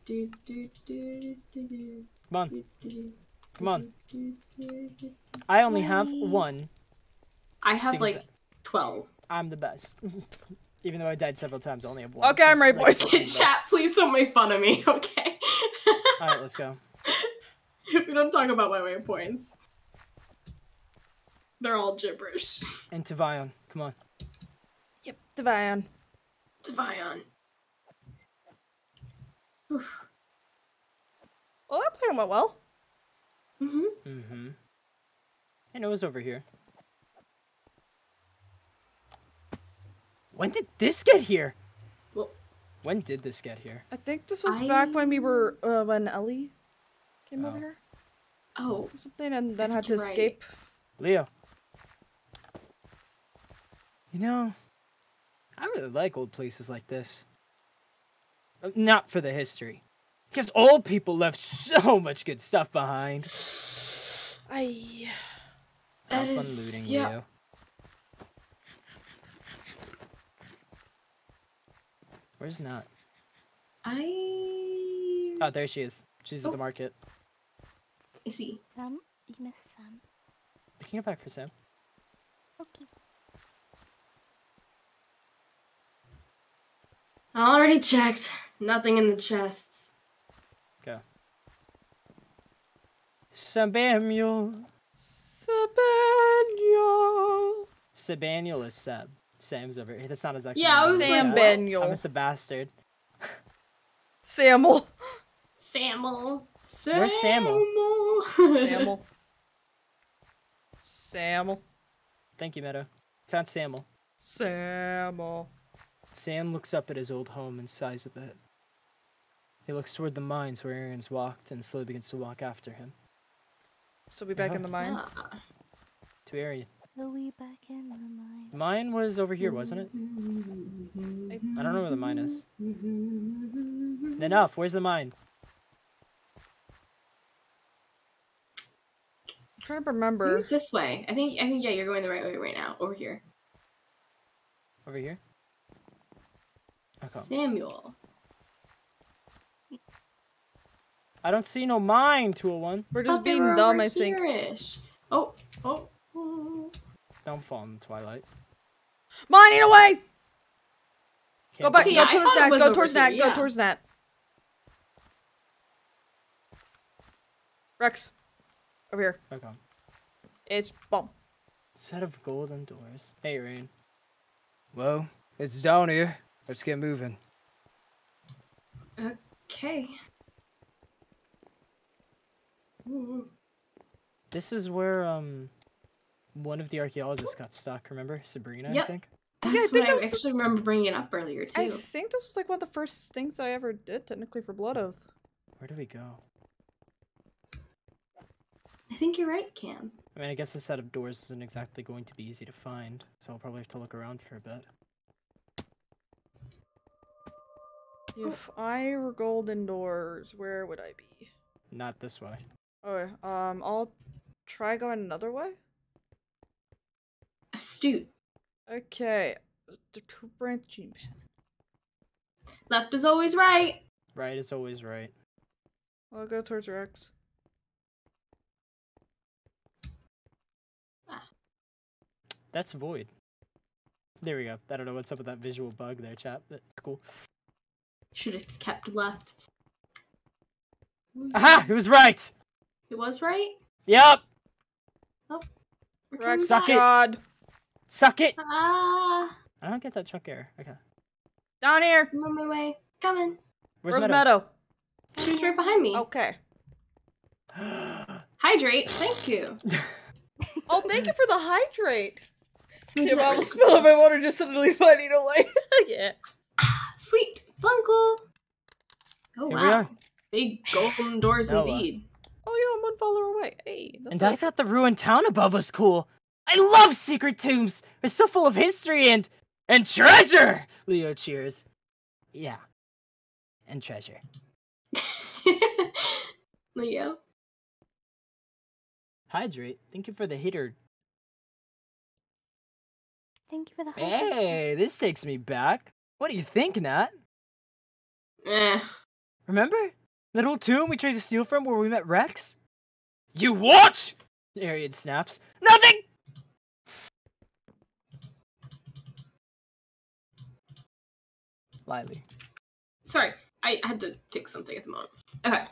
Come on. Come on. I only have one. I have like twelve. I'm the best. Even though I died several times, I only have one. Okay, I'm right, boys. Chat, please don't make fun of me, okay? Alright, let's go. We don't talk about my waypoints. They're all gibberish. And to Vion, come on. Yep, to Vion. To Vion. Well, that plan went well. Mm-hmm. Mm-hmm. And it was over here. When did this get here? Well, when did this get here? I think this was I... back when we were, uh, when Ellie came oh. over here. Oh. Something and then had to right. escape. Leo. You know, I really like old places like this. Not for the history. Because old people left so much good stuff behind. I... Have fun is... looting, yeah. Leo. Where's Nat? I... Oh, there she is. She's oh. at the market. I see. Sam, you missed Sam. We can go back for Sam. Okay. I already checked. Nothing in the chests. Okay. Samuel. Samuel. Samuel is Seb. Sam's over here. That's not his actual name. Yeah, I was Sam like, Samuel. I'm just a bastard. Samuel. Samuel. Samuel. Where's Samuel? Samuel. Samuel. Thank you, Meadow. Found Samuel. Samuel. Sam looks up at his old home and sighs a bit. He looks toward the mines where Arian's walked and slowly begins to walk after him. So we back oh. in the mine? Ah. To Arian. So we back in the mine. Mine was over here, wasn't it? I don't know where the mine is. Enough, where's the mine? I'm trying to remember. It's this way. I think, I think, yeah, you're going the right way right now. Over here. Over here? Samuel. I don't see no mine, two oh one. We're just being dumb, I think. Oh, oh, oh. Don't fall in the twilight. Mining away! Go back, go towards Nat, go towards Nat, go towards Nat. Rex. Over here. Okay. It's bomb. Set of golden doors. Hey, Rain. Well, it's down here. Let's get moving. Okay. Ooh. This is where um, one of the archaeologists got stuck. Remember, Sabrina? Yep. I think. That's yeah, I think what I actually remember bringing it up earlier too. I think this was like one of the first things I ever did, technically, for Blood Oath. Where do we go? I think you're right, Cam. I mean, I guess a set of doors isn't exactly going to be easy to find, so I'll probably have to look around for a bit. If I were golden doors, where would I be? Not this way. Okay, um, I'll try going another way. Astute. Okay, the two branching path. Left is always right. Right is always right. I'll go towards Rex. Ah. That's void. There we go. I don't know what's up with that visual bug there, chat, but it's cool. Should have kept left. Aha! It was right! It was right? Yep! Oh. Suck it! Suck it! Ah! I don't get that chuck error. Okay. Down here! I'm on my way. Coming. Where's, Where's Meadow? She was right behind me. Okay. Hydrate, thank you. Oh, thank you for the hydrate. Your mom will spill my water just suddenly finding a way. Yeah. Ah, sweet Funkle. Oh, here wow. Big golden doors Noah. Indeed. Oh, yeah, I'm one follower away. Hey. That's and awesome. I thought the ruined town above was cool. I love secret tombs. They're so full of history and and treasure. Leo cheers. Yeah. And treasure. Leo. Hydrate. Thank you for the hitter. Thank you for the hydrate. Hey, this takes me back. What do you think, Nat? Eh. Remember? That old tomb we tried to steal from where we met Rex? You what? Arian snaps. Nothing! Lily. Sorry, I had to fix something at the moment. Okay.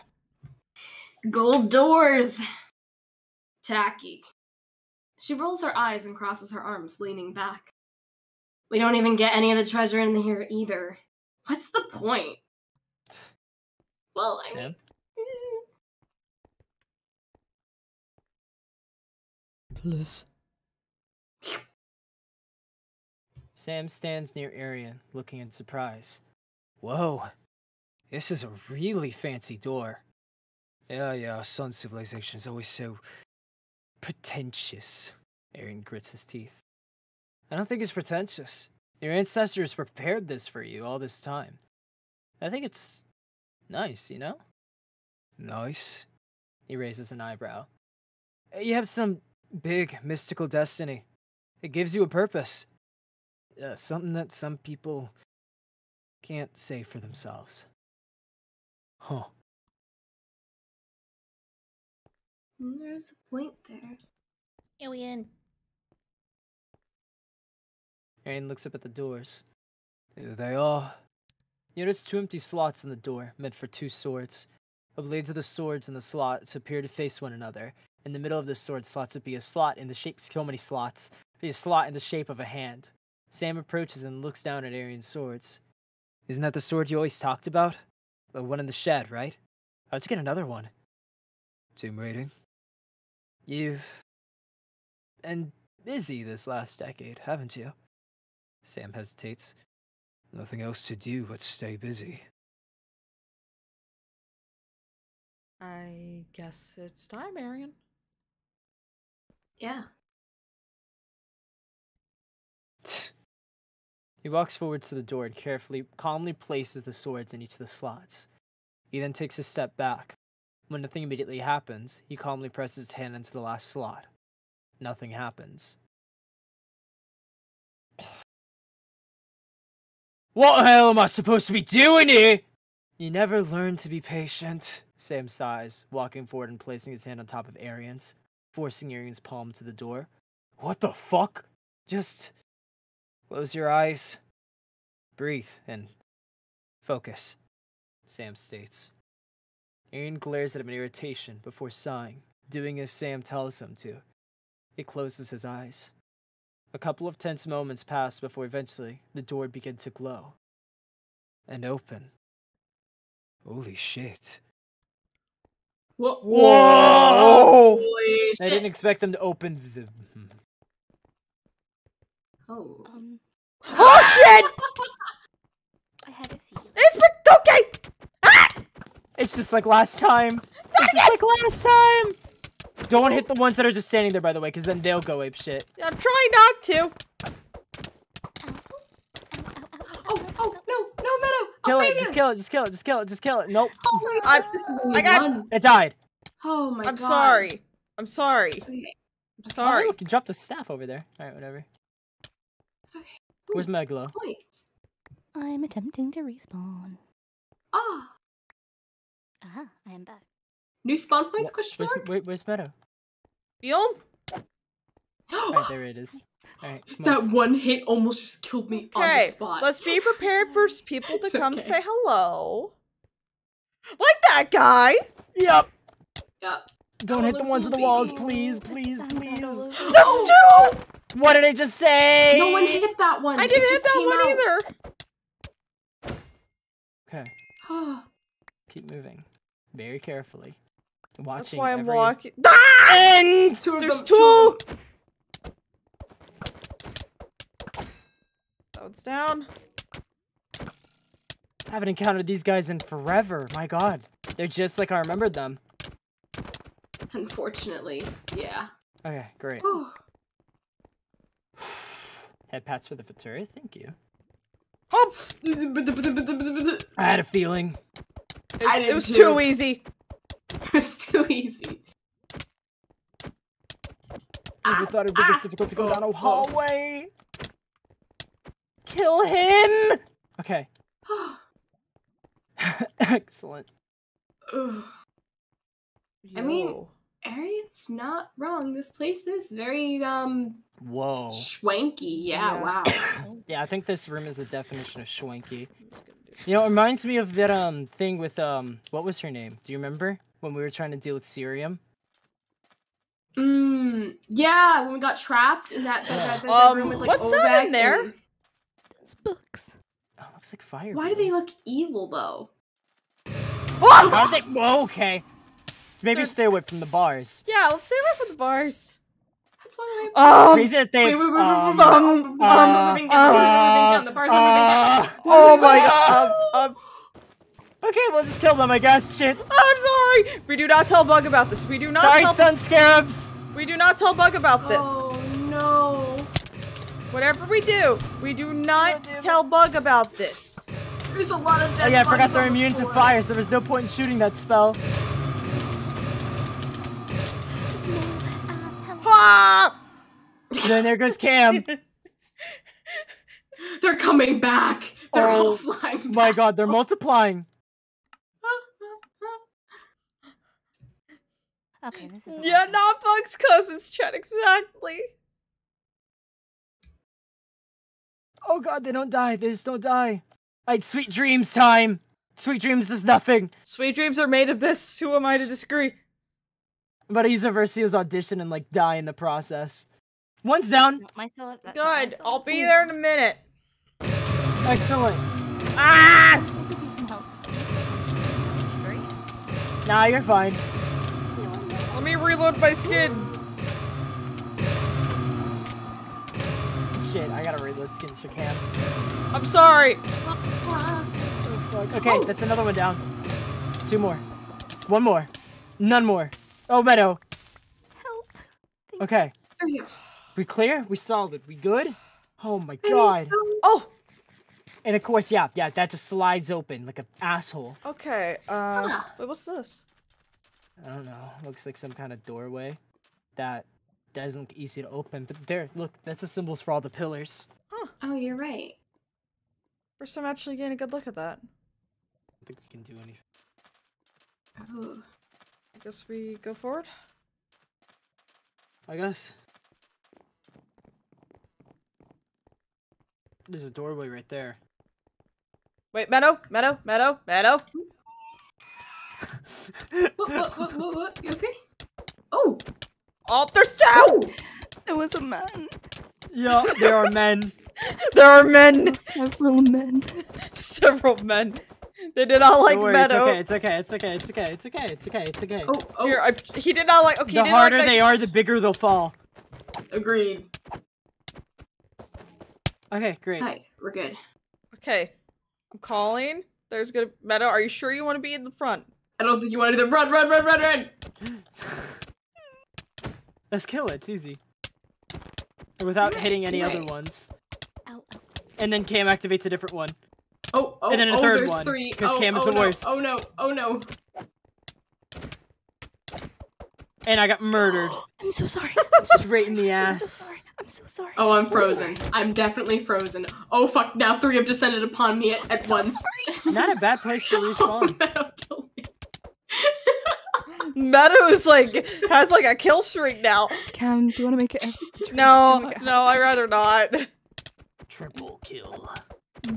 Gold doors! Tacky. She rolls her eyes and crosses her arms, leaning back. We don't even get any of the treasure in here either. What's the point? Well, I mean... Please. Sam stands near Arian, looking in surprise. Whoa. This is a really fancy door. Yeah, yeah, our sun civilization is always so... pretentious. Arian grits his teeth. I don't think it's pretentious. Your ancestors prepared this for you all this time. I think it's... nice, you know? Nice. He raises an eyebrow. You have some big, mystical destiny. It gives you a purpose. Uh, something that some people... can't say for themselves. Huh. There's a point there. Alien. Arian looks up at the doors. There they are. Notice two empty slots in the door, meant for two swords. The blades of the swords in the slots appear to face one another. In the middle of the sword slots would be a slot in the shape so many slots. Be a slot in the shape of a hand. Sam approaches and looks down at Arian's swords. Isn't that the sword you always talked about? The one in the shed, right? How'd you get another one? Tomb raiding. You've been busy this last decade, haven't you? Sam hesitates. Nothing else to do but stay busy. I guess it's time, Arian. Yeah. He walks forward to the door and carefully, calmly places the swords in each of the slots. He then takes a step back. When nothing immediately happens, he calmly presses his hand into the last slot. Nothing happens. What the hell am I supposed to be doing here? You never learn to be patient, Sam sighs, walking forward and placing his hand on top of Arian's, forcing Arian's palm to the door. What the fuck? Just close your eyes, breathe, and focus, Sam states. Arian glares at him in irritation before sighing, doing as Sam tells him to. He closes his eyes. A couple of tense moments pass before eventually the door begins to glow. And open. Holy shit. Whoa! Whoa! Holy shit. I didn't expect them to open the... Oh. Um... Oh shit! I had a feeling. It's for... okay! It's just like last time. It's just like last time. Don't hit the ones that are just standing there, by the way, because then they'll go ape shit. I'm trying not to. Oh, oh, no, no, Meadow. Kill it. Just kill it. Just kill it. Just kill it. Just kill it. Nope. Oh my god. I, I got. It died. Oh my god. I'm sorry. I'm sorry. Okay. I'm sorry. Oh, look, you dropped a staff over there. All right, whatever. Okay. Where's Megla? Points. I'm attempting to respawn. Ah. Oh. Aha, I am back. New spawn points, question mark? Wait, where's Meadow? Vion? Alright, there it is. Right, that one hit almost just killed me okay, on the spot. Let's be prepared for people to come okay. say hello. Like that guy! Yep. Yep. Don't hit the ones on the walls, please, please, please. That's two! What did I just say? No one hit that one. I didn't hit that one either. Okay. Keep moving. Very carefully. Watching. That's why I'm walking. And there's two! That one's down. I haven't encountered these guys in forever. My god. They're just like I remembered them. Unfortunately, yeah. Okay, great. Head pats for the Faturia, thank you. Oh! I had a feeling. It, I it was too. too easy. It was too easy. I never ah, thought it would be ah, this difficult to go oh, down a hallway. Oh. Kill him! Okay. Excellent. Ugh. Yo. I mean, Arian's not wrong. This place is very, um... Whoa. Schwanky. Yeah, yeah. Wow. Yeah, I think this room is the definition of schwanky. You know, it reminds me of that, um, thing with, um... What was her name? Do you remember? When we were trying to deal with Cerium? Mmm. Yeah, when we got trapped in that, that, that, that, that um, room with, like, what's that in there? And... It's books. Oh, it looks like fire. Why do they look evil, though? Oh! Are they... Whoa, okay. Maybe There's... stay away from the bars. Yeah, let's stay away from the bars. That's why I'm crazy that they. Oh my god. Um, um. Okay, we'll just kill them, I guess. Shit. Oh, I'm sorry. We do not tell Bug about this. We do not. Sorry, tell... Sun Scarabs. We do not tell Bug about this. Oh no. Whatever we do, we do not oh, tell Bug about this. There's a lot of dead. Oh yeah, I forgot they're immune to fire, so there was no point in shooting that spell. Ah! Then there goes Cam. They're coming back. They're oh, all flying back. My god, they're multiplying. Okay, this is yeah, not Bug's cousin's chat exactly. Oh god, they don't die. They just don't die. I had sweet dreams time. Sweet dreams is nothing. Sweet dreams are made of this. Who am I to disagree? But I use a Versio's audition and like die in the process. One's down. My thought, good. I'll be Ooh. there in a minute. Excellent. Ah! Nah, you're fine. Let me reload my skin. Shit, I gotta reload skins for Cam. I'm sorry. Okay, oh. that's another one down. Two more. One more. None more. Oh, Meadow. Help. Thank okay. You. We clear? We solid? We good? Oh my god. Oh! And of course, yeah, yeah, that just slides open like an asshole. Okay, uh, ah. wait, what's this? I don't know. Looks like some kind of doorway that doesn't look easy to open, but there, look, that's the symbols for all the pillars. Huh. Oh, you're right. First time actually getting a good look at that. I think we can do anything. Oh. I guess we go forward? I guess. There's a doorway right there. Wait, Meadow! Meadow! Meadow! Meadow! What, what, what, what, what? You okay? Oh! Oh, there's two! Oh. There was a man. Yeah, there are men. There are men! Several men. Several men. They did not like worry, Meadow. It's okay, it's okay, it's okay, it's okay, it's okay, it's okay. Oh, oh. Here, I, he did not like- okay, The he did harder like they are, the bigger they'll fall. Agreed. Okay, great. Hi, we're good. Okay. I'm calling. There's gonna- Meadow, are you sure you want to be in the front? I don't think you want to do the- Run, run, run, run, run! Let's kill it, it's easy. Without right, hitting any right. other ones. Ow, ow. And then Cam activates a different one. Oh, oh, and then a oh, third there's one, three. Because oh, Cam is oh, the no. worst. Oh no, oh no. And I got murdered. I'm so sorry. I'm so Straight sorry. in the ass. I'm so sorry. I'm so sorry. Oh, I'm, I'm so frozen. Sorry. I'm definitely frozen. Oh fuck, now three have descended upon me at, at I'm once. So sorry. Not a bad place to respawn. Oh, Meadows like has like a kill streak now. Cam, do you want to make it? No, make it no, I'd rather not. Triple kill.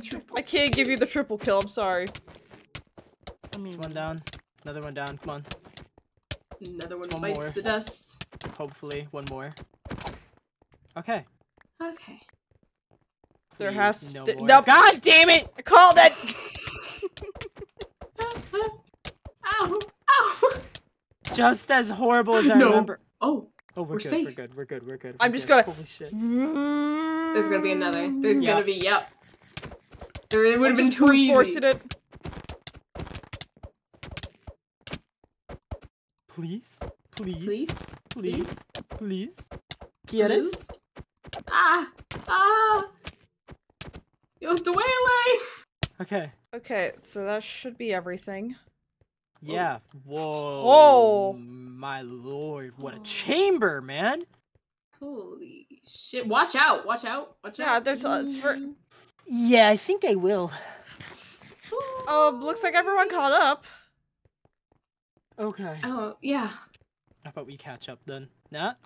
Triple I can't give you the triple kill. I'm sorry. I mean, one down, another one down. Come on. Another one, one bites more. the dust. Hopefully, one more. Okay. Okay. Please, there has no. Th more. Nope. God damn it! I called it. Ow! Ow! Just as horrible as I no. remember. Oh, oh, we're, we're good. Safe. We're good. We're good. We're good. I'm we're just good. gonna. Holy shit. There's gonna be another. There's yep. gonna be yep. There it would have been too easy. It. Please, please, please, please, please. Quieres? Ah, ah! You have to waylay. Okay. Okay, so that should be everything. Yeah. Whoa. Oh my lord! What a chamber, man! Holy shit! Watch out! Watch out! Watch yeah, out! Yeah, there's. Uh, it's for... Yeah, I think I will. Um, looks like everyone caught up. Okay. Oh yeah. How about we catch up then? Nat.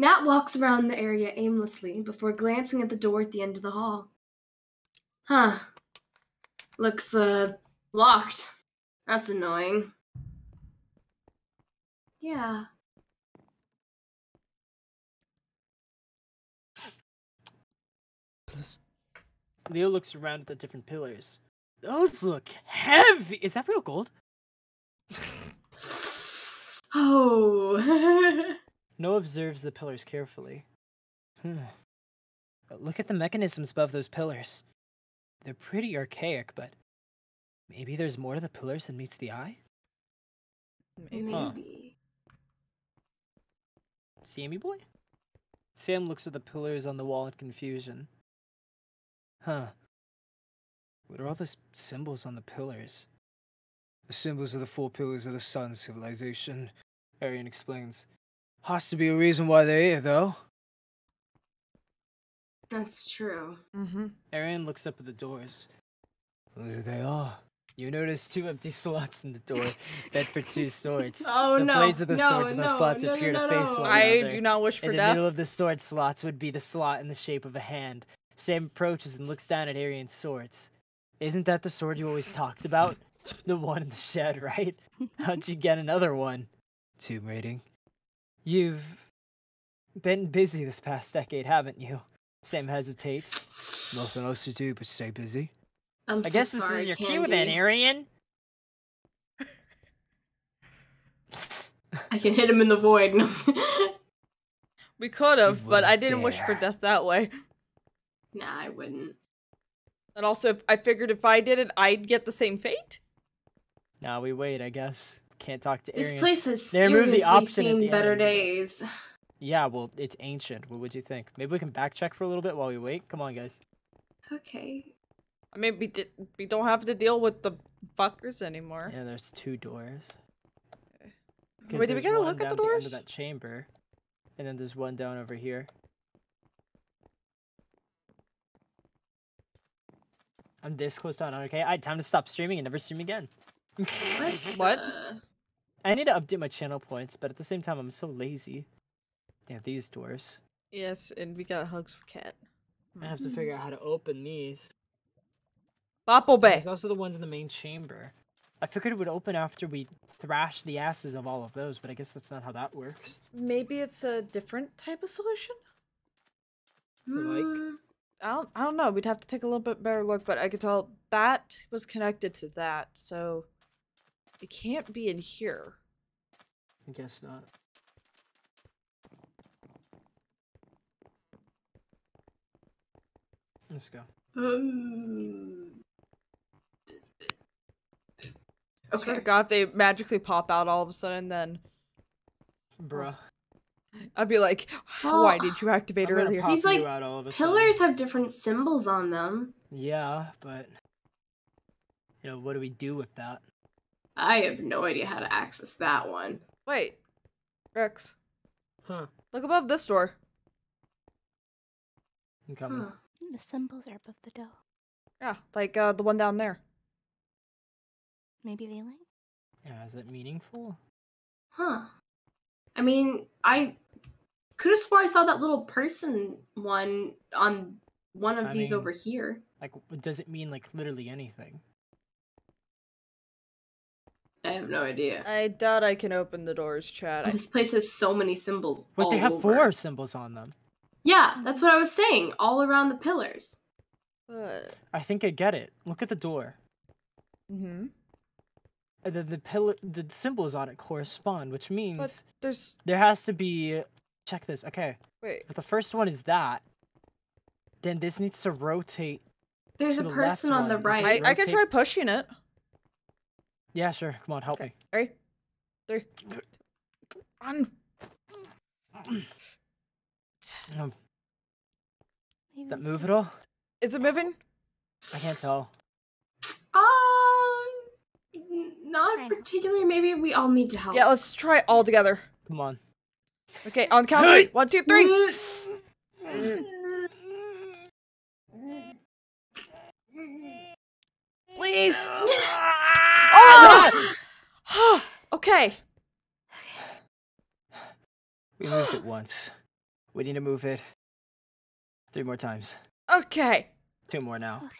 Nat walks around the area aimlessly before glancing at the door at the end of the hall. Huh. Looks, uh, locked. That's annoying. Yeah. Plus, Leo looks around at the different pillars. Those look heavy! Is that real gold? Oh. Noah observes the pillars carefully. Hmm. But look at the mechanisms above those pillars. They're pretty archaic, but maybe there's more to the pillars than meets the eye? Maybe. Huh. Sammy boy? Sam looks at the pillars on the wall in confusion. Huh. What are all those symbols on the pillars? The symbols of the four pillars of the sun civilization, Arian explains. Has to be a reason why they're here, though. That's true. Mm-hmm. Arian looks up at the doors. There they are. You notice two empty slots in the door, bed for two swords. Oh the no! The blades of the no, swords and no, the slots no, appear no, no, to face no. one another. I do not wish for in death. In the middle of the sword slots would be the slot in the shape of a hand. Sam approaches and looks down at Arian's swords. Isn't that the sword you always talked about? The one in the shed, right? How'd you get another one? Tomb raiding. You've been busy this past decade, haven't you? Sam hesitates. Nothing else to do but stay busy. I'm I so guess sorry, this is your Candy. cue then, Arian. I can hit him in the void. We could have, but I didn't dare. wish for death that way. Nah, I wouldn't. And also, if I figured if I did it, I'd get the same fate? Nah, we wait, I guess. Can't talk to Arian. This place has they seriously the seen the better end. days. Yeah, well, it's ancient. What would you think? Maybe we can backcheck for a little bit while we wait. Come on, guys. Okay. I mean, we, did, we don't have to deal with the fuckers anymore. Yeah, there's two doors. Wait, did we get a look at the doors? The end of that chamber, and then there's one down over here. I'm this close down. Okay, I had time to stop streaming and never stream again. What? What? I need to update my channel points, but at the same time, I'm so lazy. Yeah, these doors. Yes, and we got hugs for Cat. I have to figure out how to open these. Bopple Bay! There's also the ones in the main chamber. I figured it would open after we thrash the asses of all of those, but I guess that's not how that works. Maybe it's a different type of solution? Like? I don't, I don't know. We'd have to take a little bit better look, but I could tell that was connected to that, so it can't be in here. I guess not. Let's go. Um, okay. I swear to God, if they magically pop out all of a sudden, then... Bruh. I'd be like, why well, did you activate earlier? He's like, out all of a pillars sudden. have different symbols on them. Yeah, but... You know, what do we do with that? I have no idea how to access that one. Wait. Rex. Huh. Look above this door. I'm coming. Huh. The symbols are above the door. Yeah, like uh, the one down there. maybe they like? Yeah, is it meaningful? Huh. I mean, I could have swore I saw that little person one on one of I these mean, over here. Like, does it mean, like, literally anything? I have no idea. I doubt I can open the doors, Chad. Oh, this place has so many symbols But all they have over. Four symbols on them. Yeah, that's what I was saying. All around the pillars. But... I think I get it. Look at the door. Mm-hmm. The the pillar, the symbols on it correspond, which means but there's there has to be. Check this. Okay. Wait. But the first one is that. Then this needs to rotate. There's to a the person on one. the right. I, I can try pushing it. Yeah, sure. Come on, help okay. me. Three, three, two, one. Um, does that move at all? Is it moving? I can't tell. Um, not particularly. Maybe we all need to help. Yeah, let's try it all together. Come on. Okay, on count. Hey! One, two, three. Please. Oh! Ah! Okay. We moved it once. We need to move it three more times. Okay. Two more now. Okay.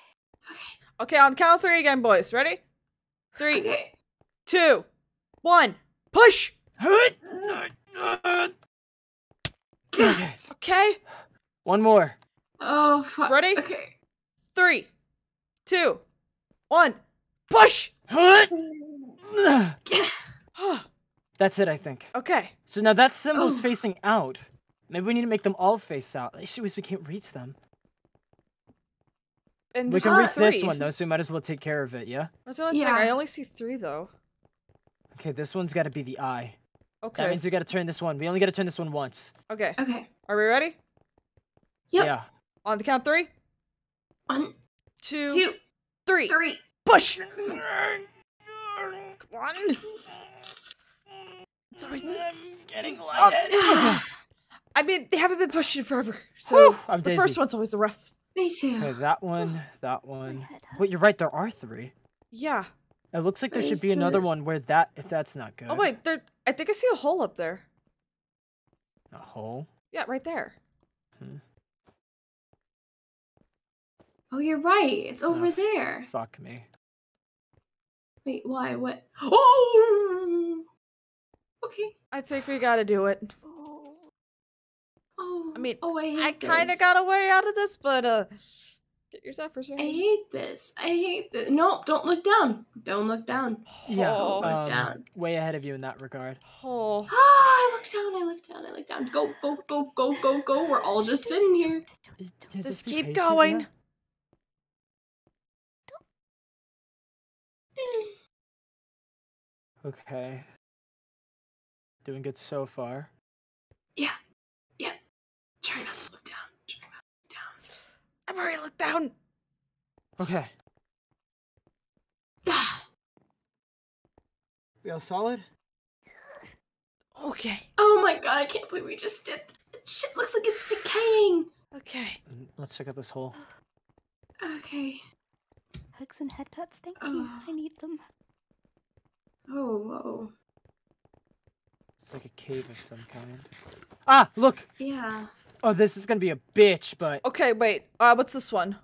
Okay, on count of three again, boys. Ready? Three, okay. two, one. Push. Okay. Okay. One more. Oh fuck. Ready? Okay. Three, two, one. Push. That's it, I think. Okay. So now that symbol's oh. facing out. Maybe we need to make them all face out. The issue is we can't reach them. And we can reach three. this one, though, so we might as well take care of it, yeah? That's another yeah. thing. I only see three, though. Okay, this one's got to be the eye. Okay. That means we got to turn this one. We only got to turn this one once. Okay. Okay. Are we ready? Yep. Yeah. On the count three? One. Two. Two. Three. Three. Push! Come on. Sorry. I'm getting lighted. Oh. I mean, they haven't been pushing forever, so I'm the dizzy. first one's always the rough. Me too. Okay, that one, that one. Wait, you're right. There are three. Yeah. It looks like there There's should be another one where that. If that's not good. Oh wait, there. I think I see a hole up there. A hole? Yeah, right there. Hmm. Oh, you're right. It's over oh, there. Fuck me. Wait, why? What? Oh. Okay. I think we gotta do it. Oh, I mean, oh, I, I kind of got a way out of this, but uh, get yourself for sure. I hate this. I hate this. No, don't look down. Don't look down. Yeah, oh. don't look down. Um, way ahead of you in that regard. Oh, I look down. I look down. I look down. Go, go, go, go, go, go. We're all just sitting here. Yeah, just keep going. Okay. Doing good so far. Yeah. Try not to look down. Try not to look down. I've already looked down. Okay. Ah. We all solid? Okay. Oh my god, I can't believe we just did that. Shit looks like it's decaying. Okay. Let's check out this hole. Okay. Hugs and head pats, thank oh. you. I need them. Oh, whoa. It's like a cave of some kind. Ah, look! Yeah. Oh, this is gonna be a bitch, but... Okay, wait. Uh, what's this one?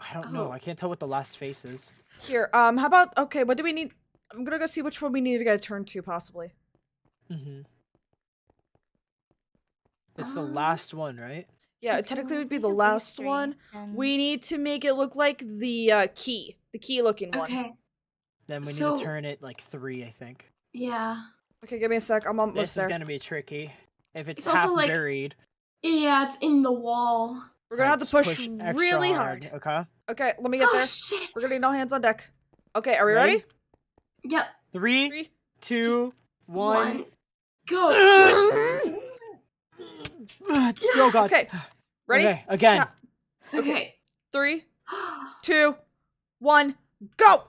I don't oh. know. I can't tell what the last face is. Here, um, how about... Okay, what do we need... I'm gonna go see which one we need to get a turn to, possibly. Mm-hmm. It's um, the last one, right? Yeah, it technically it would be the last one. Um, we need to make it look like the uh, key. The key-looking okay. one. Then we need so... to turn it, like, three, I think. Yeah. Okay, give me a sec. I'm almost there. This is there. gonna be tricky. If it's, it's half also like, buried. Yeah, it's in the wall. We're gonna have to push, push really hard. hard. Okay. Okay, let me get oh, there. Shit. We're gonna need all hands on deck. Okay, are we ready? ready? Yep. Three, Three two, two, one. one. Go. Oh god. Okay. Ready? Okay, again. Yeah. Okay. okay. Three, two, one, go!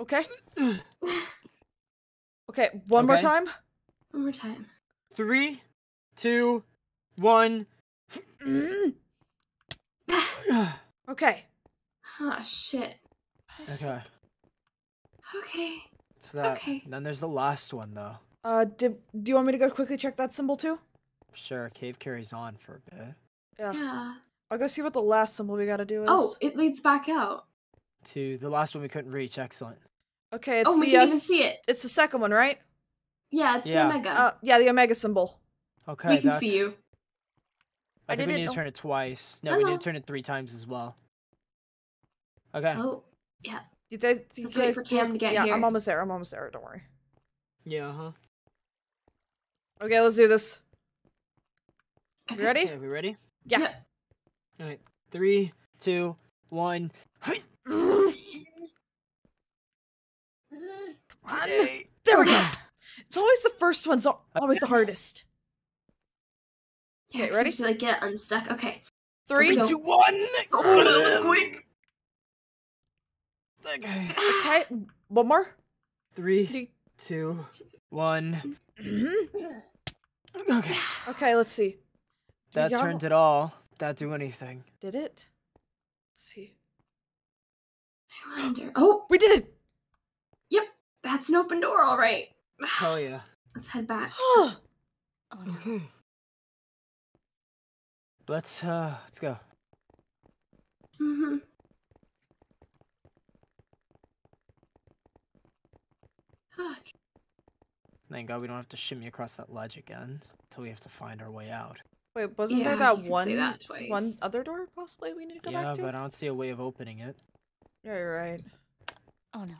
Okay. Okay, one okay. more time. One more time. Three, two, one. Okay. Ah, shit. Okay. Okay. It's that. Okay. Then there's the last one, though. Uh, did, do you want me to go quickly check that symbol, too? Sure. Cave carries on for a bit. Yeah. Yeah. I'll go see what the last symbol we gotta do is. Oh, it leads back out. To the last one we couldn't reach. Excellent. Okay, it's oh, we the, can even uh, see it. It's the second one, right? Yeah, it's yeah. the Omega. Uh, yeah, the Omega symbol. Okay, we can that's... see you. I, I think we need to turn it twice. No, uh-huh. we need to turn it three times as well. Okay. Oh, yeah. You guys, you Let's guys wait for Cam to get yeah, here. I'm almost there. I'm almost there. Don't worry. Yeah. Uh-huh. Okay, let's do this. Okay. You ready? Okay, are we ready? Yeah. yeah. All right. Three, two, one. Come on. There we go. It's always the first one's always the hardest. Yeah, okay, ready? To like get unstuck. Okay. Three, two, one. Oh, that was quick. Okay. Okay. One more. Three, Three. two, one. Okay. Okay. Let's see. Do that turned it all. That do anything? Did it? Let's see. I wonder. Oh, we did it. Yep. That's an open door. All right. Hell yeah. Let's head back. Oh, no. Let's uh, let's go. Mm-hmm. Okay. Thank God we don't have to shimmy across that ledge again until we have to find our way out. Wait, wasn't yeah, there that one that one other door possibly we need to go yeah, back to? Yeah, but I don't see a way of opening it. Yeah, you're right. Oh no.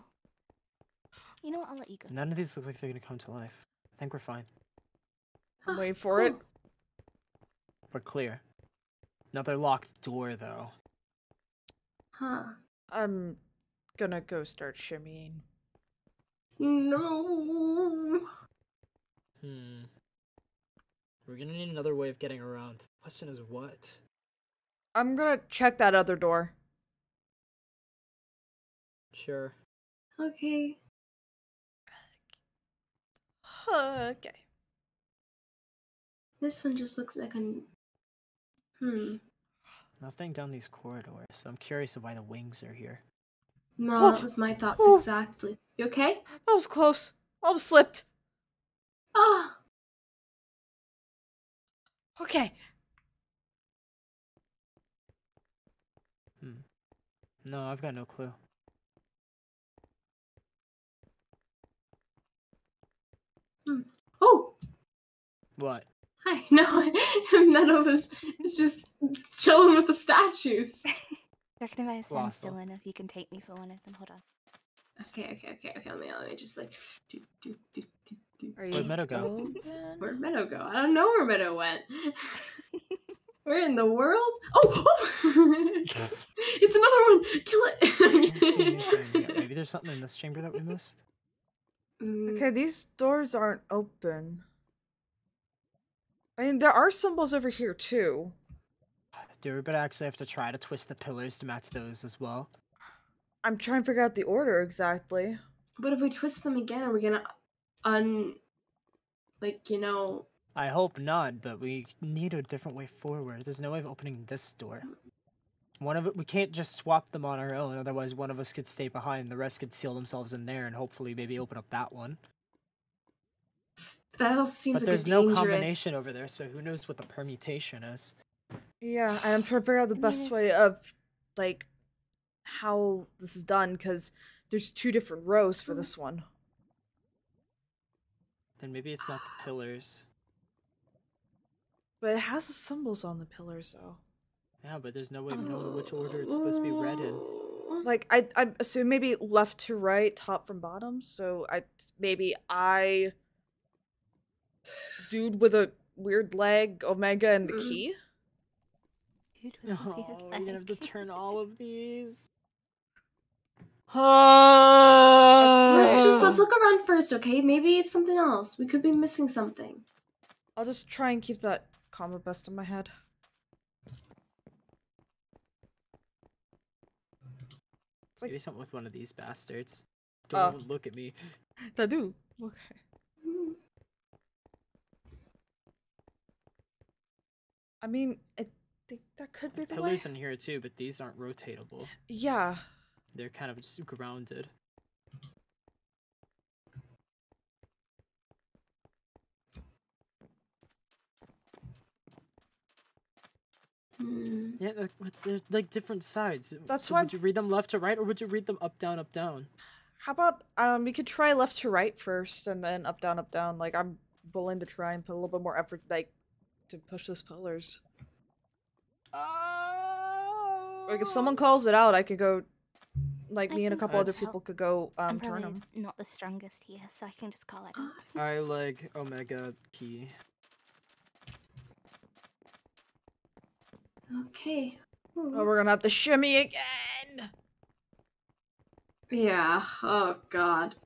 You know what? I'll let you go. None of these look like they're gonna come to life. I think we're fine. I'm waiting for cool. it. We're clear. Another locked door, though. Huh. I'm gonna go start shimmying. No. Hmm. We're gonna need another way of getting around. The question is what? I'm gonna check that other door. Sure. Okay. Okay. This one just looks like a... Hmm. Nothing down these corridors, so I'm curious of why the wings are here. No, oh. that was my thoughts oh. exactly. You okay? That was close. I almost slipped. Ah. Oh. Okay. Hmm. No, I've got no clue. Hmm. Oh! What? Hi, no, Nana was just chilling with the statues. Reckon if I stand Lost still enough, you can take me for one of them. Hold on. Okay, okay, okay, okay. Let me, let me just like. Do, do, do, do, do. Where'd Meadow go? Where'd Meadow go? I don't know where Meadow went. Where in the world? Oh! oh! It's another one! Kill it! Maybe there's something in this chamber that we missed. Okay, these doors aren't open. I mean, there are symbols over here, too. Do we but actually have to try to twist the pillars to match those as well? I'm trying to figure out the order exactly. But if we twist them again, are we gonna un... Like, you know... I hope not, but we need a different way forward. There's no way of opening this door. One of it, we can't just swap them on our own, otherwise one of us could stay behind, the rest could seal themselves in there and hopefully maybe open up that one. That also seems but like a dangerous... But there's no combination over there, so who knows what the permutation is. Yeah, and I'm trying to figure out the best way of, like, how this is done, because there's two different rows for this one. Then maybe it's not the pillars. But it has the symbols on the pillars, though. Yeah, but there's no way to know which order it's supposed to be read in. Like, I I assume maybe left to right, top from bottom, so I maybe I... Dude with a weird leg, Omega, and the key? Dude with no, a weird leg. I'm gonna have to turn all of these. Oh! Let's just, let's look around first, okay? Maybe it's something else. We could be missing something. I'll just try and keep that combo best in my head. It's like... Maybe something with one of these bastards. Don't uh, look at me. That dude. Okay. I mean, I think that could be the way. Pillars in here too, but these aren't rotatable. Yeah. They're kind of just grounded. Mm. Yeah, they're, they're like different sides. That's so why would you read them left to right, or would you read them up, down, up, down? How about um, we could try left to right first, and then up, down, up, down. Like I'm willing to try and put a little bit more effort, like to push those pillars. Oh. Like if someone calls it out, I could go. Like I me and a couple other people could go um, turn them. Not the strongest here, so I can just call it. I like Omega P. Okay. Ooh. Oh, we're gonna have to shimmy again. Yeah. Oh God.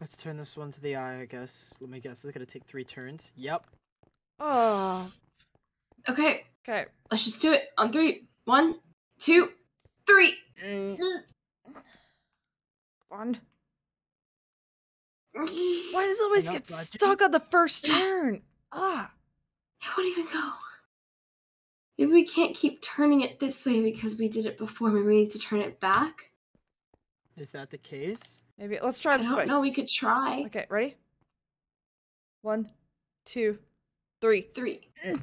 Let's turn this one to the eye, I guess. Let me guess. It's gonna take three turns. Yep. Oh. Okay. Okay. Let's just do it on three. One, two, three. Mm. One. Why does it always get stuck on the first turn? Ah. It won't even go. Maybe we can't keep turning it this way because we did it before. Maybe we need to turn it back. Is that the case? Maybe. Let's try this way. No, we could try. Okay, ready? One, two, three. Three. Mm.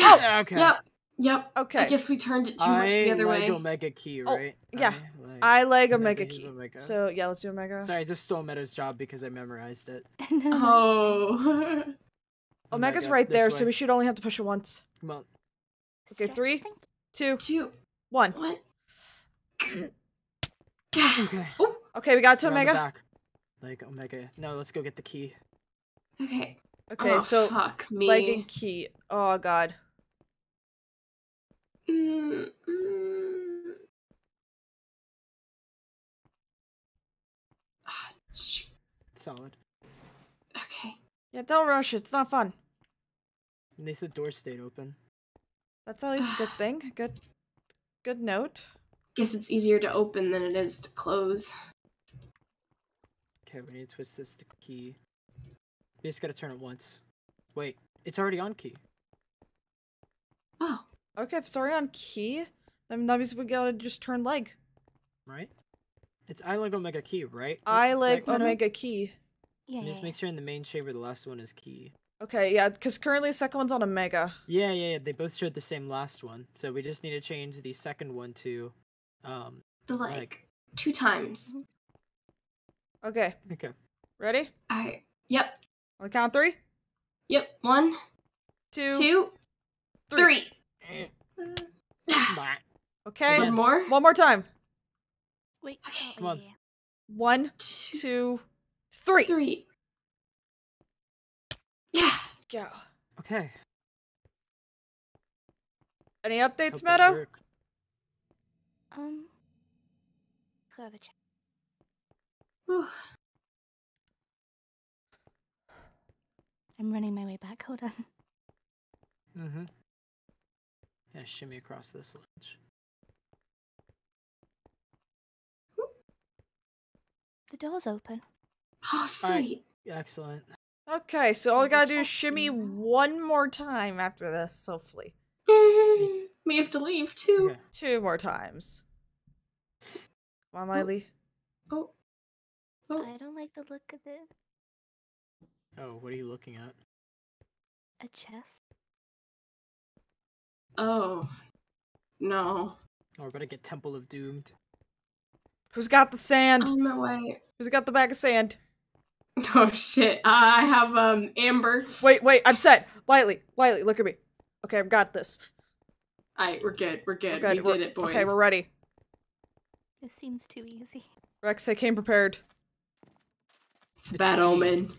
Oh! Okay. Yep. Yep. Okay. I guess we turned it too much the other way. I leg Omega Key, right? Oh, yeah. I leg, I leg Omega, Omega Key. Omega. So, yeah, let's do Omega. Sorry, I just stole Meta's job because I memorized it. Oh. Omega's right there, so we should only have to push it once. Come on. Okay, three, two, two, one. One. Okay. Ooh. Okay, we got to Omega. Like Omega. No, let's go get the key. Okay. Okay, oh, so fuck me. Leg and key. Oh God. Mm, mm. Ah, shoot. Solid. Okay. Yeah, don't rush it. It's not fun. At least the door stayed open. That's at least a good thing. Good, good note. Guess it's easier to open than it is to close. Okay, we need to twist this to key. You just gotta turn it once. Wait, it's already on key. Oh. Okay, if it's already on key, then obviously we gotta just turn leg. Right? It's I leg Omega Key, right? I leg Omega Key. Yeah. Just make sure in the main chamber the last one is key. Okay, yeah, because currently the second one's on Omega. Yeah, yeah, yeah. They both showed the same last one. So we just need to change the second one to um the leg. leg. Two times. Okay. Okay. Ready? Alright. Yep. On the count of three? Yep. One, two, two three. three. Okay. One more? One more time. Wait. Okay. Come on. One, two, three. Three. Yeah. Yeah. Okay. Any updates, Meadow? Um. Go have a check. Whew. I'm running my way back. Hold on. Mm-hmm. Yeah, shimmy across this ledge. The door's open. Oh, sweet. Right. Excellent. Okay, so all we gotta do is shimmy one more time after this, hopefully. We have to leave two. Okay. Two more times. Come on, Lily. Oh. Oh. I don't like the look of this. Oh, what are you looking at? A chest. Oh. No. Oh, we're gonna get Temple of Doomed. Who's got the sand? On my way. Who's got the bag of sand? Oh, shit. I have, um, amber. Wait, wait, I'm set. Lightly, lightly, look at me. Okay, I've got this. Alright, we're good, we're good. We're good. We we're, did it, boys. Okay, we're ready. This seems too easy. Rex, I came prepared. It's a bad omen.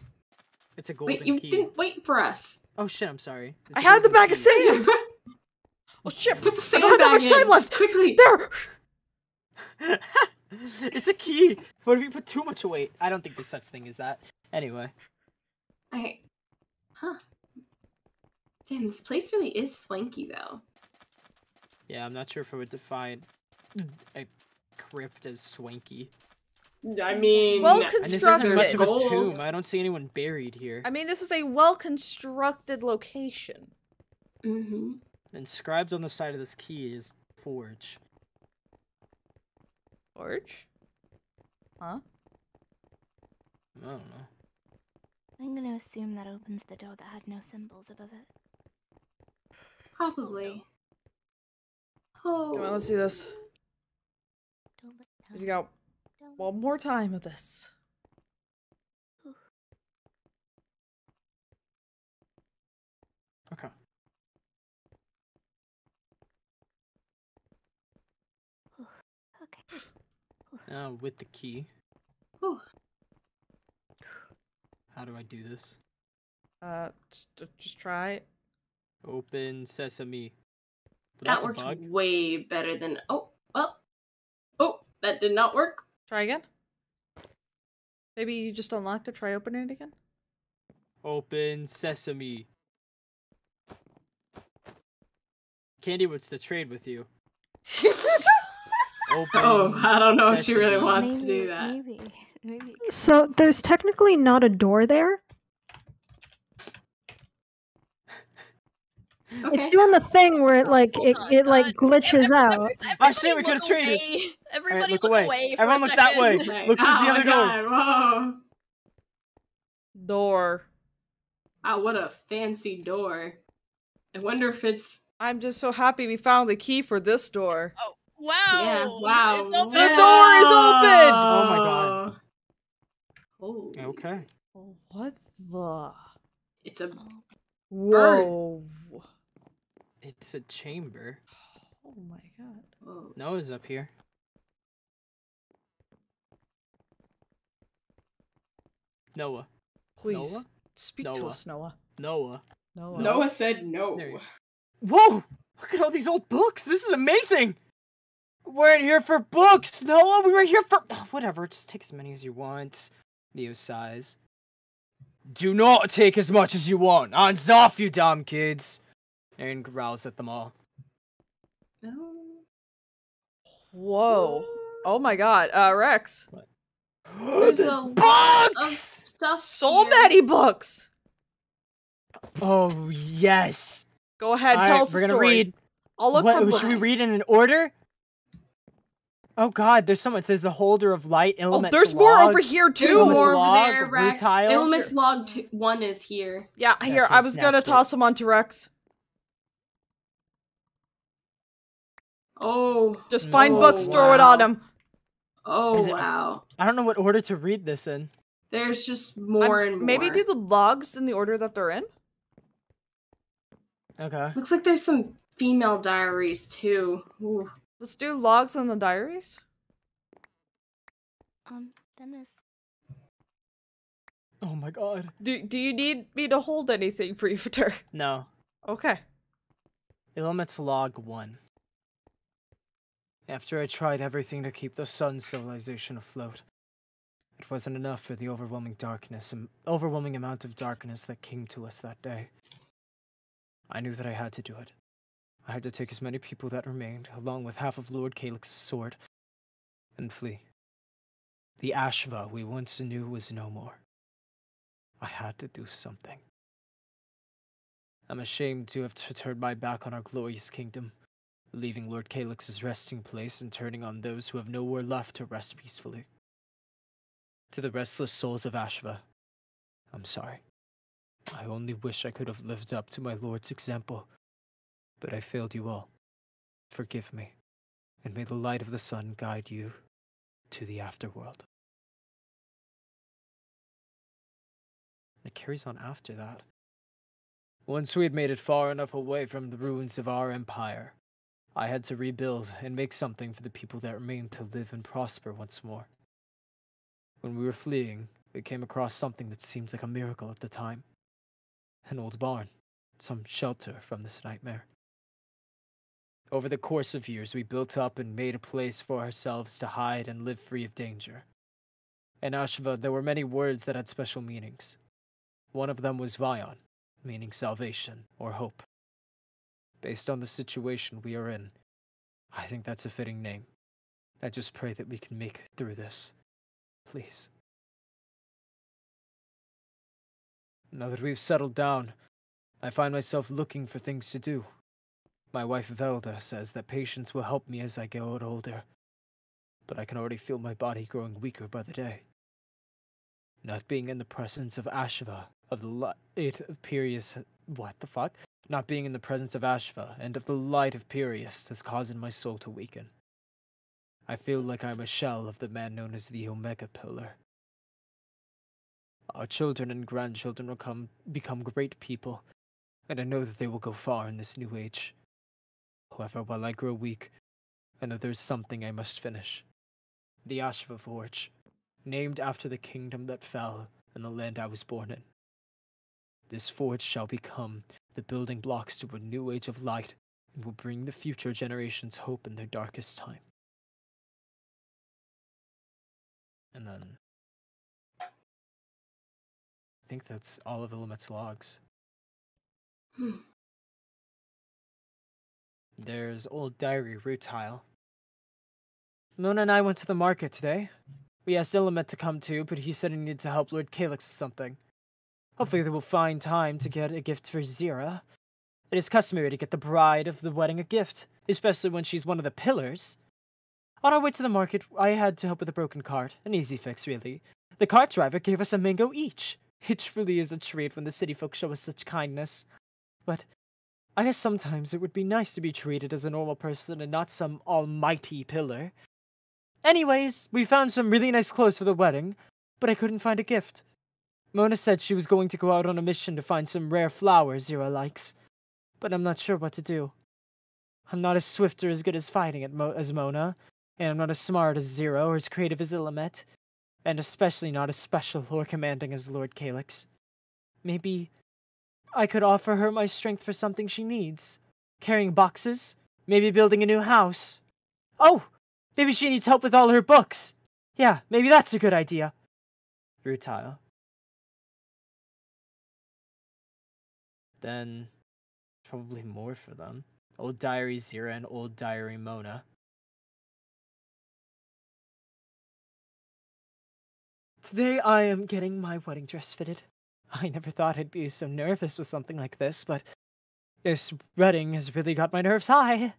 It's a golden key. Wait, you didn't wait for us. Oh shit, I'm sorry. I had the bag of sand! Oh shit, put the sand I don't have that much time left! Quickly! There! It's a key! What if you put too much weight? I don't think there's such thing as that. Anyway. Alright. Huh. Damn, this place really is swanky though. Yeah, I'm not sure if I would define a crypt as swanky. I mean, well constructed. Much of a tomb. I don't see anyone buried here. I mean, this is a well constructed location. Mm-hmm. Inscribed on the side of this key is forge. Forge? Huh? I don't know. I I'm gonna assume that opens the door that had no symbols above it. Probably. Oh. Come on, let's see this. We got one more time of this. Okay. Okay. Now with the key. Ooh. How do I do this? Uh, just, just try it. Open sesame. But that worked way better than. Oh, well. Oh, that did not work. Try again. Maybe you just unlocked it. Try opening it again. Open sesame. Candy wants to trade with you. Open oh, I don't know if sesame. She really wants maybe, to do that. Maybe. Maybe. So there's technically not a door there. Okay. It's doing the thing where it like oh, it, on, it like glitches out. Oh shit, we could have traded. Everybody right, look, look away. away Everyone look second. that way. Right. Look at oh, the other God. door. Whoa. Door. Ah, oh, what a fancy door. I wonder if it's. I'm just so happy we found the key for this door. Oh wow! Yeah, wow! It's open. The door is open. Oh my God. Oh. Okay. What the? It's a. Whoa. Bird. It's a chamber. Oh my God. Whoa. Noah's up here. Noah. Please Noah? speak Noah. to us, Noah. Noah. Noah. Noah said no. Whoa! Look at all these old books! This is amazing! We weren't here for books, Noah! We were here for- oh, whatever, just take as many as you want. Leo sighs. Do not take as much as you want! Hands off, you dumb kids! Arian growls at them all. No. Whoa. Oh my God, uh, Rex. What? There's a lot of stuff So here. many books! Oh, yes! Go ahead, all tell right, us a story. We're gonna read. I'll look what, for books. Should we read in an order? Oh God, there's so much. There's the Holder of Light, Illumet. Oh, there's log, more over here too. There's more log, over there, Rex. Illumet's sure. log two, one is here. Yeah, yeah here. I was gonna it. toss them onto Rex. Oh. Just find oh, books, wow. throw it on him. Oh wow. It, I don't know what order to read this in. There's just more I'm, and more. Maybe do the logs in the order that they're in. Okay. Looks like there's some female diaries too. Ooh. Let's do logs on the diaries. Um, Dennis. Oh my God. Do do you need me to hold anything for you for turn? No. Okay. Illumet's log one. After I tried everything to keep the sun civilization afloat, it wasn't enough for the overwhelming darkness and overwhelming amount of darkness that came to us that day. I knew that I had to do it. I had to take as many people that remained, along with half of Lord Calix's sword, and flee. The Ashva we once knew was no more. I had to do something. I'm ashamed to have turned my back on our glorious kingdom, leaving Lord Calix's resting place and turning on those who have nowhere left to rest peacefully. To the restless souls of Ashva, I'm sorry. I only wish I could have lived up to my lord's example, but I failed you all. Forgive me, and may the light of the sun guide you to the afterworld. It carries on after that. Once we had made it far enough away from the ruins of our empire, I had to rebuild and make something for the people that remained to live and prosper once more. When we were fleeing, we came across something that seemed like a miracle at the time. An old barn, some shelter from this nightmare. Over the course of years, we built up and made a place for ourselves to hide and live free of danger. In Ashva, there were many words that had special meanings. One of them was Vion, meaning salvation or hope. Based on the situation we are in, I think that's a fitting name. I just pray that we can make it through this. Please. Now that we've settled down, I find myself looking for things to do. My wife Velda says that patience will help me as I get older, but I can already feel my body growing weaker by the day. Not being in the presence of Ashva, of the light of Pyrrhus, what the fuck? Not being in the presence of Ashva and of the light of Pyrrhus has caused my soul to weaken. I feel like I'm a shell of the man known as the Omega Pillar. Our children and grandchildren will come, become great people, and I know that they will go far in this new age. However, while I grow weak, I know there's something I must finish. The Ashva Forge, named after the kingdom that fell and the land I was born in. This forge shall become the building blocks to a new age of light and will bring the future generations hope in their darkest time. And then... I think that's all of Illumet's logs. Hmm. There's old diary Rutile. Mona and I went to the market today. We asked Illumet to come too, but he said he needed to help Lord Calix with something. Hopefully they will find time to get a gift for Zira. It is customary to get the bride of the wedding a gift, especially when she's one of the pillars. On our way to the market, I had to help with a broken cart. An easy fix, really. The cart driver gave us a mango each. It truly is a treat when the city folk show us such kindness. But I guess sometimes it would be nice to be treated as a normal person and not some almighty pillar. Anyways, we found some really nice clothes for the wedding, but I couldn't find a gift. Mona said she was going to go out on a mission to find some rare flowers Zira likes, but I'm not sure what to do. I'm not as swift or as good as fighting at Mo as Mona, and I'm not as smart as Zira or as creative as Illumet, and especially not as special or commanding as Lord Calix. Maybe I could offer her my strength for something she needs. Carrying boxes? Maybe building a new house? Oh! Maybe she needs help with all her books! Yeah, maybe that's a good idea. Rutile. Then, probably more for them. Old Diary Zira and Old Diary Mona. Today I am getting my wedding dress fitted. I never thought I'd be so nervous with something like this, but this wedding has really got my nerves high.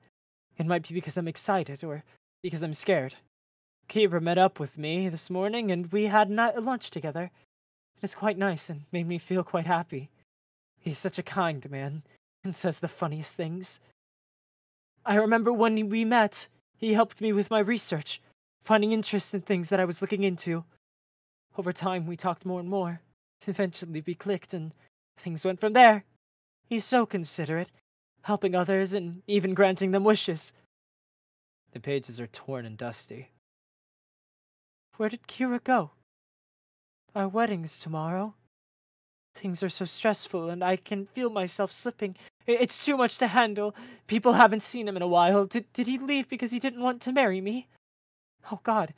It might be because I'm excited, or because I'm scared. Kibra met up with me this morning, and we had lunch together. It's quite nice, and made me feel quite happy. He's such a kind man, and says the funniest things. I remember when we met, he helped me with my research, finding interest in things that I was looking into. Over time, we talked more and more. Eventually, we clicked, and things went from there. He's so considerate, helping others and even granting them wishes. The pages are torn and dusty. Where did Kira go? Our wedding's tomorrow. Things are so stressful, and I can feel myself slipping. It's too much to handle. People haven't seen him in a while. Did, did he leave because he didn't want to marry me? Oh, God.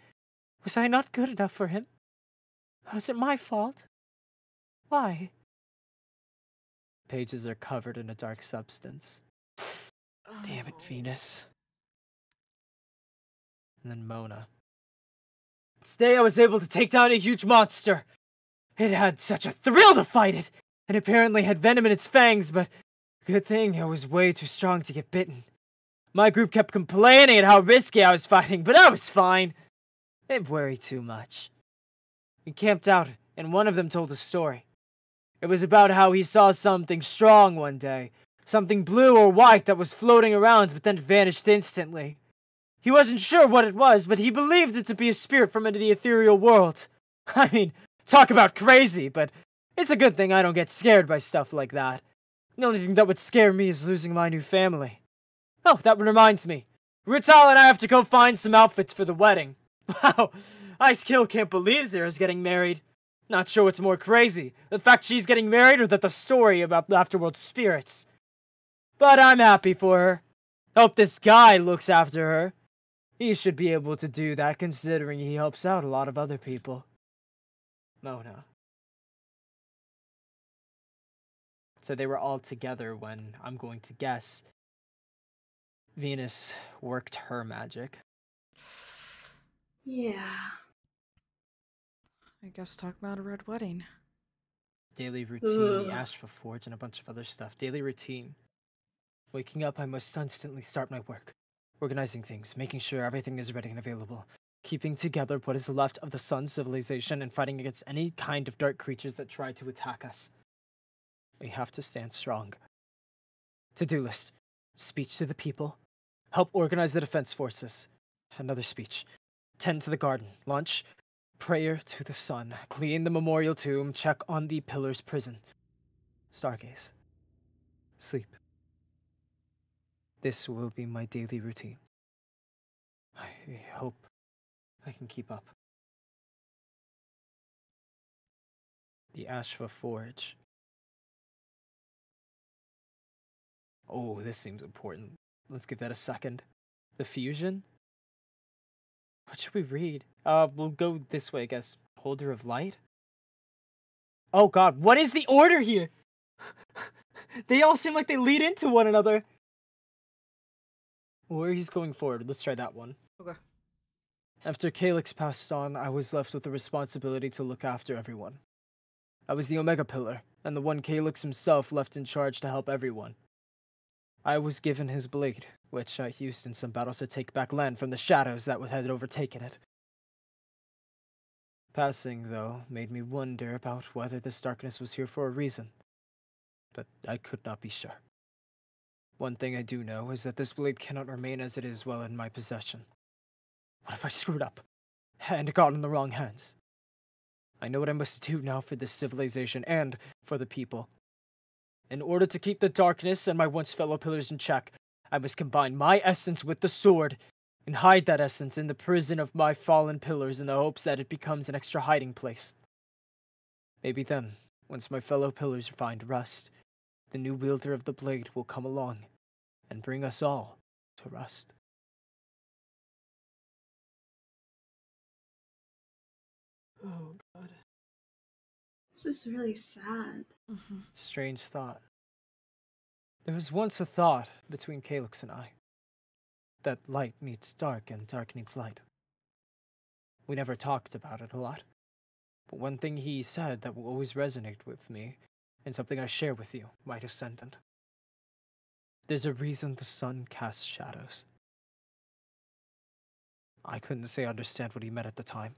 Was I not good enough for him? Was it my fault? Why? Pages are covered in a dark substance. Oh. Damn it, Venus. And then Mona. Today I was able to take down a huge monster. It had such a thrill to fight it, and apparently had venom in its fangs, but good thing it was way too strong to get bitten. My group kept complaining at how risky I was fighting, but I was fine. They worry too much. We camped out, and one of them told a story. It was about how he saw something strong one day, something blue or white that was floating around, but then it vanished instantly. He wasn't sure what it was, but he believed it to be a spirit from the ethereal world. I mean... Talk about crazy, but it's a good thing I don't get scared by stuff like that. The only thing that would scare me is losing my new family. Oh, that reminds me. Rutile and I have to go find some outfits for the wedding. Wow, I still can't believe Zira's getting married. Not sure what's more crazy, the fact she's getting married or that the story about the afterworld spirits. But I'm happy for her. Hope this guy looks after her. He should be able to do that considering he helps out a lot of other people. Mona. So they were all together when, I'm going to guess, Venus worked her magic. Yeah. I guess talk about a red wedding. Daily routine, Ooh. The Ashva Forge, and a bunch of other stuff. Daily routine. Waking up, I must constantly start my work. Organizing things, making sure everything is ready and available. keeping together what is left of the Sun civilization and fighting against any kind of dark creatures that try to attack us. We have to stand strong. To-do list. Speech to the people. Help organize the defense forces. Another speech. Tend to the garden. Lunch. Prayer to the sun. Clean the memorial tomb. Check on the pillar's prison. Stargaze. Sleep. This will be my daily routine. I hope I can keep up. The Ashva Forge. Oh, this seems important. Let's give that a second. The fusion? What should we read? Uh, we'll go this way, I guess. Holder of Light? Oh god, what is the order here? They all seem like they lead into one another. Or he's going forward. Let's try that one. Okay. After Calix passed on, I was left with the responsibility to look after everyone. I was the Omega Pillar, and the one Calix himself left in charge to help everyone. I was given his blade, which I used in some battles to take back land from the shadows that had overtaken it. Passing, though, made me wonder about whether this darkness was here for a reason, but I could not be sure. One thing I do know is that this blade cannot remain as it is while in my possession. What if I screwed up and got in the wrong hands? I know what I must do now for this civilization and for the people. In order to keep the darkness and my once fellow pillars in check, I must combine my essence with the sword and hide that essence in the prison of my fallen pillars in the hopes that it becomes an extra hiding place. Maybe then, once my fellow pillars find rest, the new wielder of the blade will come along and bring us all to rest. Oh god. This is really sad. Mm-hmm. Strange thought. There was once a thought between Calix and I. That light needs dark and dark needs light. We never talked about it a lot. But one thing he said that will always resonate with me, and something I share with you, my descendant. There's a reason the sun casts shadows. I couldn't say I understand what he meant at the time.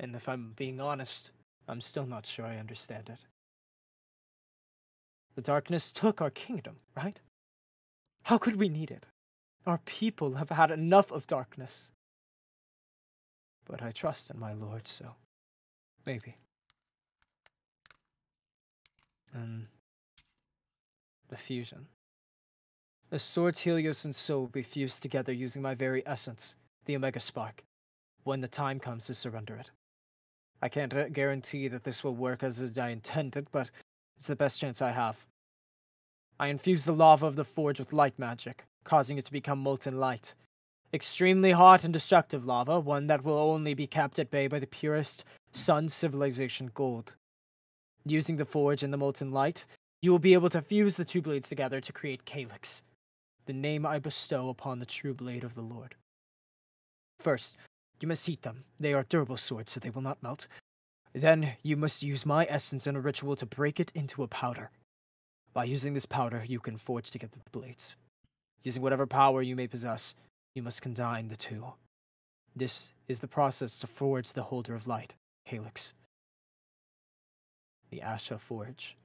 And if I'm being honest, I'm still not sure I understand it. The darkness took our kingdom, right? How could we need it? Our people have had enough of darkness. But I trust in my Lord, so maybe. And the fusion. The swords Helios and Soul will be fused together using my very essence, the Omega Spark, when the time comes to surrender it. I can't guarantee that this will work as I intended, but it's the best chance I have. I infuse the lava of the forge with light magic, causing it to become molten light. Extremely hot and destructive lava, one that will only be kept at bay by the purest sun civilization gold. Using the forge and the molten light, you will be able to fuse the two blades together to create Calix, the name I bestow upon the true blade of the Lord. First, you must heat them. They are durable swords, so they will not melt. Then, you must use my essence in a ritual to break it into a powder. By using this powder, you can forge together the blades. Using whatever power you may possess, you must combine the two. This is the process to forge the Holder of Light, Calix. The Ashva Forge.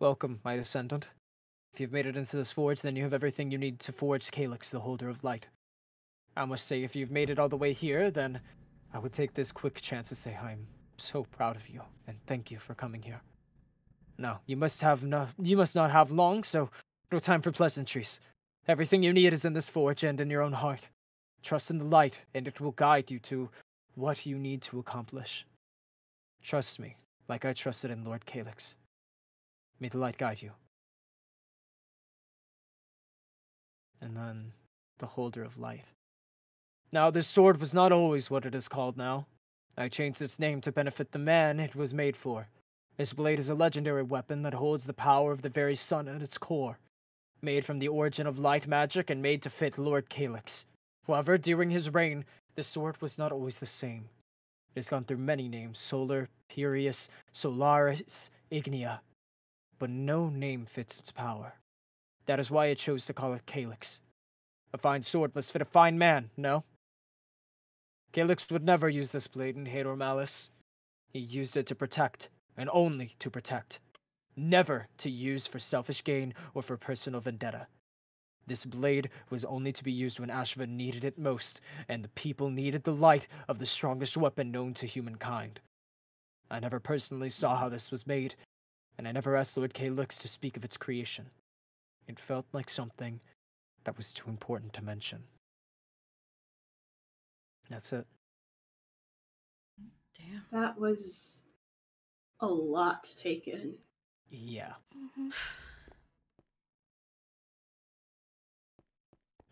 Welcome, my descendant. If you've made it into this forge, then you have everything you need to forge Calix, the Holder of Light. I must say, if you've made it all the way here, then I would take this quick chance to say I'm so proud of you, and thank you for coming here. Now, you must have no- you must not have long, so no time for pleasantries. Everything you need is in this forge and in your own heart. Trust in the light, and it will guide you to what you need to accomplish. Trust me, like I trusted in Lord Calix. May the light guide you. And then, the Holder of Light. Now, this sword was not always what it is called now. I changed its name to benefit the man it was made for. This blade is a legendary weapon that holds the power of the very sun at its core. Made from the origin of light magic and made to fit Lord Calix. However, during his reign, the sword was not always the same. It has gone through many names, Solar, Pyrrhus, Solaris, Ignia. But no name fits its power. That is why I chose to call it Calix. A fine sword must fit a fine man, no? Calix would never use this blade in hate or malice. He used it to protect, and only to protect. Never to use for selfish gain or for personal vendetta. This blade was only to be used when Ashva needed it most, and the people needed the light of the strongest weapon known to humankind. I never personally saw how this was made, and I never asked Lord Calix to speak of its creation. It felt like something that was too important to mention. That's it. Damn. That was a lot to take in. Yeah. Mm-hmm.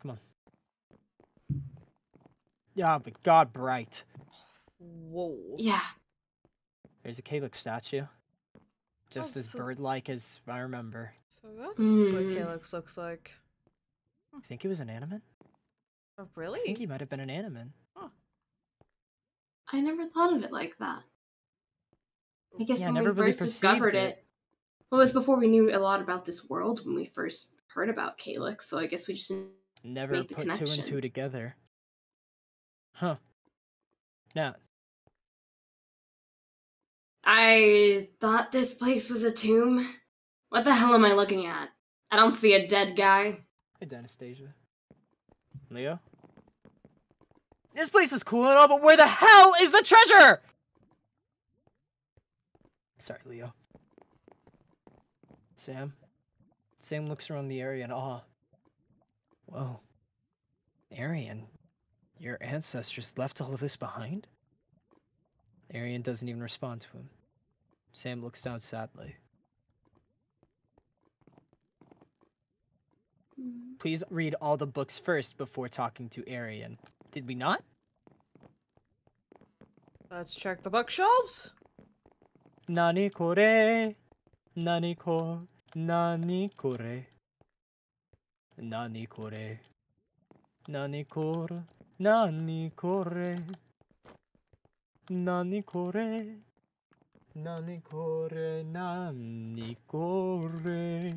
Come on. Yeah, but God bright. Whoa. Yeah. There's a Calix statue. Just oh, as so... bird-like as I remember. So that's mm. what Calix looks like. I think he was an animate. Oh, really? I think he might have been an animate. Huh. I never thought of it like that. I guess yeah, when I we first really discovered it, it... Well, it was before we knew a lot about this world when we first heard about Calix, so I guess we just never made the put connection. Two and two together. Huh. Now. I thought this place was a tomb. What the hell am I looking at? I don't see a dead guy. Hey, Anastasia. Leo? This place is cool and all, but where the hell is the treasure? Sorry, Leo. Sam? Sam looks around the area in awe. Whoa. Arian, your ancestors left all of this behind? Arian doesn't even respond to him. Sam looks down sadly. Please read all the books first before talking to Arian. Did we not? Let's check the bookshelves. Nani kore, nani ko, nani kore, nani kore, nani kore, nani kore, nani kore, nani kore, nani kore.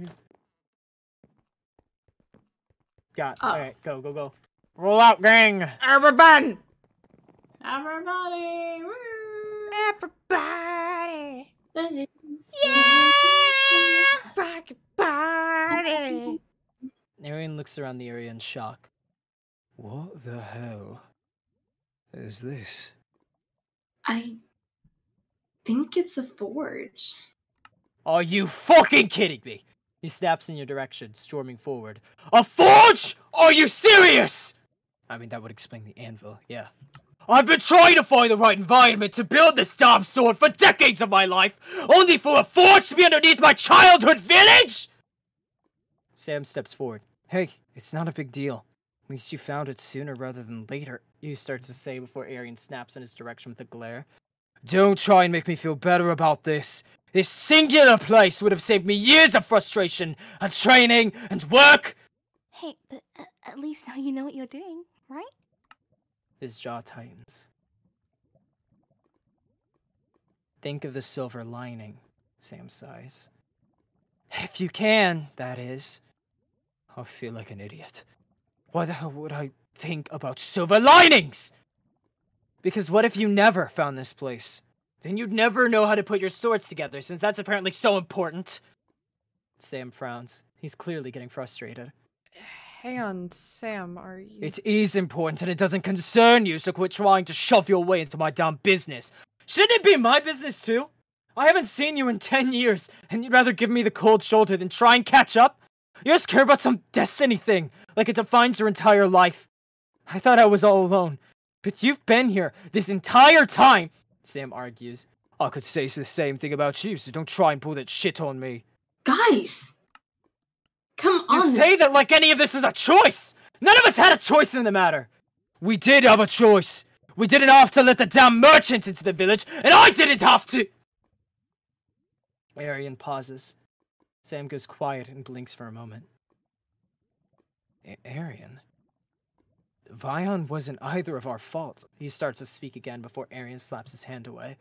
Got. Oh. All right, go, go, go. Roll out, gang. Everybody. Everybody. Woo. Everybody. Yeah. Rock your body. Arian looks around the area in shock. What the hell is this? I think it's a forge. Are you fucking kidding me? He snaps in your direction, storming forward. A forge? Are you serious? I mean, that would explain the anvil, yeah. I've been trying to find the right environment to build this damn sword for decades of my life, only for a forge to be underneath my childhood village?! Sam steps forward. Hey, it's not a big deal. At least you found it sooner rather than later, he starts to say before Arian snaps in his direction with a glare. Don't try and make me feel better about this. This singular place would have saved me years of frustration and training and work! Hey, but uh, at least now you know what you're doing, right? His jaw tightens. Think of the silver lining, Sam sighs. If you can, that is. I feel like an idiot. Why the hell would I think about silver linings? Because what if you never found this place? Then you'd never know how to put your swords together, since that's apparently so important. Sam frowns. He's clearly getting frustrated. Hang on, Sam, are you... It is important, and it doesn't concern you, so quit trying to shove your way into my damn business. Shouldn't it be my business, too? I haven't seen you in ten years, and you'd rather give me the cold shoulder than try and catch up? You just care about some destiny thing, like it defines your entire life. I thought I was all alone, but you've been here this entire time, Sam argues. I could say the same thing about you, so don't try and pull that shit on me. Guys! Come on! You say that like any of this was a choice! None of us had a choice in the matter! We did have a choice! We didn't have to let the damn merchants into the village, and I didn't have to! Arian pauses. Sam goes quiet and blinks for a moment. Arian? Vion wasn't either of our faults. He starts to speak again before Arian slaps his hand away.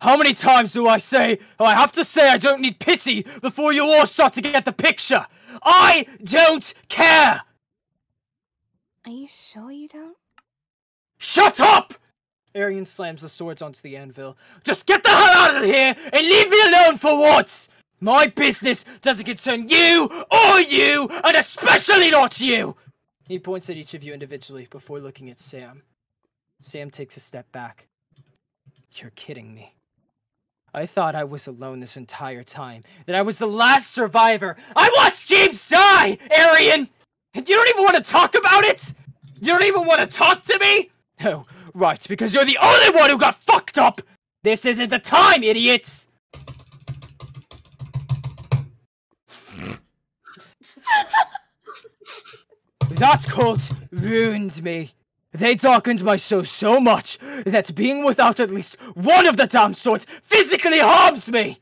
How many times do I say, oh, I have to say I don't need pity before you all start to get the picture? I don't care! Are you sure you don't? Shut up! Arian slams the swords onto the anvil. Just get the hell out of here and leave me alone for once! My business doesn't concern you or you, and especially not you! He points at each of you individually before looking at Sam. Sam takes a step back. You're kidding me. I thought I was alone this entire time, that I was the last survivor. I watched James die, Arian! And you don't even want to talk about it? You don't even want to talk to me? Oh, right, because you're the only one who got fucked up! This isn't the time, idiots! That cult ruined me. They darkened my soul so much that being without at least one of the damn swords physically harms me!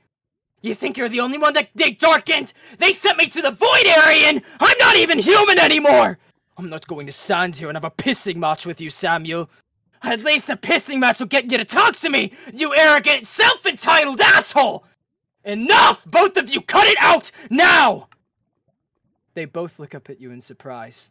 You think you're the only one that they darkened? They sent me to the void, Arian! I'm not even human anymore! I'm not going to stand here and have a pissing match with you, Samuel. At least a pissing match will get you to talk to me, you arrogant, self-entitled asshole! Enough! Both of you, cut it out! Now! They both look up at you in surprise.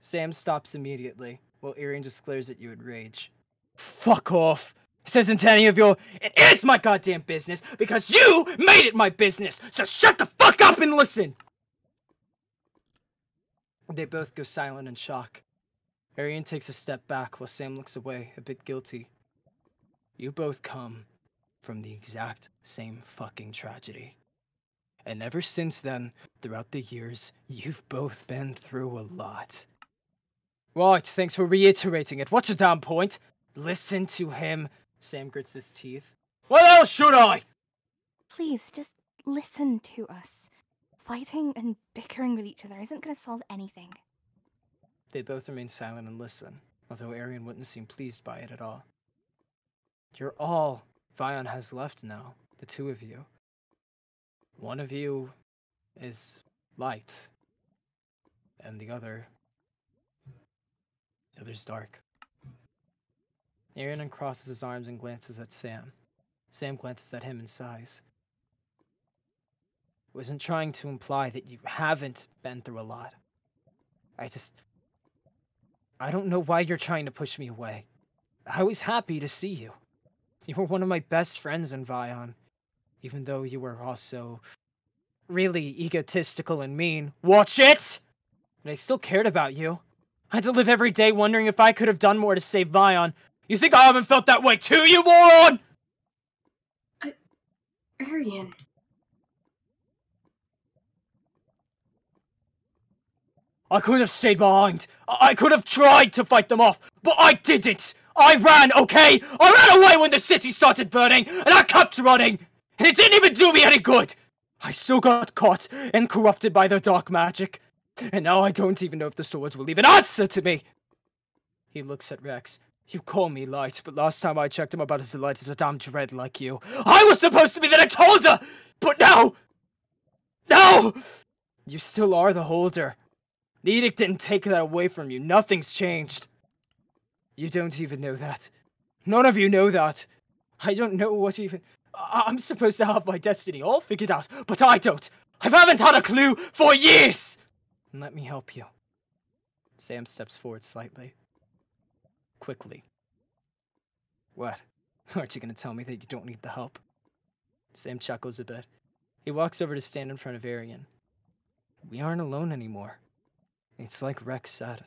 Sam stops immediately, while Arian just glares at you in rage. Fuck off! This isn't any of your— It is my goddamn business, because you made it my business! So shut the fuck up and listen! They both go silent in shock. Arian takes a step back while Sam looks away, a bit guilty. You both come from the exact same fucking tragedy. And ever since then, throughout the years, you've both been through a lot. Right, thanks for reiterating it. What's your damn point? Listen to him. Sam grits his teeth. What else should I? Please, just listen to us. Fighting and bickering with each other isn't going to solve anything. They both remain silent and listen, although Arian wouldn't seem pleased by it at all. You're all Vion has left now, the two of you. One of you is light, and the other... The other's dark. Arian uncrosses his arms and glances at Sam. Sam glances at him and sighs. Wasn't trying to imply that you haven't been through a lot. I just... I don't know why you're trying to push me away. I was happy to see you. You were one of my best friends in Vion. Even though you were also really egotistical and mean. Watch it! But I still cared about you. I had to live every day wondering if I could have done more to save Vion. You think I haven't felt that way too, you moron?! I... Arian... I could have stayed behind. I could have tried to fight them off, but I didn't. I ran, okay? I ran away when the city started burning, and I kept running. And it didn't even do me any good. I still got caught and corrupted by their dark magic. And now I don't even know if the swords will even answer to me. He looks at Rex. You call me light, but last time I checked, I'm about as light as a damn dread like you. I was supposed to be the next holder, but now... Now! You still are the holder. The Edict didn't take that away from you. Nothing's changed. You don't even know that. None of you know that. I don't know what even... I I'm supposed to have my destiny all figured out, but I don't. I haven't had a clue for years! And let me help you. Sam steps forward slightly. Quickly. What? Aren't you going to tell me that you don't need the help? Sam chuckles a bit. He walks over to stand in front of Arian. We aren't alone anymore. It's like Rex said,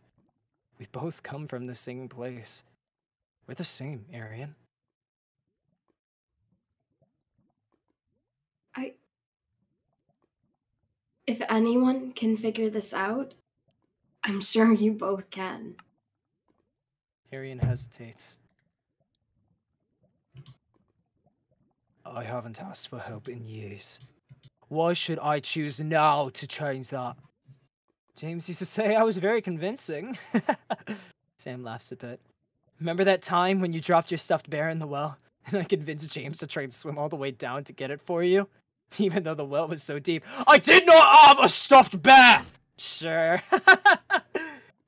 we both come from the same place. We're the same, Arian. I... If anyone can figure this out, I'm sure you both can. Arian hesitates. I haven't asked for help in years. Why should I choose now to change that? James used to say I was very convincing. Sam laughs a bit. Remember that time when you dropped your stuffed bear in the well? And I convinced James to try and swim all the way down to get it for you? Even though the well was so deep. I did not have a stuffed bear! Sure.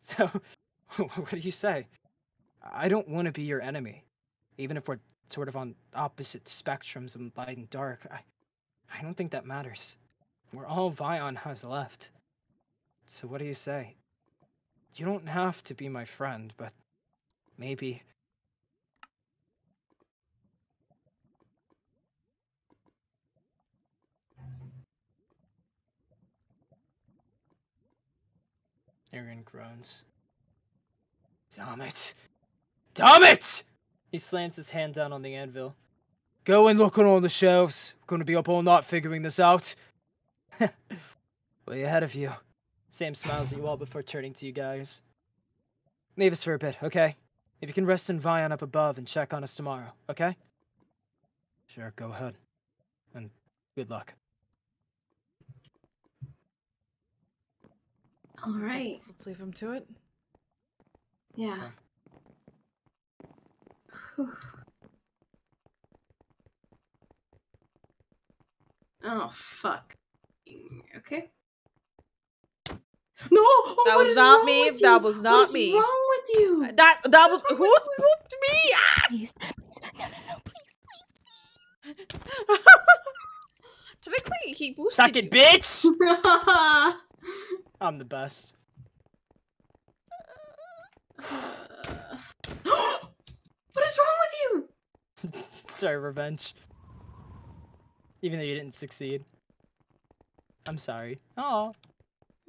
So, what do you say? I don't want to be your enemy. Even if we're sort of on opposite spectrums of light and dark, I, I don't think that matters. We're all Vion has left. So what do you say? You don't have to be my friend, but maybe Arian groans. Damn it! Damn it! He slams his hand down on the anvil. Go and look on all the shelves. We're gonna be up all night figuring this out. Way ahead of you. Sam smiles at you all before turning to you guys. Leave us for a bit, okay? If you can rest in Vion up above and check on us tomorrow, okay? Sure, go ahead. And good luck. All right. Let's, let's leave him to it. Yeah. Okay. Oh, fuck. Okay. No! Oh, that was not me. That was not me. What's wrong with you? That that was who pooped me? Ah! Please, please. No, no, no, please, please, please. Technically, he boosted. Suck it, you. Bitch! I'm the best. What is wrong with you? Sorry, revenge. Even though you didn't succeed. I'm sorry. Oh.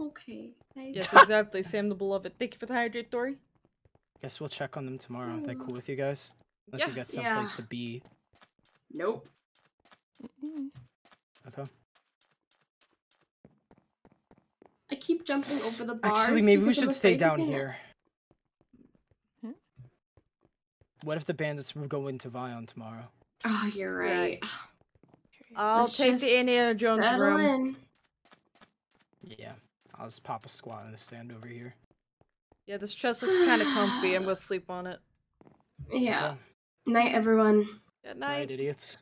Okay. Yes, exactly. Sam the Beloved. Thank you for the hydrate, Dory. Guess we'll check on them tomorrow. Aren't they cool with you guys? Unless yeah. you got someplace yeah. to be. Nope. Okay. I keep jumping over the bars. Actually, maybe we should stay down here. Hmm? What if the bandits were going to Vion tomorrow? Oh, you're right. right. I'll Let's take the Indiana Jones room. In. Yeah, I'll just pop a squat in the stand over here. Yeah, this chest looks kind of comfy. I'm gonna sleep on it. Yeah. Okay. Night, everyone. Good night. Night, idiots.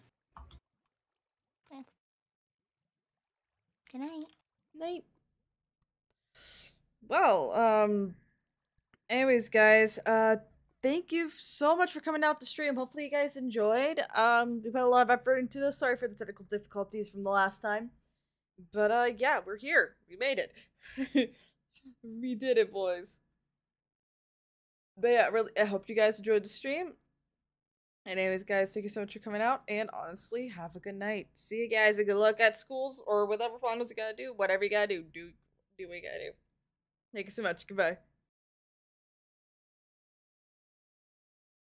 Good night. Night. Well, um. Anyways, guys, uh. thank you so much for coming out to stream. Hopefully you guys enjoyed. Um, we put a lot of effort into this. Sorry for the technical difficulties from the last time. But, uh, yeah, we're here. We made it. We did it, boys. But, yeah, really, I hope you guys enjoyed the stream. And anyways, guys, thank you so much for coming out. And, honestly, have a good night. See you guys. And good luck at schools or whatever finals you gotta do. Whatever you gotta do. Do, do what you gotta do. Thank you so much. Goodbye.